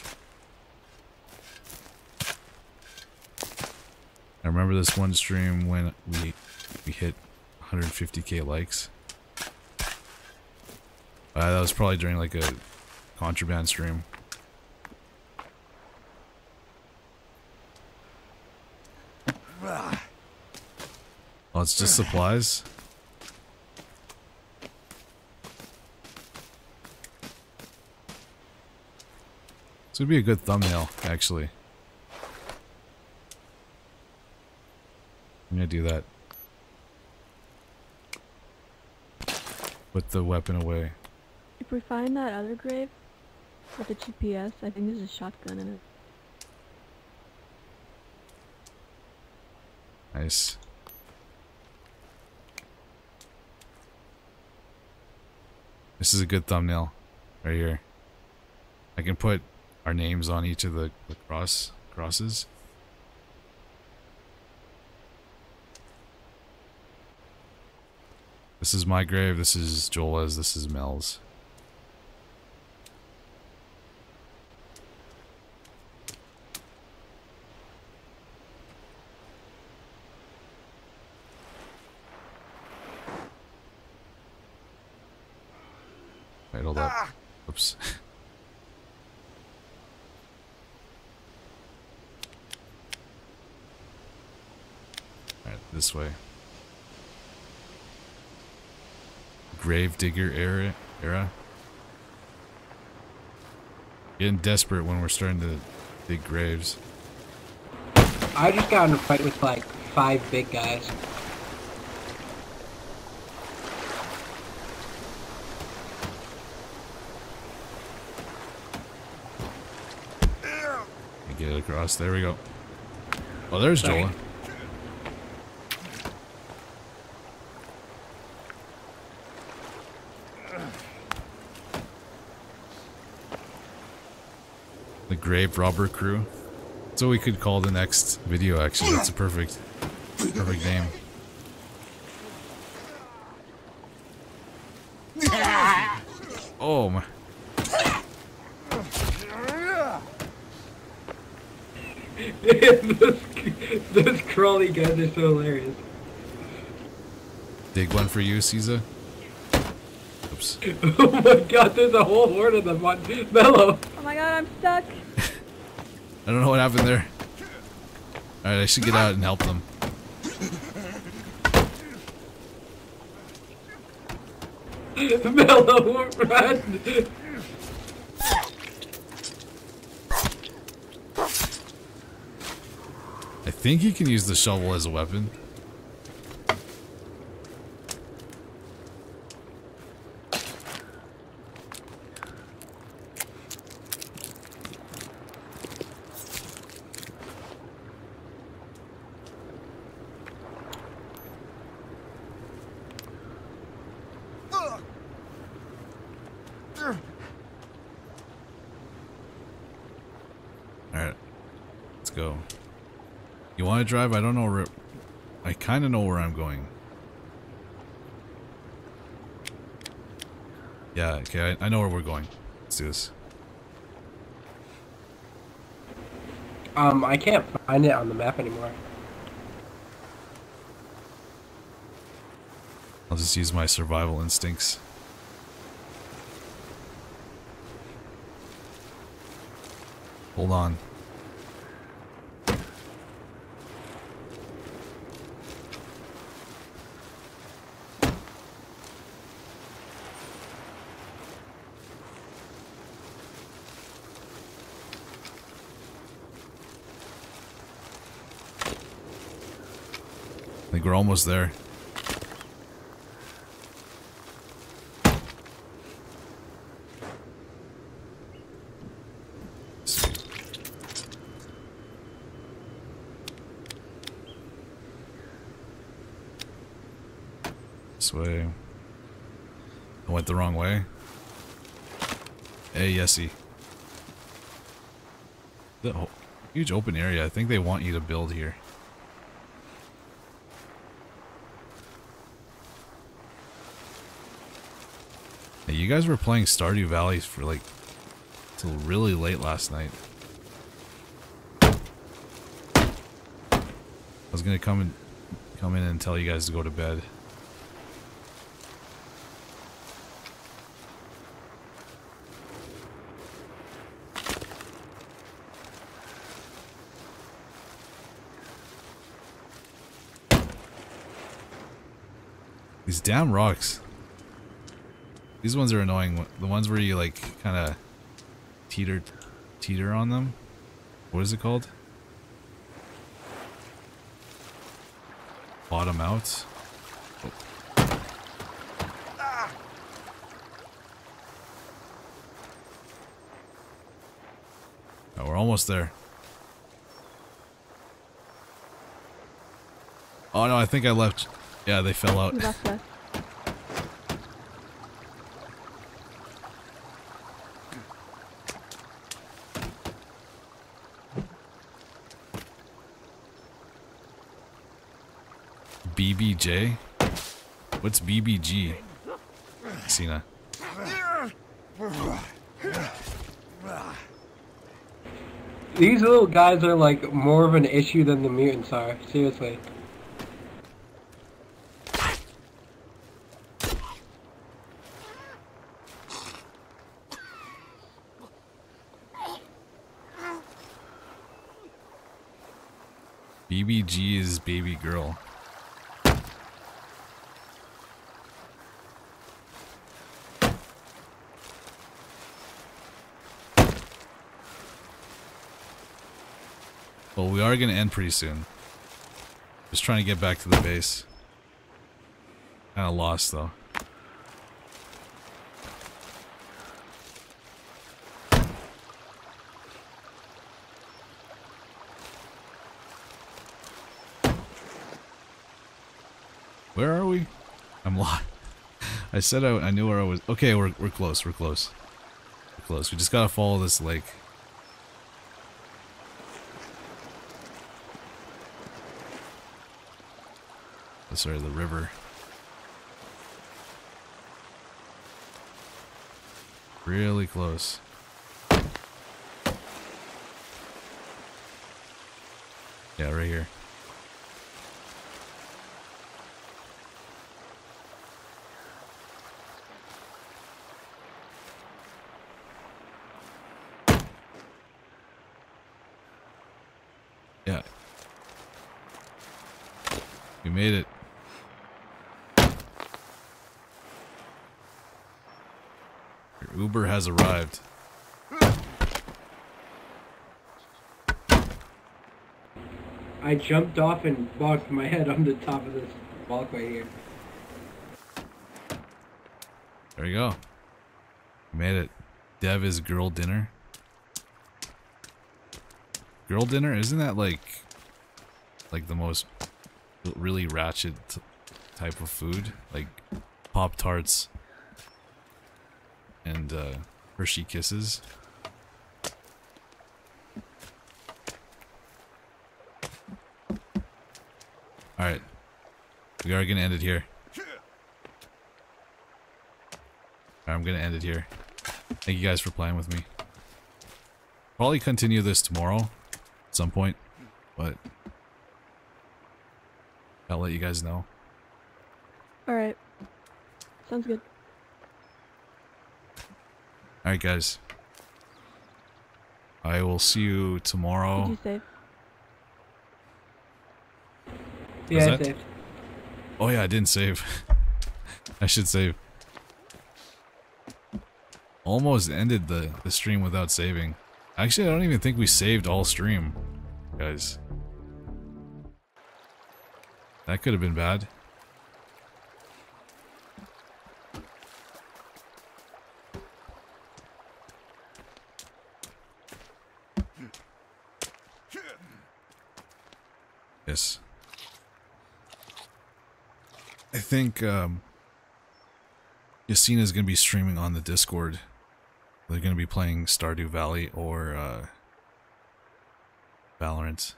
I remember this one stream when we hit 150k likes. That was probably during like a contraband stream. Oh, it's just supplies? This would be a good thumbnail, actually. I'm gonna do that. Put the weapon away. If we find that other grave with the GPS, I think there's a shotgun in it. Nice. This is a good thumbnail right here. I can put our names on each of the crosses. This is my grave, this is Jola's, this is Mel's. Wait, hold up. Oops. Alright, this way. Grave digger era. Getting desperate when we're starting to dig graves. I just got in a fight with like 5 big guys. Get it across. There we go. Oh, there's Jola. Grave robber crew. That's what we could call the next video, actually. That's a perfect name. Oh my. Those crawly guys are so hilarious. Dig one for you, Caesar. Oops. Oh my god, there's a whole horde of them on Mello. Oh my god, I'm stuck. I don't know what happened there. Alright, I should get out and help them. Mello, run! I think you can use the shovel as a weapon. I drive, I don't know where, I kind of know where I'm going. Yeah, okay, I know where we're going. Let's do this. I can't find it on the map anymore. I'll just use my survival instincts. Hold on. We're almost there. This way. I went the wrong way. Hey, Yesy. The huge open area. I think they want you to build here. You guys were playing Stardew Valley for like till really late last night. I was gonna come in and tell you guys to go to bed. These damn rocks. These ones are annoying. The ones where you like kind of teeter on them. What is it called? Bottom out. Oh. Ah. Oh, we're almost there. Oh no, I think I left. Yeah, they fell out. BBJ? What's BBG? Cena. These little guys are like more of an issue than the mutants are, seriously. BBG is baby girl. Well, we are going to end pretty soon. Just trying to get back to the base. Kind of lost, though. Where are we? I'm lost. I said I knew where I was. Okay, we're close. We're close. We're close. We just got to follow this lake. Sorry, the river. Really close. Yeah, right here. We made it. Your Uber has arrived. I jumped off and bonked my head on the top of this walkway here. There you go. We made it. Dev is girl dinner. Girl dinner? Isn't that like the most really ratchet type of food? Like Pop-Tarts and Hershey Kisses. Alright. We are gonna end it here. I'm gonna end it here. Thank you guys for playing with me. Probably continue this tomorrow at some point, but I'll let you guys know. Alright. Sounds good. Alright guys. I will see you tomorrow. Did you save? Yeah, I saved. Oh yeah, I didn't save. I should save. Almost ended the stream without saving. Actually, I don't even think we saved all stream, guys. That could have been bad. Yes. I think, Yasina's gonna be streaming on the Discord. They're going to be playing Stardew Valley or Valorant.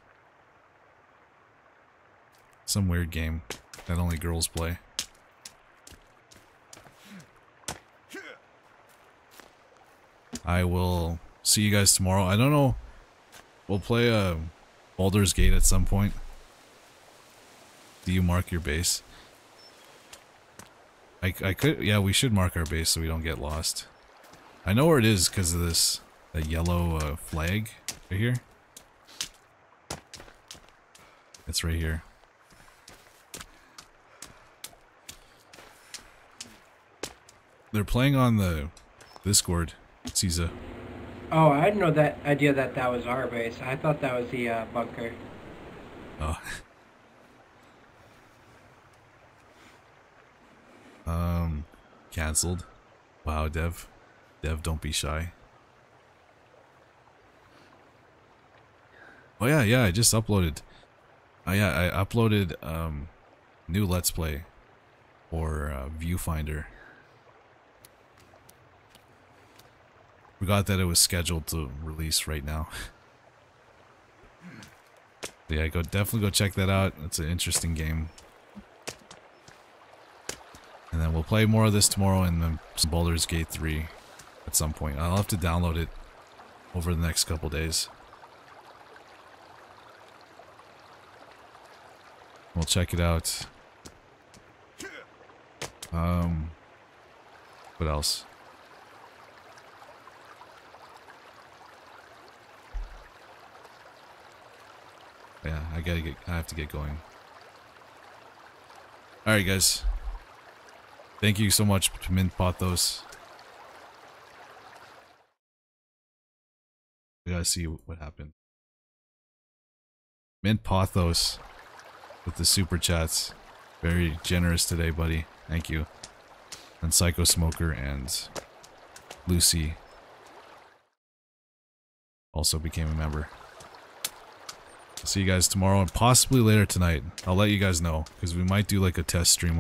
Some weird game that only girls play. I will see you guys tomorrow. I don't know. We'll play Baldur's Gate at some point. Do you mark your base? I could. Yeah, we should mark our base so we don't get lost. I know where it is because of this that yellow flag right here. It's right here. They're playing on the Discord, Caesar. Oh, I had no idea that that was our base. I thought that was the bunker. Oh. Cancelled. Wow, Dev. Dev, don't be shy. Oh yeah, I just uploaded. Oh yeah, I uploaded new Let's Play or Viewfinder. Forgot that it was scheduled to release right now. Yeah, definitely go check that out. It's an interesting game. And then we'll play more of this tomorrow and then some Baldur's Gate 3. At some point. I'll have to download it over the next couple days. We'll check it out. What else? Yeah, I have to get going. Alright guys. Thank you so much to Mint Pothos. We gotta see what happened. Mint Pothos with the super chats. Very generous today, buddy. Thank you. And Psycho Smoker and Lucy also became a member. I'll see you guys tomorrow and possibly later tonight. I'll let you guys know because we might do like a test stream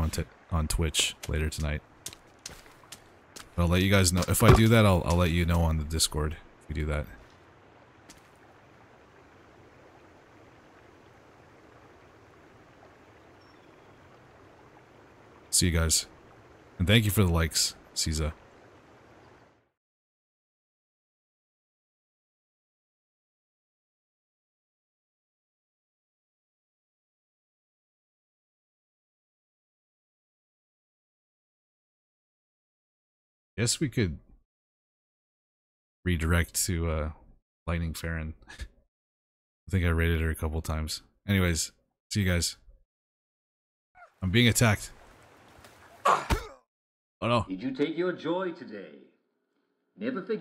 on Twitch later tonight. But I'll let you guys know. If I do that, I'll let you know on the Discord if we do that. See you guys. And thank you for the likes, Caesar. Guess we could redirect to Lightning Farron. I think I raided her a couple times. Anyways, see you guys. I'm being attacked. Oh no. Did you take your joy today? Never forget.